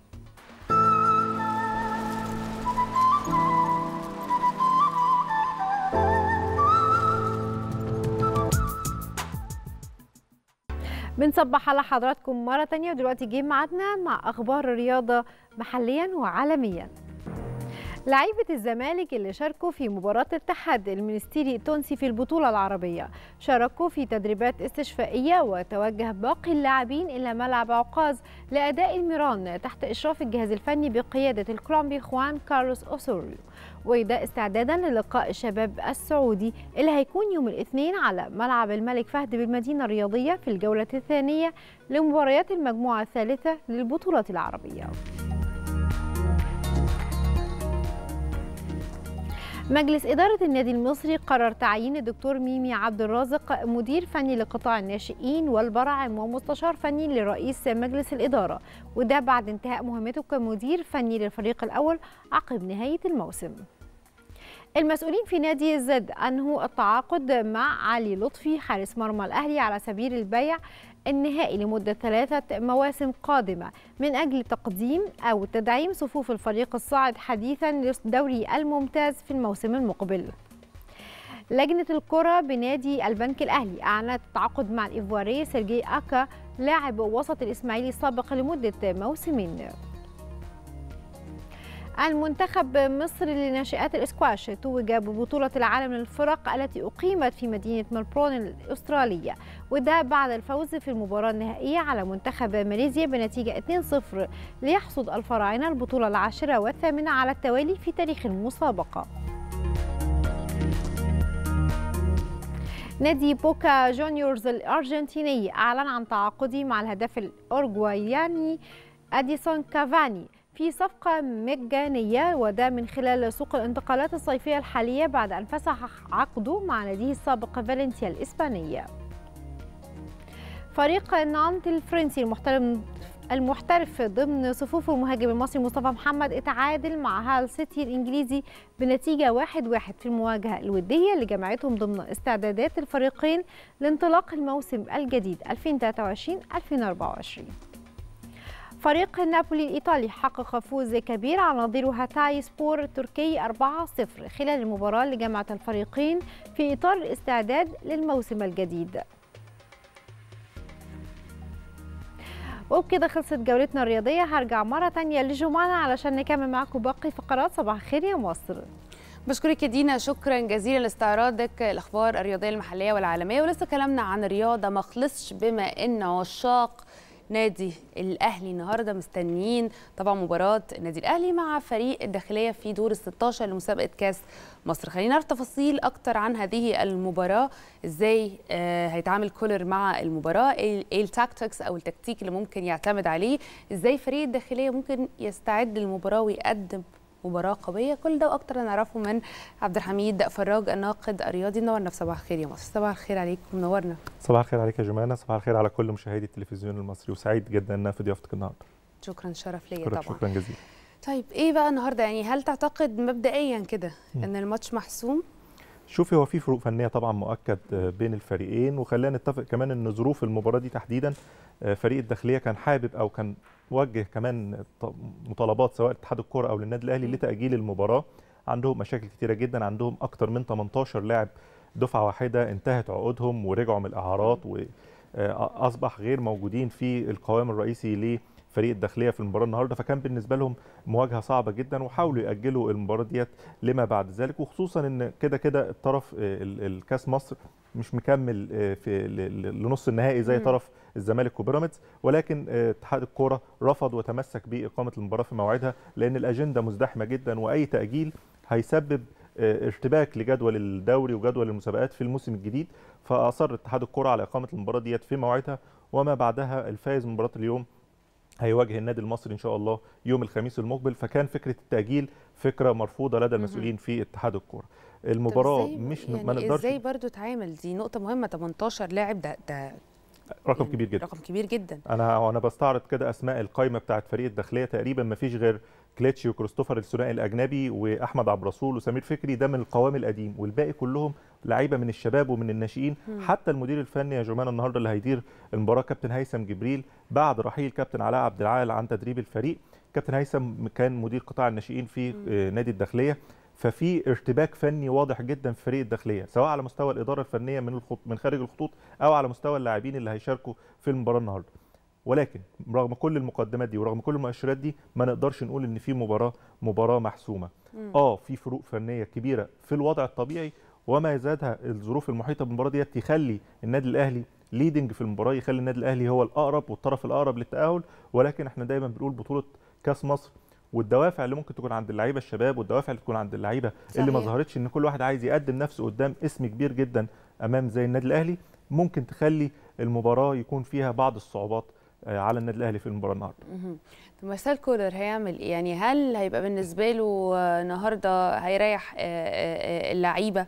بنصبح على حضراتكم مرة تانية ودلوقتي جه ميعادنا مع أخبار الرياضة محليا وعالميا. لعيبة الزمالك اللي شاركوا في مباراة الاتحاد المنستيري التونسي في البطولة العربية شاركوا في تدريبات استشفائية وتوجه باقي اللاعبين إلى ملعب عكاظ لأداء الميران تحت إشراف الجهاز الفني بقيادة الكولومبي خوان كارلوس أوسوريو، وده استعدادا للقاء الشباب السعودي اللي هيكون يوم الاثنين على ملعب الملك فهد بالمدينة الرياضية في الجولة الثانية لمباريات المجموعة الثالثة للبطولة العربية. مجلس إدارة النادي المصري قرر تعيين الدكتور ميمي عبد الرازق مدير فني لقطاع الناشئين والبراعم ومستشار فني لرئيس مجلس الإدارة، وده بعد انتهاء مهمته كمدير فني للفريق الأول عقب نهاية الموسم. المسؤولين في نادي زد أنهوا التعاقد مع علي لطفي حارس مرمى الأهلي على سبيل البيع النهائي لمدة ثلاثة مواسم قادمة من أجل تقديم أو تدعيم صفوف الفريق الصاعد حديثا للدوري الممتاز في الموسم المقبل. لجنة الكرة بنادي البنك الأهلي أعلنت التعاقد مع الإيفواري سيرجي أكا لاعب وسط الإسماعيلي السابق لمدة موسمين. المنتخب مصر لناشئات الاسكواش توج ببطولة العالم للفرق التي أقيمت في مدينة ملبورن الأسترالية، وده بعد الفوز في المباراة النهائية على منتخب ماليزيا بنتيجة اثنين صفر ليحصد الفراعنة البطولة العاشرة والثامنة على التوالي في تاريخ المسابقة. نادي بوكا جونيورز الأرجنتيني أعلن عن تعاقده مع الهداف الأورجواياني أديسون كافاني في صفقة مجانية، وده من خلال سوق الانتقالات الصيفية الحالية بعد أن فسح عقده مع ناديه السابق فالنسيا الإسبانية. فريق نانت الفرنسي المحترف المحترف ضمن صفوف المهاجم المصري مصطفى محمد اتعادل مع هال سيتي الانجليزي بنتيجه واحد واحد في المواجهه الوديه اللي جمعتهم ضمن استعدادات الفريقين لانطلاق الموسم الجديد ألفين وثلاثة وعشرين ألفين وأربعة وعشرين. فريق نابولي الايطالي حقق فوز كبير على نظيره هاتاي سبور التركي أربعة صفر خلال المباراه اللي جمعت الفريقين في اطار الاستعداد للموسم الجديد. وبكده خلصت جولتنا الرياضية، هرجع مرة تانية لجمعنا علشان نكمل معاكم باقي فقرات صباح الخير يا مصر. بشكرك يا دينا، شكرا جزيلا لاستعراضك الأخبار الرياضية المحلية والعالمية. ولسه كلامنا عن الرياضة ما خلصش، بما إن عشاق نادي الأهلي النهارده مستنيين طبعا مباراة النادي الأهلي مع فريق الداخلية في دور الستاشر لمسابقة كاس مصر. خلينا نعرف تفاصيل أكتر عن هذه المباراة، إزاي هيتعامل كولر مع المباراة، إيه التاكتكس أو التكتيك اللي ممكن يعتمد عليه، إزاي فريق الداخلية ممكن يستعد للمباراة ويقدم مباراة قوية. كل ده وأكتر هنعرفه من عبد الحميد فراج الناقد الرياضي. نورنا في صباح الخير يا مصر. صباح الخير عليكم، نورنا. صباح الخير عليك يا جمانة، صباح الخير على كل مشاهدي التلفزيون المصري، وسعيد جدا ان انا في ضيافتك النهارده. شكرا، شرف ليا طبعا. شكرا جزيلا. طيب ايه بقى النهارده، يعني هل تعتقد مبدئيا كده ان الماتش محسوم؟ شوفي، هو في فروق فنيه طبعا مؤكد بين الفريقين، وخلينا نتفق كمان ان ظروف المباراه دي تحديدا فريق الداخليه كان حابب او كان وجه كمان مطالبات سواء لاتحاد الكره او للنادي الاهلي لتاجيل المباراه. عندهم مشاكل كتيره جدا، عندهم اكتر من تمنتاشر لاعب دفعه واحده انتهت عقودهم ورجعوا من الاعارات واصبح غير موجودين في القوام الرئيسي لفريق الداخليه في المباراه النهارده، فكان بالنسبه لهم مواجهه صعبه جدا وحاولوا ياجلوا المباراه ديت لما بعد ذلك، وخصوصا ان كده كده الطرف الكاس مصر مش مكمل في لنص النهائي زي طرف الزمالك وبيراميدز، ولكن اتحاد الكوره رفض وتمسك باقامه المباراه في موعدها لان الاجنده مزدحمه جدا، واي تاجيل هيسبب ارتباك لجدول الدوري وجدول المسابقات في الموسم الجديد، فاصر اتحاد الكوره على اقامه المباراه ديت في موعدها. وما بعدها الفائز من مباراه اليوم هيواجه النادي المصري ان شاء الله يوم الخميس المقبل، فكان فكره التاجيل فكره مرفوضه لدى المسؤولين في اتحاد الكوره. المباراه مش يعني ما نقدرش ازاي برضو تعامل، دي نقطه مهمه، تمنتاشر لاعب ده ده رقم يعني كبير جدا، رقم كبير جدا. انا وانا بستعرض كده اسماء القائمه بتاعه فريق الداخليه تقريبا ما فيش غير كليتشي وكريستوفر الثنائي الاجنبي واحمد عبد الرسول وسمير فكري، ده من القوام القديم، والباقي كلهم لعيبه من الشباب ومن الناشئين. حتى المدير الفني يا جمانه النهارده اللي هيدير المباراه كابتن هيثم جبريل بعد رحيل كابتن علاء عبد العال عن تدريب الفريق. كابتن هيثم كان مدير قطاع الناشئين في نادي الداخليه، ففي ارتباك فني واضح جدا في فريق الداخليه سواء على مستوى الاداره الفنيه من الخط... من خارج الخطوط او على مستوى اللاعبين اللي هيشاركوا في المباراه النهارده. ولكن رغم كل المقدمات دي ورغم كل المؤشرات دي ما نقدرش نقول ان في مباراه مباراه محسومه. مم. اه في فروق فنيه كبيره في الوضع الطبيعي، وما يزادها الظروف المحيطه بالمباراه دي تخلي النادي الاهلي ليدنج في المباراه، يخلي النادي الاهلي هو الاقرب والطرف الاقرب للتاهل. ولكن احنا دايما بنقول بطوله كاس مصر والدوافع اللي ممكن تكون عند اللعيبه الشباب والدوافع اللي تكون عند اللعيبه اللي ما ظهرتش، ان كل واحد عايز يقدم نفسه قدام اسم كبير جدا امام زي النادي الاهلي، ممكن تخلي المباراه يكون فيها بعض الصعوبات على النادي الاهلي في المباراه النهارده. طب مارسيل كولر هيعمل ايه؟ يعني هل هيبقى بالنسبه له النهارده هيريح اللعيبه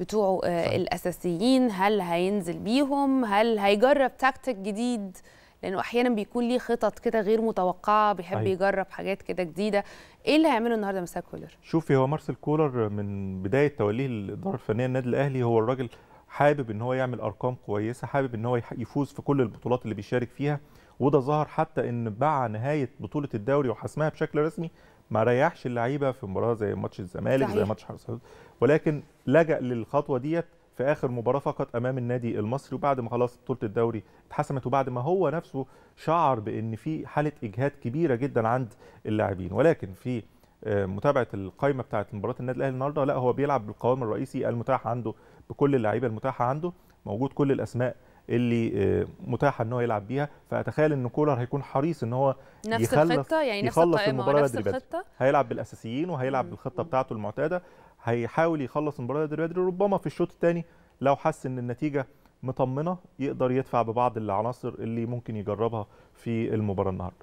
بتوعه الاساسيين؟ هل هينزل بيهم؟ هل هيجرب تكتيك جديد؟ لانه احيانا بيكون ليه خطط كده غير متوقعه، بيحب أيوة. يجرب حاجات كده جديده. ايه اللي هيعمله النهارده مارسيل كولر؟ شوفي، هو مارسيل كولر من بدايه توليه الاداره الفنيه للنادي الاهلي هو الراجل حابب ان هو يعمل ارقام كويسه، حابب ان هو يفوز في كل البطولات اللي بيشارك فيها، وده ظهر حتى ان مع نهايه بطوله الدوري وحسمها بشكل رسمي ما ريحش اللعيبه في مباراه زي ماتش الزمالك صحيح. زي ماتش حرس، ولكن لجأ للخطوه ديت في اخر مباراه فقط امام النادي المصري، وبعد ما خلاص بطوله الدوري اتحسمت وبعد ما هو نفسه شعر بان في حاله اجهاد كبيره جدا عند اللاعبين. ولكن في متابعه القائمه بتاعه مباراه النادي الاهلي النهارده، لا هو بيلعب بالقوام الرئيسي المتاح عنده بكل اللعيبه المتاحه عنده، موجود كل الاسماء اللي متاحه ان هو يلعب بيها، فاتخيل ان كولر هيكون حريص ان هو نفس الخطه، يعني نفس الطريقه نفس الخطه، هيلعب بالاساسيين وهيلعب بالخطه بتاعته المعتاده، هيحاول يخلص المباراه بدري بدري. ربما في الشوط الثاني لو حس ان النتيجه مطمنه يقدر يدفع ببعض العناصر اللي ممكن يجربها في المباراه النهارده.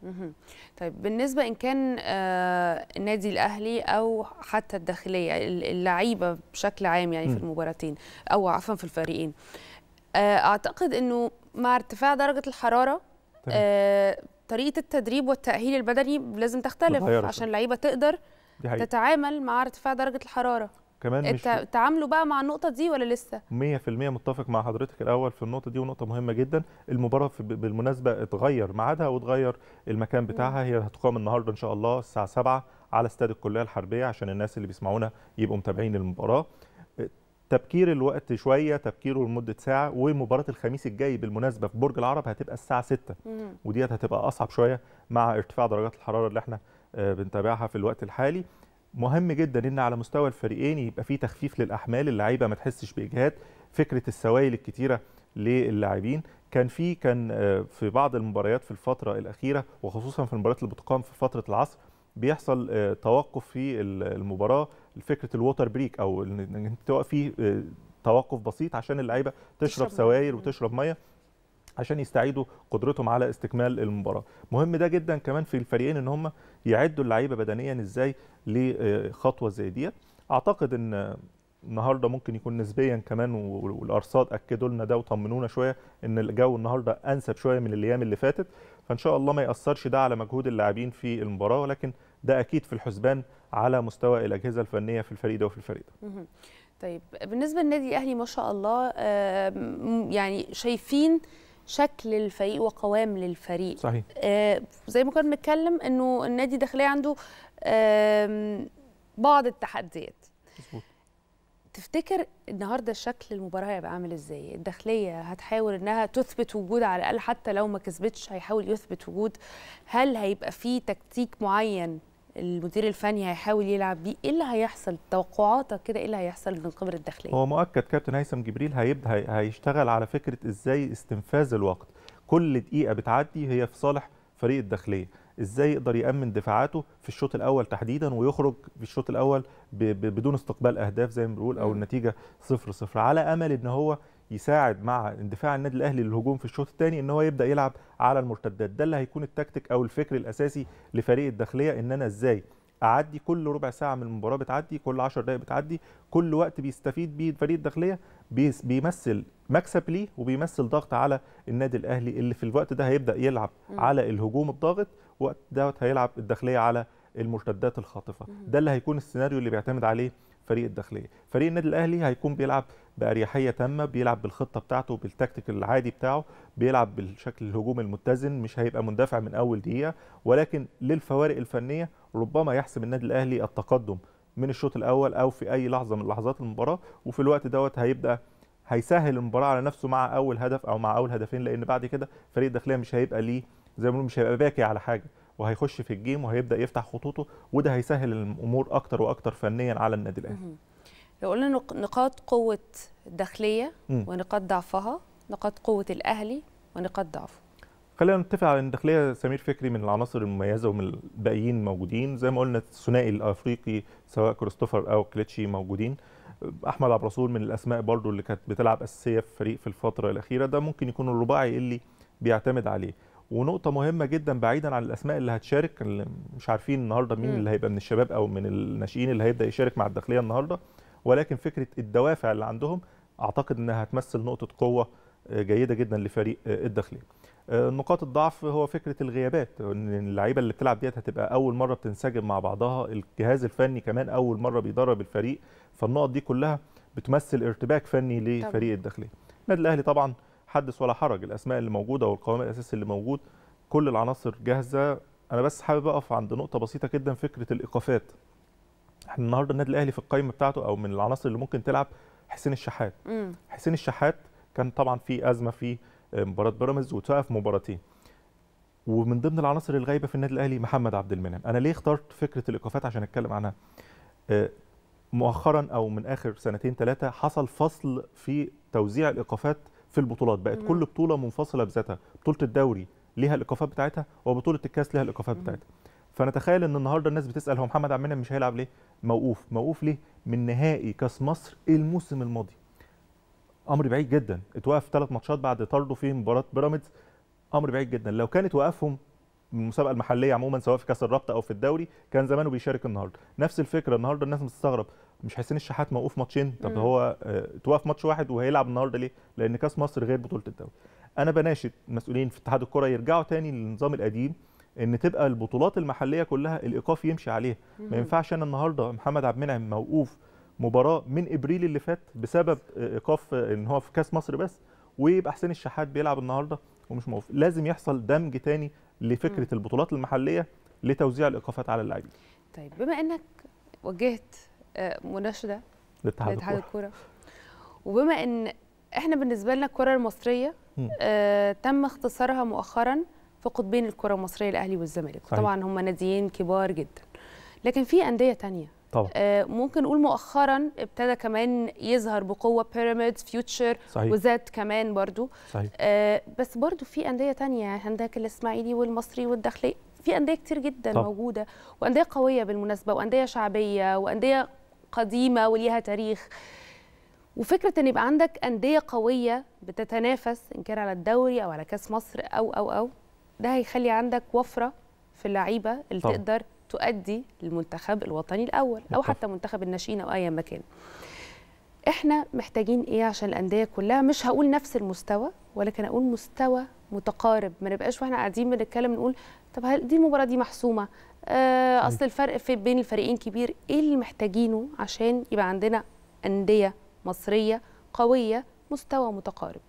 طيب بالنسبه ان كان النادي الاهلي او حتى الداخليه اللعيبه بشكل عام يعني م. في المباراتين او عفوا في الفريقين، اعتقد انه مع ارتفاع درجه الحراره طريقه التدريب والتاهيل البدني لازم تختلف عشان اللعيبه تقدر تتعامل مع ارتفاع درجه الحراره. كمان مش تعاملوا بقى مع النقطه دي ولا لسه؟ مية بالمية متفق مع حضرتك الاول في النقطه دي، ونقطه مهمه جدا. المباراه بالمناسبه اتغير ميعادها واتغير المكان بتاعها، هي هتقام النهارده ان شاء الله الساعه سبعة على استاد الكليه الحربيه عشان الناس اللي بيسمعونا يبقوا متابعين المباراه. تبكير الوقت شويه، تبكيره لمده ساعه، ومباراه الخميس الجاي بالمناسبه في برج العرب هتبقى الساعه ستة، وديت هتبقى اصعب شويه مع ارتفاع درجات الحراره اللي احنا بنتابعها في الوقت الحالي. مهم جدا ان على مستوى الفريقين يبقى في تخفيف للاحمال، اللعيبه ما تحسش باجهاد. فكره السوائل الكتيره للاعبين كان في كان في بعض المباريات في الفتره الاخيره، وخصوصا في المباريات اللي بتقام في فتره العصر، بيحصل توقف في المباراه، فكره الووتر بريك او ان توقفي توقف بسيط عشان اللعيبه تشرب سوائل وتشرب ميه عشان يستعيدوا قدرتهم على استكمال المباراه. مهم ده جدا كمان في الفريقين ان هم يعدوا اللعيبه بدنيا ازاي لخطوه زي دي. اعتقد ان النهارده ممكن يكون نسبيا كمان، والارصاد اكدوا لنا ده وطمنونا شويه ان الجو النهارده انسب شويه من الايام اللي فاتت، فان شاء الله ما ياثرش ده على مجهود اللاعبين في المباراه، ولكن ده اكيد في الحسبان على مستوى الاجهزه الفنيه في الفريق ده وفي الفريق ده. طيب بالنسبه للنادي الاهلي ما شاء الله يعني شايفين شكل الفريق وقوام للفريق. صحيح. آه زي ما كنا بنتكلم انه النادي الداخليه عنده آه بعض التحديات. مظبوط. تفتكر النهارده شكل المباراه هيبقى عامل ازاي؟ الداخليه هتحاول انها تثبت وجود على الاقل، حتى لو ما كسبتش هيحاول يثبت وجود. هل هيبقى في تكتيك معين المدير الفني هيحاول يلعب بيه؟ ايه اللي هيحصل؟ توقعاتك كده ايه اللي هيحصل من قبل الداخليه؟ هو مؤكد كابتن هيثم جبريل هيبدا هيشتغل على فكره ازاي استنفاذ الوقت. كل دقيقه بتعدي هي في صالح فريق الداخليه، ازاي يقدر يامن دفاعاته في الشوط الاول تحديدا ويخرج في الشوط الاول بدون استقبال اهداف زي ما بنقول، او النتيجه صفر صفر، على امل ان هو يساعد مع اندفاع النادي الاهلي للهجوم في الشوط الثاني ان هو يبدا يلعب على المرتدات. ده اللي هيكون التكتيك او الفكر الاساسي لفريق الداخليه، ان انا ازاي اعدي كل ربع ساعه من المباراه بتعدي، كل عشر دقائق بتعدي، كل وقت بيستفيد بيه فريق الداخليه بيمثل مكسب ليه وبيمثل ضغط على النادي الاهلي، اللي في الوقت ده هيبدا يلعب م. على الهجوم الضاغط، وقت دوت هيلعب الداخليه على المرتدات الخاطفه. م. ده اللي هيكون السيناريو اللي بيعتمد عليه فريق الداخليه. فريق النادي الاهلي هيكون بيلعب بأريحية تامة، بيلعب بالخطة بتاعته بالتكتيك العادي بتاعه، بيلعب بالشكل الهجوم المتزن، مش هيبقى مندفع من أول دقيقة، ولكن للفوارق الفنية ربما يحسم النادي الأهلي التقدم من الشوط الأول أو في أي لحظة من لحظات المباراة، وفي الوقت دوت هيبدأ هيسهل المباراة على نفسه مع أول هدف أو مع أول هدفين، لأن بعد كده فريق الداخلية مش هيبقى ليه زي ما بنقول مش هيبقى باكي على حاجة، وهيخش في الجيم وهيبدأ يفتح خطوطه، وده هيسهل الأمور أكتر وأكتر فنيا على النادي الأهلي. لو قلنا نقاط قوة الداخلية ونقاط ضعفها، نقاط قوة الأهلي ونقاط ضعفه. خلينا نتفق على ان الداخلية سمير فكري من العناصر المميزة ومن الباقيين موجودين، زي ما قلنا الثنائي الأفريقي سواء كريستوفر أو كليتشي موجودين. أحمد عبد الرسول من الأسماء برضو اللي كانت بتلعب أساسية في الفريق في الفترة الأخيرة، ده ممكن يكون الرباعي اللي بيعتمد عليه. ونقطة مهمة جدا بعيدا عن الأسماء اللي هتشارك، اللي مش عارفين النهارده مين م. اللي هيبقى من الشباب أو من الناشئين اللي هيبدأ يشارك مع الداخلية النهارده، ولكن فكرة الدوافع اللي عندهم أعتقد أنها هتمثل نقطة قوة جيدة جدا لفريق الداخلية. نقاط الضعف هو فكرة الغيابات، أن اللعيبة اللي بتلعب ديت هتبقى أول مرة بتنسجم مع بعضها، الجهاز الفني كمان أول مرة بيدرب الفريق، فالنقط دي كلها بتمثل ارتباك فني لفريق الداخلية. النادي الأهلي طبعا حدث ولا حرج، الأسماء اللي موجودة والقوام الأساسي اللي موجود، كل العناصر جاهزة. أنا بس حابب أقف عند نقطة بسيطة جدا، فكرة الإيقافات. احنا النهارده النادي الاهلي في القائمه بتاعته او من العناصر اللي ممكن تلعب حسين الشحات. مم. حسين الشحات كان طبعا في ازمه في مباراه بيراميدز وتوقف مباراتين، ومن ضمن العناصر الغايبه في النادي الاهلي محمد عبد المنعم. انا ليه اخترت فكره الايقافات عشان اتكلم عنها؟ مؤخرا او من اخر سنتين ثلاثه حصل فصل في توزيع الايقافات في البطولات، بقت مم. كل بطوله منفصله بذاتها، بطوله الدوري ليها الايقافات بتاعتها وبطوله الكاس ليها الايقافات بتاعتها. فنتخيل ان النهارده الناس بتسال هو محمد عبد المنعم مش هيلعب ليه؟ موقوف، موقوف ليه؟ من نهائي كاس مصر الموسم الماضي. امر بعيد جدا. اتوقف ثلاث ماتشات بعد طرده في مباراه بيراميدز، امر بعيد جدا. لو كان اتوقفهم من المسابقه المحليه عموما سواء في كاس الرابطه او في الدوري كان زمانه بيشارك النهارده. نفس الفكره النهارده، الناس مستغرب مش حسين الشحات موقوف ماتشين؟ طب هو اتوقف ماتش واحد وهيلعب النهارده ليه؟ لان كاس مصر غير بطوله الدوري. انا بناشد المسؤولين في اتحاد الكره يرجعوا تاني للنظام القديم، ان تبقى البطولات المحليه كلها الايقاف يمشي عليها. ما ينفعش انا النهارده محمد عبد المنعم موقوف مباراه من ابريل اللي فات بسبب ايقاف ان هو في كاس مصر بس، ويبقى حسين الشحات بيلعب النهارده ومش موقوف. لازم يحصل دمج تاني لفكره البطولات المحليه لتوزيع الايقافات على اللاعبين. طيب بما انك وجهت مناشده لاتحاد الكره، وبما ان احنا بالنسبه لنا الكره المصريه آه تم اختصارها مؤخرا في قطبين الكره المصريه، الاهلي والزمالك، طبعا هم ناديين كبار جدا، لكن في انديه ثانيه طبعا آه ممكن نقول مؤخرا ابتدى كمان يظهر بقوه، بيراميدز، فيوتشر، وزاد كمان برضو آه بس برضو في انديه ثانيه، عندك الاسماعيلي والمصري والداخليه، في انديه كتير جدا طبعا موجوده، وانديه قويه بالمناسبه، وانديه شعبيه، وانديه قديمه وليها تاريخ. وفكره ان يبقى عندك انديه قويه بتتنافس ان كان على الدوري او على كاس مصر او او او ده هيخلي عندك وفره في اللعيبه اللي طبعا تقدر تؤدي المنتخب الوطني الاول او حتى منتخب الناشئين او اي مكان. احنا محتاجين ايه عشان الانديه كلها مش هقول نفس المستوى، ولكن اقول مستوى متقارب، ما نبقاش واحنا قاعدين بنتكلم نقول طب هل دي المباراه دي محسومه آه اصل الفرق في بين الفريقين كبير. ايه اللي محتاجينه عشان يبقى عندنا انديه مصريه قويه مستوى متقارب؟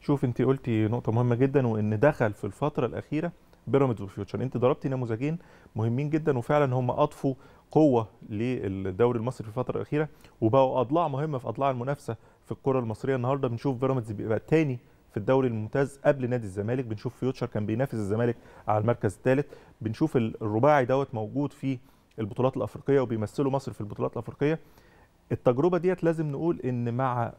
شوف انت قلتي نقطه مهمه جدا، وان دخل في الفتره الاخيره بيراميدز وفيوتشر. انت ضربتي نموذجين مهمين جدا، وفعلا هم اضافوا قوه للدوري المصري في الفتره الاخيره، وبقوا اضلاع مهمه في اضلاع المنافسه في الكره المصريه. النهارده بنشوف بيراميدز بيبقى تاني في الدوري الممتاز قبل نادي الزمالك، بنشوف فيوتشر كان بينافس الزمالك على المركز الثالث، بنشوف الرباعي دوت موجود في البطولات الافريقيه وبيمثلوا مصر في البطولات الافريقيه. التجربه ديت لازم نقول ان مع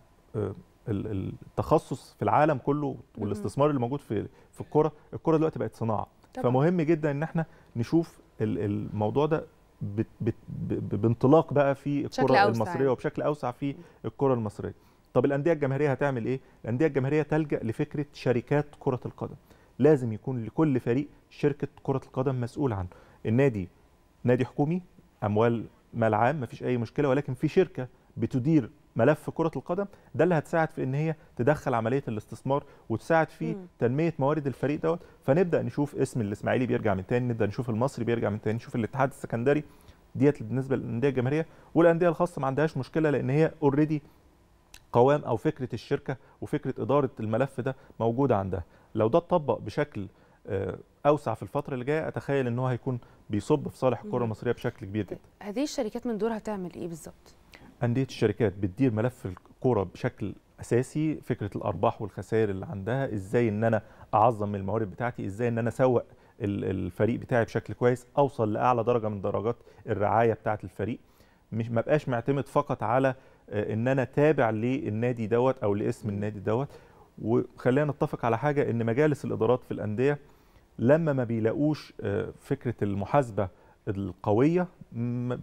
التخصص في العالم كله والاستثمار اللي موجود في في الكره، الكره دلوقتي بقت صناعه طبعا. فمهم جدا ان احنا نشوف الموضوع ده بانطلاق بقى في الكره المصريه وبشكل اوسع في الكره المصريه. طب الانديه الجماهيريه هتعمل ايه؟ الانديه الجماهيريه تلجا لفكره شركات كره القدم. لازم يكون لكل فريق شركه كره القدم مسؤول عنه. النادي نادي حكومي، اموال مال عام، مفيش اي مشكله، ولكن في شركه بتدير ملف كره القدم. ده اللي هتساعد في ان هي تدخل عمليه الاستثمار وتساعد في مم. تنميه موارد الفريق دوت. فنبدا نشوف اسم الاسماعيلي بيرجع من تاني، نبدا نشوف المصري بيرجع من تاني، نشوف الاتحاد السكندري. ديت بالنسبه للانديه الجماهيريه، والانديه الخاصه ما عندهاش مشكله لان هي اوريدي قوام او فكره الشركه وفكره اداره الملف ده موجوده عندها. لو ده اتطبق بشكل اوسع في الفتره اللي جايه، اتخيل ان هو هيكون بيصب في صالح الكره المصريه بشكل كبير جدا. هذه الشركات من دورها تعمل ايه بالظبط؟ انديه الشركات بتدير ملف الكره بشكل اساسي، فكره الارباح والخسائر اللي عندها، ازاي ان انا اعظم من الموارد بتاعتي، ازاي ان انا اسوق الفريق بتاعي بشكل كويس، اوصل لاعلى درجه من درجات الرعايه بتاعه الفريق، مش ما بقاش معتمد فقط على ان انا تابع للنادي دوت او لاسم النادي دوت. وخلينا نتفق على حاجه، ان مجالس الادارات في الانديه لما ما بيلاقوش فكره المحاسبه القويه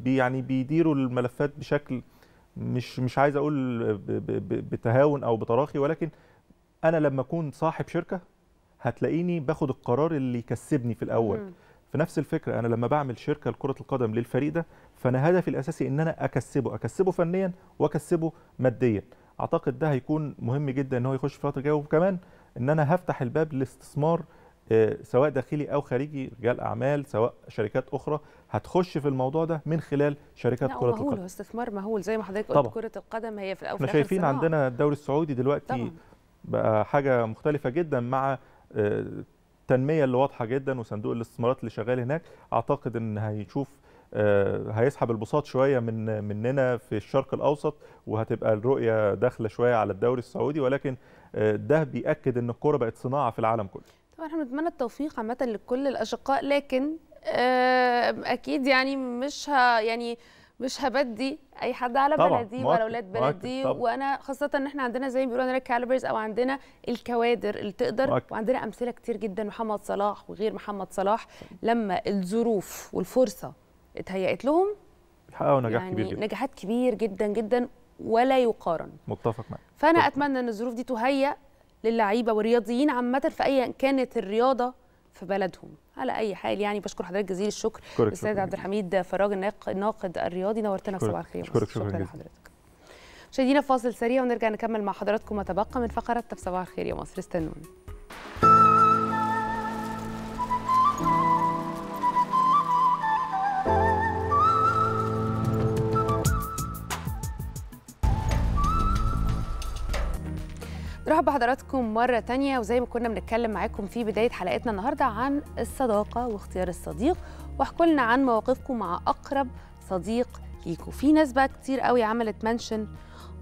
يعني بيديروا الملفات بشكل مش مش عايز اقول بتهاون او بتراخي، ولكن انا لما اكون صاحب شركه هتلاقيني باخد القرار اللي يكسبني في الاول. م. في نفس الفكره انا لما بعمل شركه لكره القدم للفريق ده، فانا هدفي الاساسي ان انا اكسبه، اكسبه فنيا واكسبه ماديا. اعتقد ده هيكون مهم جدا ان هو يخش في الفتره الجايه، وكمان ان انا هفتح الباب للاستثمار سواء داخلي او خارجي، رجال اعمال سواء شركات اخرى هتخش في الموضوع ده من خلال شركات كره القدم. مهول، استثمار مهول زي ما حضرتك قلت. كره القدم هي في الاول احنا شايفين صناعة. عندنا الدوري السعودي دلوقتي طبعا بقى حاجه مختلفه جدا مع التنميه اللي واضحه جدا وصندوق الاستثمارات اللي شغال هناك. اعتقد ان هيشوف هيسحب البساط شويه من مننا في الشرق الاوسط، وهتبقى الرؤيه داخله شويه على الدوري السعودي، ولكن ده بياكد ان الكره بقت صناعه في العالم كله. طبعا احنا بنتمنى التوفيق عامه لكل الاشقاء، لكن اكيد يعني مش ه يعني مش هبدي اي حد على بلدي ولا اولاد بلدي، وانا خاصه ان احنا عندنا زي ما بيقولوا عندنا الكالبرز او عندنا الكوادر اللي تقدر، وعندنا امثله كتير جدا، محمد صلاح وغير محمد صلاح لما الظروف والفرصه اتهيأت لهم بيحققوا نجاح يعني كبير جدا، نجاحات كبير جدا جدا ولا يقارن. متفق معاك. فانا متفق. اتمنى ان الظروف دي تهيأ للعيبه والرياضيين عامه في اي كانت الرياضه في بلدهم. على اي حال يعني بشكر حضرتك جزيل الشكر الاستاذ عبد الحميد فراج الناقد الرياضي، نورتنا في صباح الخير. شكرا, شكرا, شكرا لحضرتك. مشاهدينا فاصل سريع ونرجع نكمل مع حضراتكم ما تبقى من فقره في صباح الخير يا مصر. استنوني. مرحبا بحضراتكم مرة تانية، وزي ما كنا بنتكلم معاكم في بداية حلقتنا النهاردة عن الصداقة واختيار الصديق، واحكوا لنا عن مواقفكم مع أقرب صديق ليكم. في ناس بقى كتير قوي عملت منشن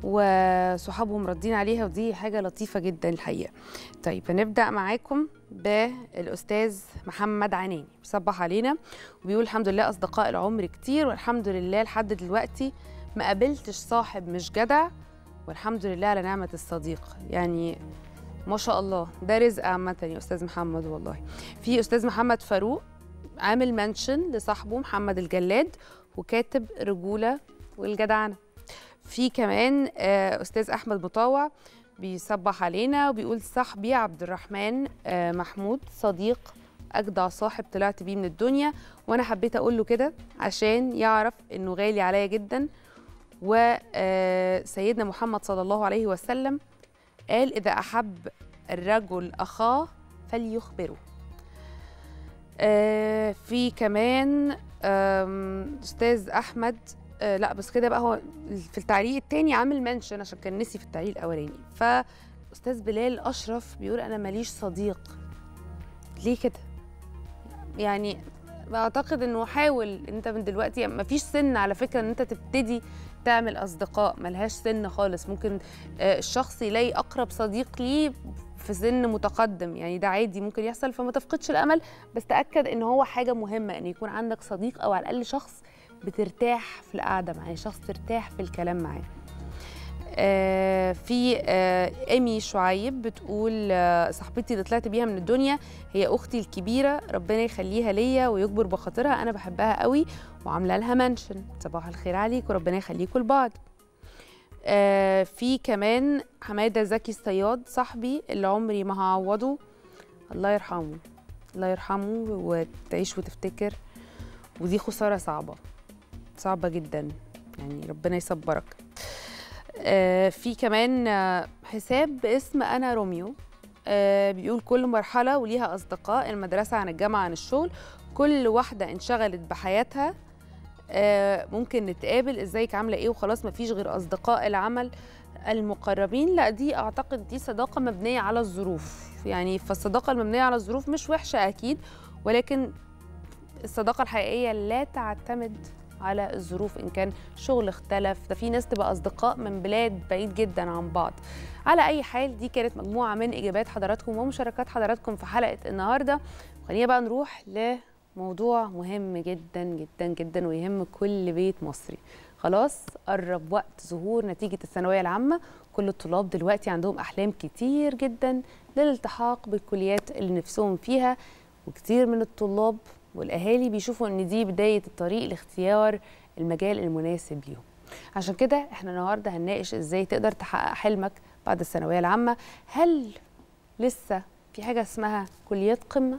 وصحابهم ردين عليها، ودي حاجة لطيفة جدا الحقيقة. طيب هنبدأ معاكم بالأستاذ محمد عناني، بيصبح علينا وبيقول الحمد لله أصدقاء العمر كتير، والحمد لله لحد دلوقتي ما قابلتش صاحب مش جدع، والحمد لله على نعمة الصديق. يعني ما شاء الله ده رزق عامة يا أستاذ محمد والله. في أستاذ محمد فاروق عامل منشن لصاحبه محمد الجلاد وكاتب رجولة والجدعنة. في كمان أستاذ أحمد مطاوع بيصبح علينا وبيقول صاحبي عبد الرحمن محمود صديق أجدع صاحب طلعت بيه من الدنيا، وأنا حبيت أقول له كده عشان يعرف إنه غالي عليا جداً، وسيدنا محمد صلى الله عليه وسلم قال إذا أحب الرجل أخاه فليخبره. في كمان أستاذ أحمد لا بس كده بقى، هو في التعليق التاني عامل منشن عشان كان نسي في التعليق الأولاني. فأستاذ بلال أشرف بيقول أنا ماليش صديق. ليه كده؟ يعني أعتقد أنه حاول أنت من دلوقتي، يعني مفيش سن على فكرة أن أنت تبتدي تعمل أصدقاء، ملهاش سن خالص. ممكن الشخص يلاقي أقرب صديق ليه في سن متقدم، يعني ده عادي ممكن يحصل، فما تفقدش الأمل، بس تأكد أن هو حاجة مهمة أن يكون عندك صديق، أو على الأقل شخص بترتاح في القعدة معاه، شخص ترتاح في الكلام معاه. آه في آه أمي شعيب بتقول آه صاحبتي اللي طلعت بيها من الدنيا هي أختي الكبيرة، ربنا يخليها ليا ويكبر بخاطرها، أنا بحبها قوي وعاملة لها منشن. صباح الخير عليك وربنا يخليكم لبعض. آه في كمان حمادة زكي الصياد صاحبي اللي عمري ما هعوضه، الله يرحمه الله يرحمه وتعيش وتفتكر، ودي خسارة صعبة صعبة جدا، يعني ربنا يصبرك. آه في كمان آه حساب باسم أنا روميو آه بيقول كل مرحلة وليها أصدقاء، المدرسة عن الجامعة عن الشغل، كل واحدة انشغلت بحياتها. آه ممكن نتقابل ازيك عاملة ايه وخلاص، مفيش غير أصدقاء العمل المقربين. لا دي أعتقد دي صداقة مبنية على الظروف، يعني فالصداقة المبنية على الظروف مش وحشة أكيد، ولكن الصداقة الحقيقية لا تعتمد على الظروف، إن كان شغل اختلف، ده في ناس تبقى أصدقاء من بلاد بعيد جدا عن بعض. على أي حال دي كانت مجموعة من إجابات حضراتكم ومشاركات حضراتكم في حلقة النهاردة. خلينا بقى نروح لموضوع مهم جدا جدا جدا ويهم كل بيت مصري. خلاص قرب وقت ظهور نتيجة الثانوية العامة، كل الطلاب دلوقتي عندهم أحلام كتير جدا للالتحاق بالكليات اللي نفسهم فيها، وكتير من الطلاب والأهالي بيشوفوا إن دي بداية الطريق لاختيار المجال المناسب ليهم. عشان كده إحنا النهاردة هنناقش إزاي تقدر تحقق حلمك بعد الثانوية العامة. هل لسه في حاجة اسمها كليات قمة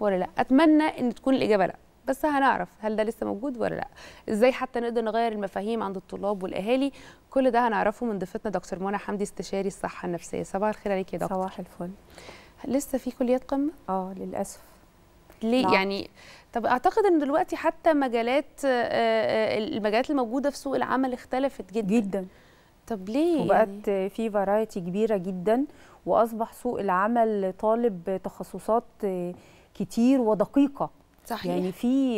ولا لأ؟ أتمنى إن تكون الإجابة لأ، بس هنعرف هل ده لسه موجود ولا لأ. إزاي حتى نقدر نغير المفاهيم عند الطلاب والأهالي، كل ده هنعرفه من ضيفتنا دكتور منى حمدي استشاري الصحة النفسية. صباح الخير عليك يا دكتور. صباح الفل. لسه في كليات قمة؟ آه للأسف. ليه؟ نعم. يعني طب اعتقد ان دلوقتي حتى مجالات المجالات الموجوده في سوق العمل اختلفت جدا جدا. طب ليه؟ وبقت يعني في فرايتي كبيره جدا، واصبح سوق العمل طالب تخصصات كتير ودقيقه. صحيح. يعني في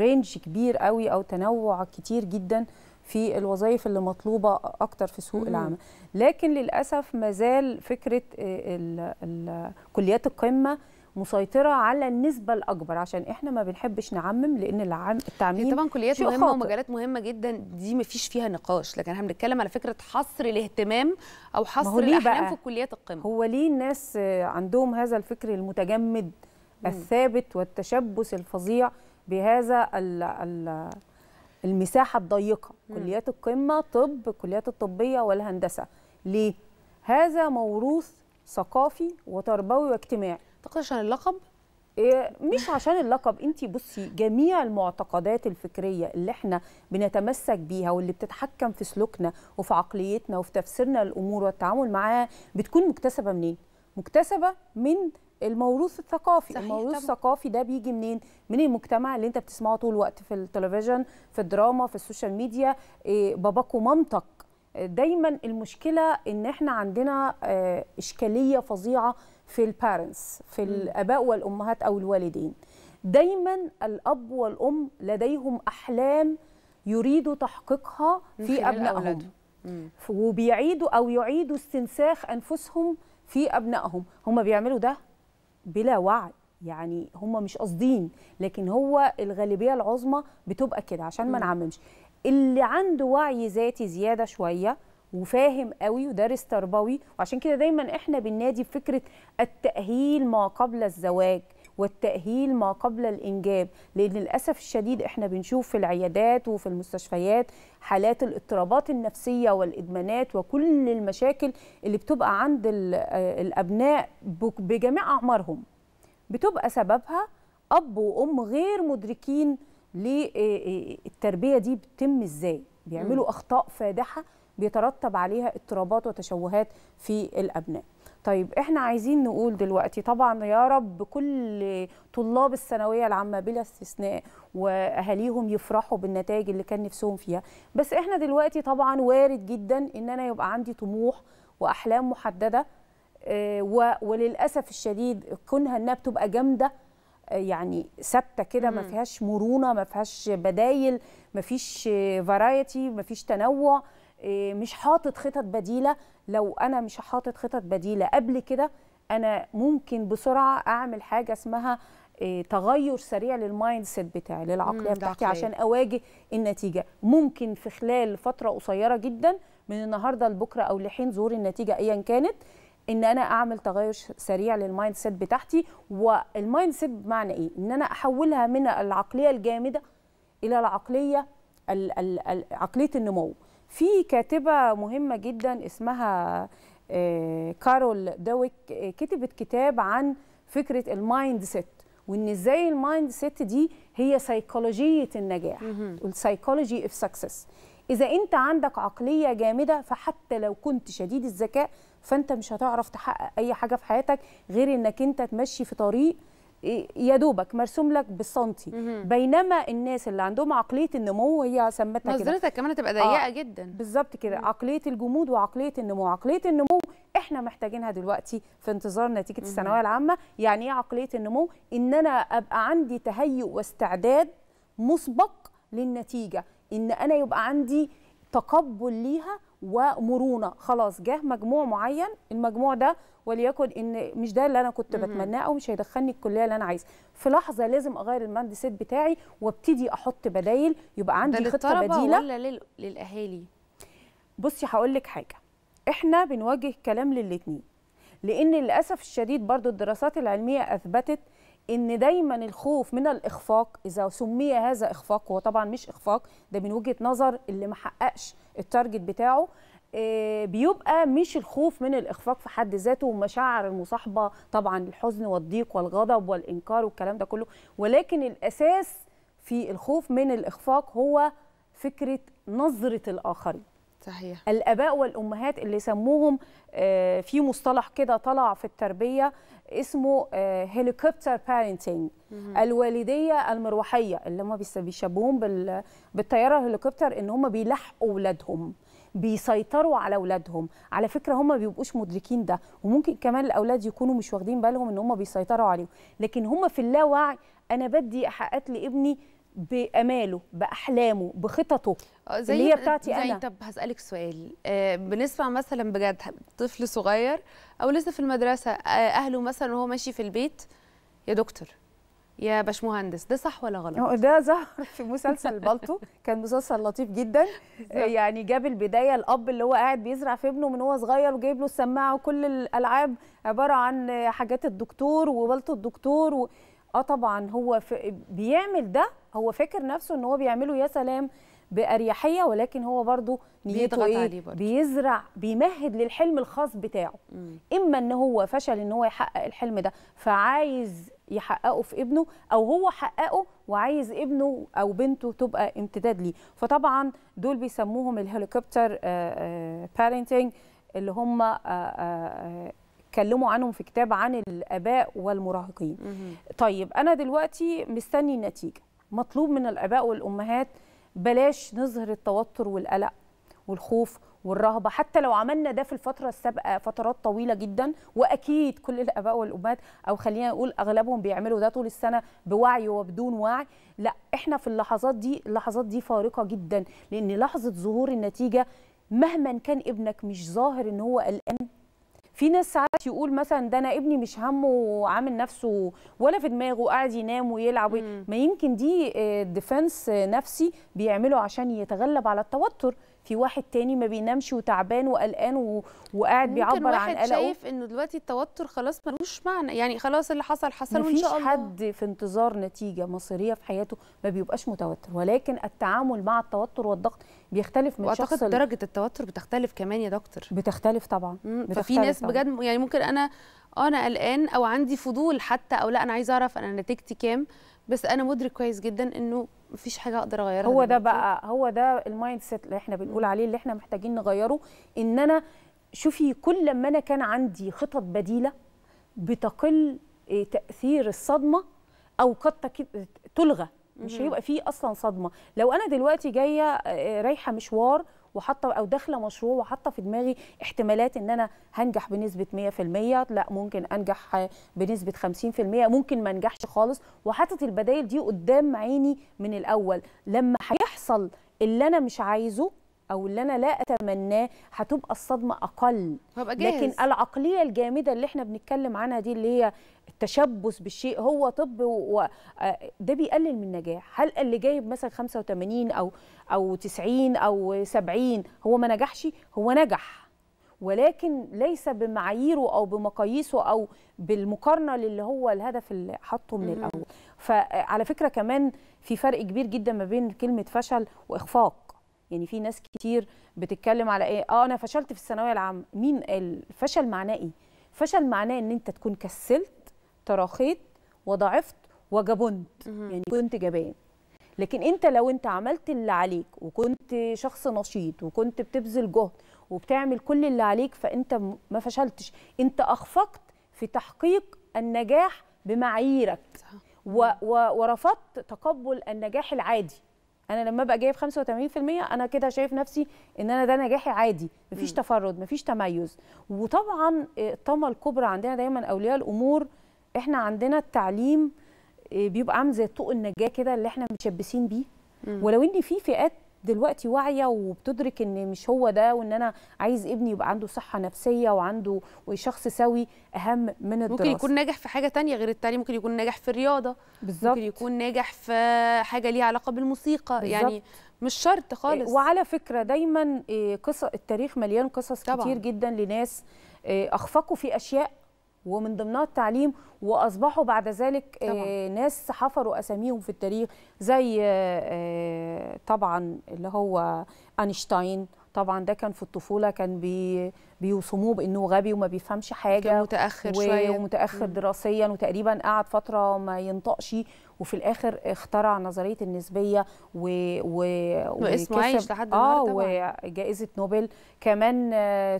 رينج كبير قوي او تنوع كتير جدا في الوظائف اللي مطلوبه اكتر في سوق مم. العمل، لكن للاسف ما زال فكره ال ال كليات القمه مسيطرة على النسبة الأكبر، عشان إحنا ما بنحبش نعمم، لأن التعميم طبعا كليات مهمة خاطر. ومجالات مهمة جدا دي مفيش فيها نقاش، لكن احنا بنتكلم على فكرة حصر الاهتمام أو حصر الأحلام في كليات القمة. هو ليه الناس عندهم هذا الفكر المتجمد مم. الثابت والتشبث الفظيع بهذا ال ال المساحة الضيقة. مم. كليات القمة، طب، كليات الطبية والهندسة. ليه؟ هذا موروث ثقافي وتربوي واجتماعي. أعتقد عشان اللقب؟ إيه، مش عشان اللقب. انت بصي، جميع المعتقدات الفكرية اللي احنا بنتمسك بيها واللي بتتحكم في سلوكنا وفي عقليتنا وفي تفسيرنا للأمور والتعامل معاها بتكون مكتسبة منين؟ مكتسبة من الموروث الثقافي. الموروث الثقافي ده بيجي منين؟ من المجتمع اللي انت بتسمعه طول الوقت، في التلفزيون، في الدراما، في السوشيال ميديا. إيه، باباك ومامتك. دايما المشكلة ان احنا عندنا اشكالية فظيعة في البارنتس، في الاباء والامهات او الوالدين. دايما الاب والام لديهم احلام يريدوا تحقيقها في ابنائهم، وبيعيدوا او يعيدوا استنساخ انفسهم في ابنائهم. هم بيعملوا ده بلا وعي، يعني هم مش قاصدين، لكن هو الغالبية العظمى بتبقى كده. عشان ما نعممش، اللي عنده وعي ذاتي زيادة شوية وفاهم قوي ودارس تربوي. وعشان كده دايما احنا بننادي بفكرة التأهيل ما قبل الزواج والتأهيل ما قبل الإنجاب، لأن للأسف الشديد احنا بنشوف في العيادات وفي المستشفيات حالات الاضطرابات النفسية والإدمانات وكل المشاكل اللي بتبقى عند الأبناء بجميع أعمارهم، بتبقى سببها أب وأم غير مدركين للتربية دي بتتم ازاي. بيعملوا اخطاء فادحة بيترتب عليها اضطرابات وتشوهات في الابناء. طيب احنا عايزين نقول دلوقتي، طبعا يا رب كل طلاب الثانوية العامة بلا استثناء واهاليهم يفرحوا بالنتائج اللي كان نفسهم فيها، بس احنا دلوقتي طبعا وارد جدا ان انا يبقى عندي طموح واحلام محددة، وللاسف الشديد كونها انها بتبقى جامدة، يعني ثابته كده، ما فيهاش مرونه، ما فيهاش بدايل، ما فيش فرايتي، ما فيش تنوع، مش حاطط خطط بديله. لو انا مش حاطط خطط بديله قبل كده، انا ممكن بسرعه اعمل حاجه اسمها تغير سريع للمايند سيت بتاعي، للعقليه بتاعتي، عشان اواجه النتيجه. ممكن في خلال فتره قصيره جدا، من النهارده لبكره او لحين ظهور النتيجه ايا كانت، ان انا اعمل تغير سريع للمايند سيت بتاعتي. والمايند سيت بمعنى ايه؟ ان انا احولها من العقليه الجامده الى العقليه ال ال ال عقليه النمو. في كاتبه مهمه جدا اسمها كارول دويك، كتبت كتاب عن فكره المايند سيت، وان ازاي المايند سيت دي هي سيكولوجيه النجاح، السيكولوجي اوف سكسس. اذا انت عندك عقليه جامده، فحتى لو كنت شديد الذكاء، فانت مش هتعرف تحقق اي حاجه في حياتك غير انك انت تمشي في طريق يا دوبك مرسوم لك بالسنتي. بينما الناس اللي عندهم عقليه النمو، هي سمتها كده، نظرتك كمان هتبقى ضيقه آه جدا. بالظبط كده، عقليه الجمود وعقليه النمو. عقليه النمو احنا محتاجينها دلوقتي في انتظار نتيجه الثانويه العامه. يعني ايه عقليه النمو؟ ان انا ابقى عندي تهيؤ واستعداد مسبق للنتيجه، ان انا يبقى عندي تقبل ليها ومرونه. خلاص جه مجموع معين، المجموع ده وليكن ان مش ده اللي انا كنت بتمناه او مش هيدخلني الكليه اللي انا عايزها، في لحظه لازم اغير المايند سيت بتاعي وابتدي احط بدايل، يبقى عندي خطه بديله. ولا للاهالي؟ بصي هقول لك حاجه، احنا بنواجه كلام للاتنين، لان للاسف الشديد برضو الدراسات العلميه اثبتت ان دايما الخوف من الاخفاق، اذا سمي هذا اخفاق، هو طبعا مش اخفاق، ده من وجهه نظر اللي ما حققش التارجت بتاعه، بيبقى مش الخوف من الاخفاق في حد ذاته ومشاعر المصاحبه طبعا، الحزن والضيق والغضب والانكار والكلام ده كله، ولكن الاساس في الخوف من الاخفاق هو فكره نظره الاخرين. صحيح. الآباء والأمهات اللي سموهم في مصطلح كده طلع في التربية اسمه هيليكوبتر بارنتينج، الوالدية المروحية، اللي هم بيشبهوهم بالطيارة الهليكوبتر، إن هم بيلحقوا أولادهم، بيسيطروا على أولادهم. على فكرة هم ما بيبقوش مدركين ده، وممكن كمان الأولاد يكونوا مش واخدين بالهم إن هم بيسيطروا عليهم، لكن هم في اللاوعي أنا بدي أحققت لابني باماله، باحلامه، بخططه اللي هي بتاعتي انا. طب هسالك سؤال، آه بنسمع مثلا بجد طفل صغير او لسه في المدرسه، آه اهله مثلا وهو ماشي في البيت، يا دكتور يا باشمهندس، ده صح ولا غلط؟ ده ظهر في مسلسل بالطو، كان مسلسل لطيف جدا. يعني جاب البدايه، الاب اللي هو قاعد بيزرع في ابنه من هو صغير، وجايب له السماعه، وكل الالعاب عباره عن حاجات الدكتور وبالطو الدكتور و... اه طبعا هو بيعمل ده، هو فاكر نفسه ان هو بيعمله. يا سلام، بأريحية، ولكن هو برضو نيته إيه؟ بيزرع، بيمهد للحلم الخاص بتاعه. مم. إما إن هو فشل إن هو يحقق الحلم ده فعايز يحققه في ابنه، أو هو حققه وعايز ابنه أو بنته تبقى امتداد ليه. فطبعا دول بيسموهم الهليكوبتر بارنتنج، اللي هم آآ آآ اتكلموا عنهم في كتاب عن الآباء والمراهقين. مم. طيب أنا دلوقتي مستني النتيجة، مطلوب من الآباء والأمهات بلاش نظهر التوتر والقلق والخوف والرهبة، حتى لو عملنا ده في الفترة السابقة فترات طويلة جدا، وأكيد كل الآباء والأمهات أو خلينا نقول أغلبهم بيعملوا ده طول السنة بوعي وبدون وعي. لا، إحنا في اللحظات دي، اللحظات دي فارقة جدا، لأن لحظة ظهور النتيجة مهما كان ابنك مش ظاهر إن هو قلقان. في ناس ساعات يقول مثلا ده انا ابني مش همه وعامل نفسه ولا في دماغه، قاعد ينام ويلعب. مم. ما يمكن دي ديفنس نفسي بيعمله عشان يتغلب على التوتر. في واحد تاني ما بينامش وتعبان وقلقان وقاعد بيعبر عن قلقه. ممكن واحد شايف انه دلوقتي التوتر خلاص ملوش معنى، يعني خلاص اللي حصل حصل وان شاء الله. مفيش حد في انتظار نتيجه مصيريه في حياته ما بيبقاش متوتر، ولكن التعامل مع التوتر والضغط بيختلف من شخص. واعتقد درجه التوتر بتختلف كمان يا دكتور. بتختلف طبعا. بتختلف ففي ناس بجد يعني ممكن انا انا قلقان او عندي فضول حتى، او لا انا عايز اعرف انا نتيجتي كام، بس انا مدرك كويس جدا انه مفيش حاجه اقدر اغيرها. هو ده بقى، هو ده المايند سيت اللي احنا بنقول عليه، اللي احنا محتاجين نغيره. ان انا شوفي كل لما انا كان عندي خطط بديله بتقل تاثير الصدمه او قد تلغى، مش هيبقى فيه اصلا صدمه. لو انا دلوقتي جايه رايحه مشوار وحاطه او داخله مشروع وحاطه في دماغي احتمالات ان انا هنجح بنسبه مية في المية، لا ممكن انجح بنسبه خمسين في المية، ممكن ما انجحش خالص، وحاطط البدايل دي قدام عيني من الاول، لما هيحصل اللي انا مش عايزه او اللي انا لا اتمناه هتبقى الصدمه اقل. هبقى جاهز. لكن العقليه الجامده اللي احنا بنتكلم عنها دي، اللي هي التشبث بالشيء، هو طب و... ده بيقلل من النجاح. هل اللي جايب مثلا خمسة وتمانين او او تسعين او سبعين هو ما نجحش؟ هو نجح، ولكن ليس بمعاييره او بمقاييسه او بالمقارنه للي هو الهدف اللي حاطه من الاول. فعلى فكره كمان في فرق كبير جدا ما بين كلمه فشل واخفاق. يعني في ناس كتير بتتكلم على ايه، اه انا فشلت في الثانويه العامه. مين قال؟ فشل معناه ايه؟ فشل معناه ان انت تكون كسلت، تراخيت، وضعفت، وجبنت. يعني كنت جبان. لكن انت لو انت عملت اللي عليك وكنت شخص نشيط وكنت بتبذل جهد وبتعمل كل اللي عليك، فانت ما فشلتش، انت اخفقت في تحقيق النجاح بمعاييرك و و ورفضت تقبل النجاح العادي. انا لما ابقى جايب خمسة وتمانين في المية انا كده شايف نفسي ان انا ده نجاحي عادي، مفيش تفرد، مفيش تميز. وطبعا الطمع الكبرى عندنا دايما اولياء الامور. احنا عندنا التعليم بيبقى عامل زي طوق النجاه كده اللي احنا متشبثين بيه، ولو ان في فئات دلوقتي واعيه وبتدرك ان مش هو ده، وان انا عايز ابني يبقى عنده صحه نفسيه وعنده وشخص سوي اهم من الدراسه. ممكن يكون ناجح في حاجه ثانيه غير التعليم، ممكن يكون ناجح في الرياضه بالظبط، ممكن يكون ناجح في حاجه ليها علاقه بالموسيقى بالزبط. يعني مش شرط خالص. وعلى فكره دايما قصص التاريخ مليان قصص طبعا. كتير جدا لناس اخفقوا في اشياء ومن ضمنها التعليم، واصبحوا بعد ذلك طبعا. ناس حفروا اساميهم في التاريخ، زي طبعا اللي هو اينشتاين. طبعا ده كان في الطفوله كان بي بيوصموه بانه غبي وما بيفهمش حاجه، كان متاخر شويه ومتاخر دراسيا، وتقريبا قعد فتره ما ينطقش، وفي الاخر اخترع نظريه النسبيه و واسمه عايش لحد النهارده. اه وجائزه نوبل. كمان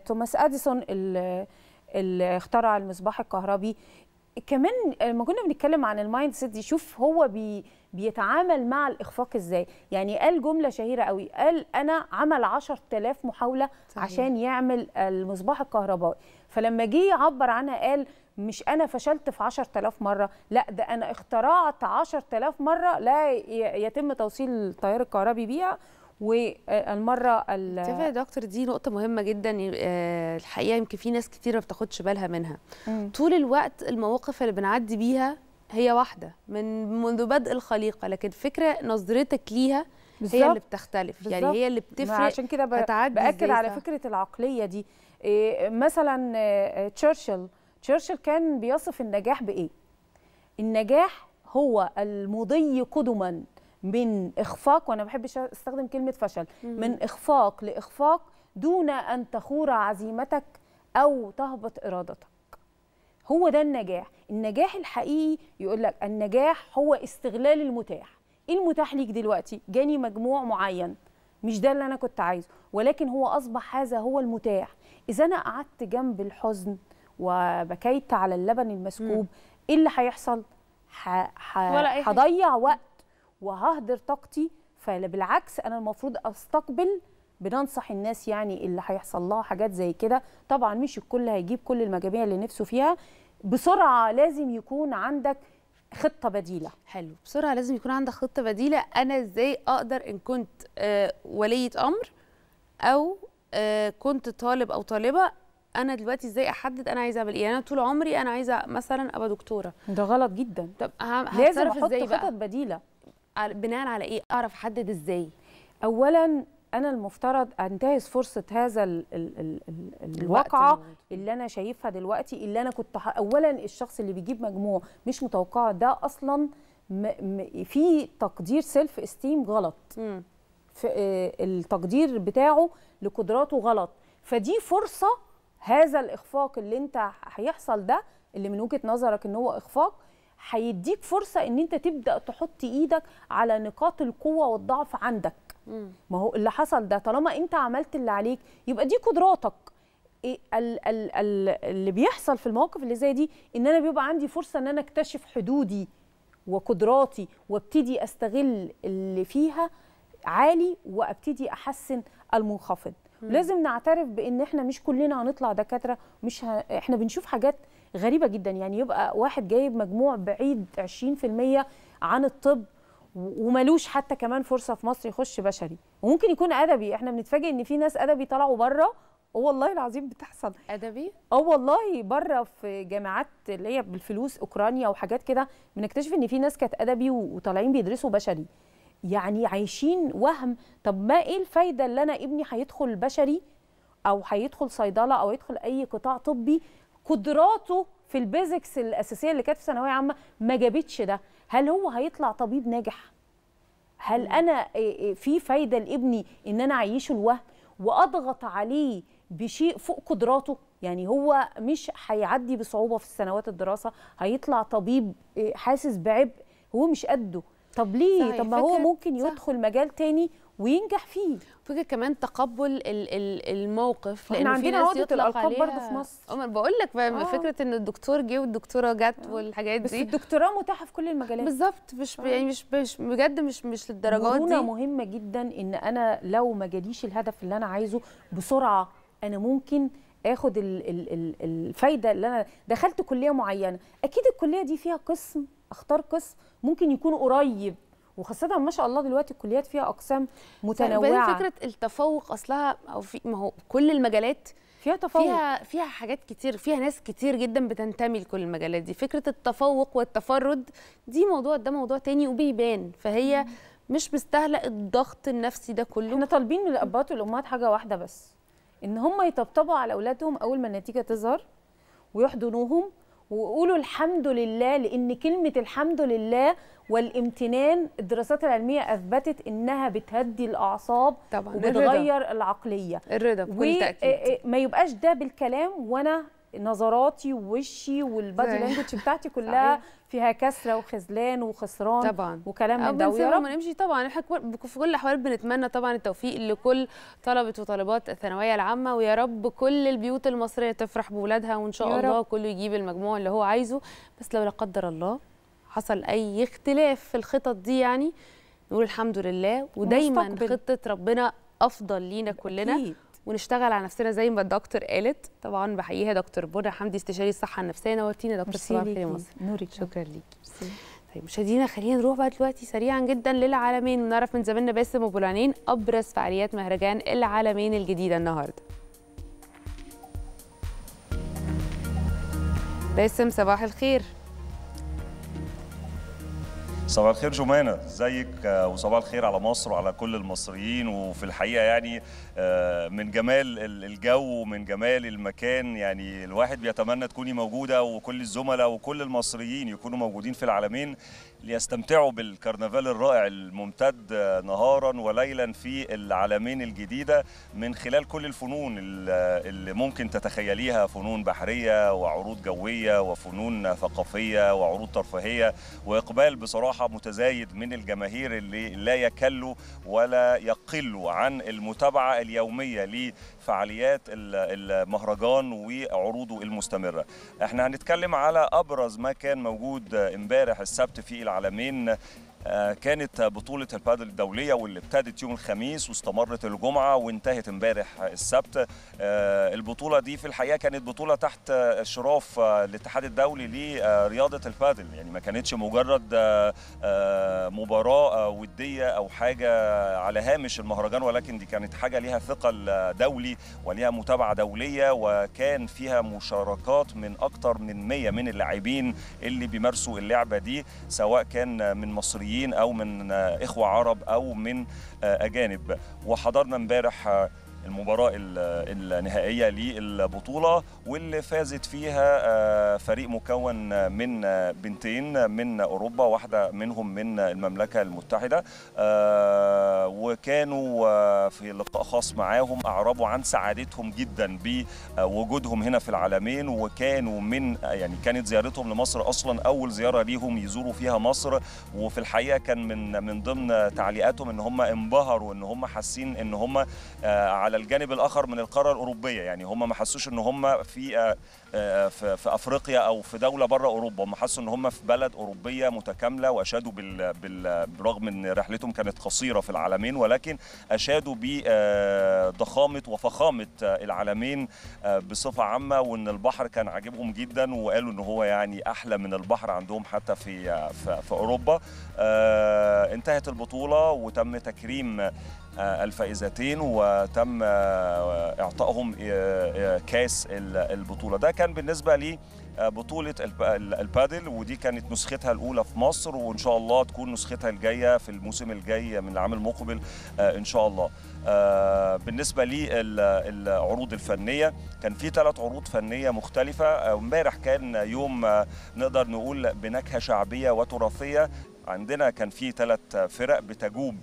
توماس اديسون ال اللي اخترع المصباح الكهربي. كمان لما كنا بنتكلم عن المايند سيت دي، شوف هو بي بيتعامل مع الاخفاق ازاي. يعني قال جمله شهيره قوي، قال انا عمل عشرة آلاف محاوله صحيح. عشان يعمل المصباح الكهربائي، فلما جه يعبر عنها قال مش انا فشلت في عشرة آلاف مره، لا ده انا اخترعت عشرة آلاف مره لا يتم توصيل التيار الكهربي بيها. والمره ال شايفه يا دكتور دي نقطه مهمه جدا الحقيقه، يمكن في ناس كتير ما بتاخدش بالها منها. مم. طول الوقت المواقف اللي بنعدي بيها هي واحده من منذ بدء الخليقه، لكن فكره نظرتك ليها هي اللي بتختلف بالزبط. يعني هي اللي بتفرق. عشان كده باكد على فكره العقليه دي. إيه مثلا إيه تشرشل تشرشل كان بيصف النجاح بايه؟ النجاح هو المضي قدما من إخفاق، وأنا ما بحبش أستخدم كلمة فشل، من إخفاق لإخفاق دون أن تخور عزيمتك أو تهبط إرادتك. هو ده النجاح. النجاح الحقيقي يقول لك النجاح هو استغلال المتاح. إيه المتاح ليك دلوقتي؟ جاني مجموع معين، مش ده اللي أنا كنت عايزه، ولكن هو أصبح هذا هو المتاح. إذا أنا قعدت جنب الحزن وبكيت على اللبن المسكوب، إيه اللي هيحصل؟ هضيع وقت وههدر طاقتي. فبالعكس أنا المفروض أستقبل. بننصح الناس يعني اللي هيحصل لها حاجات زي كده، طبعا مش الكل هيجيب كل المجاميع اللي نفسه فيها، بسرعه لازم يكون عندك خطه بديله. حلو، بسرعه لازم يكون عندك خطه بديله. انا ازاي اقدر ان كنت آه ولية امر او آه كنت طالب او طالبه، انا دلوقتي ازاي احدد انا عايزه اعمل ايه؟ انا طول عمري انا عايزه مثلا ابقى دكتوره، ده غلط جدا. طب لازم احط خطط بديله بناء على ايه؟ اعرف احدد ازاي؟ اولا أنا المفترض أنتهز فرصة هذا ال ال ال ال الواقعة اللي أنا شايفها دلوقتي، اللي أنا كنت أولاً الشخص اللي بيجيب مجموع مش متوقعة ده أصلاً في تقدير سيلف استيم غلط، في التقدير بتاعه لقدراته غلط، فدي فرصة. هذا الإخفاق اللي أنت هيحصل ده اللي من وجهة نظرك إن هو إخفاق هيديك فرصة إن أنت تبدأ تحط إيدك على نقاط القوة والضعف عندك. ما هو اللي حصل ده طالما انت عملت اللي عليك يبقى دي قدراتك. إيه ال ال ال اللي بيحصل في المواقف اللي زي دي؟ ان انا بيبقى عندي فرصه ان انا اكتشف حدودي وقدراتي وابتدي استغل اللي فيها عالي وابتدي احسن المنخفض. لازم نعترف بان احنا مش كلنا هنطلع دكاتره، مش ه... احنا بنشوف حاجات غريبه جدا. يعني يبقى واحد جايب مجموع بعيد عشرين في المية عن الطب ومالوش حتى كمان فرصه في مصر يخش بشري، وممكن يكون ادبي. احنا بنتفاجئ ان في ناس ادبي طلعوا بره، اه والله العظيم بتحصل. ادبي؟ اه والله بره في جامعات اللي هي بالفلوس، اوكرانيا وحاجات كده، بنكتشف ان في ناس كانت ادبي وطالعين بيدرسوا بشري. يعني عايشين وهم. طب ما ايه الفايده اللي انا ابني هيدخل بشري او هيدخل صيدله او يدخل اي قطاع طبي، قدراته في البيزكس الاساسيه اللي كانت في ثانويه عامه ما جابتش ده؟ هل هو هيطلع طبيب ناجح؟ هل انا في فايده لابني ان انا اعيشه الوهم واضغط عليه بشيء فوق قدراته؟ يعني هو مش هيعدي بصعوبه في سنوات الدراسه، هيطلع طبيب حاسس بعبء هو مش قده. طب ليه؟ طب ما هو ممكن يدخل مجال تاني وينجح فيه. فكرة كمان تقبل الموقف، لأن في ناس يطلق عليها برضه في مصر. بقول لك آه. فكرة إن الدكتور جه والدكتورة جت آه. والحاجات دي، بس الدكتوراه متاحة في كل المجالات. بالظبط، مش آه. يعني مش مش بجد مش مش للدرجات دي. مهمة جدا إن أنا لو ما جاليش الهدف اللي أنا عايزه بسرعة، أنا ممكن آخد ال ال ال الفايدة اللي أنا دخلت كلية معينة، أكيد الكلية دي فيها قسم، أختار قسم ممكن يكون قريب. وخاصة ما شاء الله دلوقتي الكليات فيها أقسام متنوعة. فكرة التفوق أصلها، أو في ما هو كل المجالات فيها تفوق، فيها فيها حاجات كتير، فيها ناس كتير جدا بتنتمي لكل المجالات دي. فكرة التفوق والتفرد دي موضوع، ده موضوع تاني وبيبان، فهي مش مستاهلة الضغط النفسي ده كله. احنا طالبين من الأباء والأمهات حاجة واحدة بس، إن هم يطبطبوا على أولادهم أول ما النتيجة تظهر ويحضنوهم ويقولوا الحمد لله، لأن كلمة الحمد لله والامتنان الدراسات العلمية أثبتت إنها بتهدي الأعصاب طبعاً، وبتغير الرضا. العقلية، الرضا بكل تأكيد. ما يبقاش ده بالكلام وأنا نظراتي ووشي والبادي لانجوج بتاعتي كلها فيها كسرة وخذلان وخسران طبعاً. وكلام من ده. ويا رب ما نمشي. طبعا احنا في كل الأحوال بنتمنى طبعا التوفيق لكل طلبة وطالبات الثانوية العامة، ويا رب كل البيوت المصرية تفرح بولادها، وإن شاء الله كله يجيب المجموع اللي هو عايزه. بس لو لا قدر الله حصل أي اختلاف في الخطط دي، يعني نقول الحمد لله، ودايما خطة ربنا أفضل لينا كلنا أكيد. ونشتغل على نفسنا زي ما الدكتور قالت. طبعا بحييها دكتور بدر حمدي استشاري الصحه النفسيه، نورتينا دكتور. صباح الخير يا مصر، نورك، شكرا ليكي. طيب مشاهدينا، خلينا نروح بقى دلوقتي سريعا جدا للعالمين، ونعرف من زميلنا باسم ابو العنين ابرز فعاليات مهرجان العالمين الجديده النهارده. باسم صباح الخير. صباح الخير جمانة، ازيك؟ وصباح الخير على مصر وعلى كل المصريين. وفي الحقيقة يعني من جمال الجو ومن جمال المكان، يعني الواحد بيتمنى تكوني موجودة، وكل الزملاء وكل المصريين يكونوا موجودين في العالمين. ليستمتعوا بالكرنفال الرائع الممتد نهارا وليلا في العلمين الجديدة من خلال كل الفنون اللي ممكن تتخيليها، فنون بحرية وعروض جوية وفنون ثقافية وعروض ترفيهية، وإقبال بصراحة متزايد من الجماهير اللي لا يكلوا ولا يقلوا عن المتابعة اليومية لفعاليات المهرجان وعروضه المستمرة. احنا هنتكلم على أبرز ما كان موجود امبارح السبت في العلمين. كانت بطولة البادل الدولية واللي ابتدت يوم الخميس واستمرت الجمعة وانتهت امبارح السبت. البطولة دي في الحقيقة كانت بطولة تحت اشراف الاتحاد الدولي لرياضة البادل، يعني ما كانتش مجرد مباراة ودية او حاجة على هامش المهرجان، ولكن دي كانت حاجة ليها ثقل دولي وليها متابعة دولية، وكان فيها مشاركات من اكتر من مية من اللاعبين اللي بيمارسوا اللعبة دي، سواء كان من مصريين أو من إخوة عرب أو من أجانب. وحضرنا امبارح المباراة النهائية للبطولة واللي فازت فيها فريق مكون من بنتين من أوروبا، واحدة منهم من المملكة المتحدة، وكانوا في لقاء خاص معاهم أعربوا عن سعادتهم جدا بوجودهم هنا في العلمين، وكانوا من يعني كانت زيارتهم لمصر أصلا أول زيارة ليهم يزوروا فيها مصر، وفي الحقيقة كان من من ضمن تعليقاتهم إن هم انبهروا إن هم حاسين إن هم على على الجانب الآخر من القارة الأوروبية، يعني هم ما حسوش إن هم في في أفريقيا أو في دولة بره أوروبا، هم حسوا إن هم في بلد أوروبية متكاملة، وأشادوا بال... بال... برغم إن رحلتهم كانت قصيرة في العلمين، ولكن أشادوا بضخامة وفخامة العلمين بصفة عامة، وإن البحر كان عاجبهم جدا وقالوا إن هو يعني أحلى من البحر عندهم حتى في في, في أوروبا. انتهت البطولة وتم تكريم الفائزتين وتم اعطائهم كاس البطولة. ده كان بالنسبة لي بطولة البادل، ودي كانت نسختها الأولى في مصر، وإن شاء الله تكون نسختها الجاية في الموسم الجاي من العام المقبل إن شاء الله. بالنسبة للعروض الفنية كان في ثلاث عروض فنية مختلفة. امبارح كان يوم نقدر نقول بنكهة شعبية وتراثية، عندنا كان في ثلاث فرق بتجوب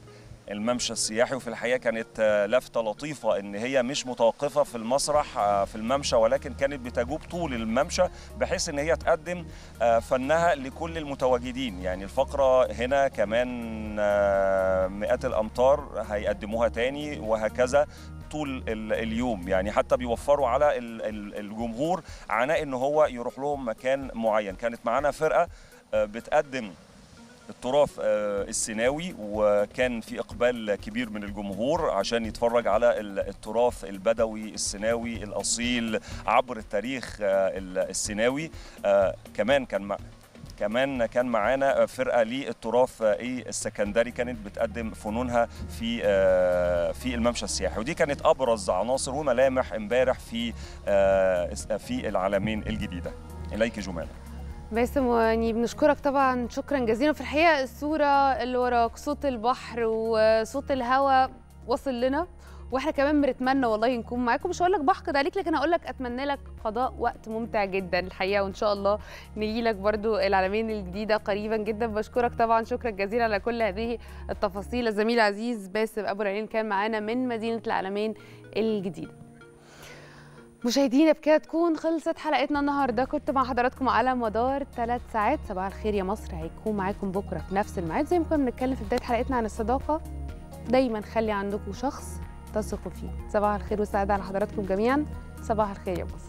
الممشى السياحي، وفي الحقيقة كانت لفتة لطيفة إن هي مش متوقفة في المسرح في الممشى، ولكن كانت بتجوب طول الممشى بحيث إن هي تقدم فنها لكل المتواجدين. يعني الفقرة هنا كمان مئات الأمتار هيقدموها تاني وهكذا طول اليوم، يعني حتى بيوفروا على الجمهور عناء إن هو يروح لهم مكان معين. كانت معانا فرقة بتقدم التراث السيناوي، وكان في إقبال كبير من الجمهور عشان يتفرج على التراث البدوي السيناوي الأصيل عبر التاريخ السيناوي. كمان كان كمان كان معانا فرقة للتراث السكندري كانت بتقدم فنونها في في الممشى السياحي، ودي كانت أبرز عناصر وملامح امبارح في في العلمين الجديدة. إليك جمال. باسم، واني بنشكرك طبعا شكرا جزيلا. في الحقيقه الصوره اللي وراك صوت البحر وصوت الهواء وصل لنا، واحنا كمان بنتمنى والله نكون معاكم. مش هقول لك بحقد عليك، لكن هقول لك اتمنى لك قضاء وقت ممتع جدا الحقيقه، وان شاء الله نجي لك برضو العلمين الجديده قريبا جدا. بشكرك طبعا شكرا جزيلا على كل هذه التفاصيل. الزميل العزيز باسم ابو العين كان معانا من مدينه العلمين الجديده. مشاهدينا، بكده تكون خلصت حلقتنا النهارده، كنت مع حضراتكم على مدار ثلاث ساعات. صباح الخير يا مصر هيكون معاكم بكره في نفس الميعاد، زي ما كنا بنتكلم في بدايه حلقتنا عن الصداقه، دايما خلي عندكم شخص تثقوا فيه. صباح الخير والسعاده على حضراتكم جميعا. صباح الخير يا مصر.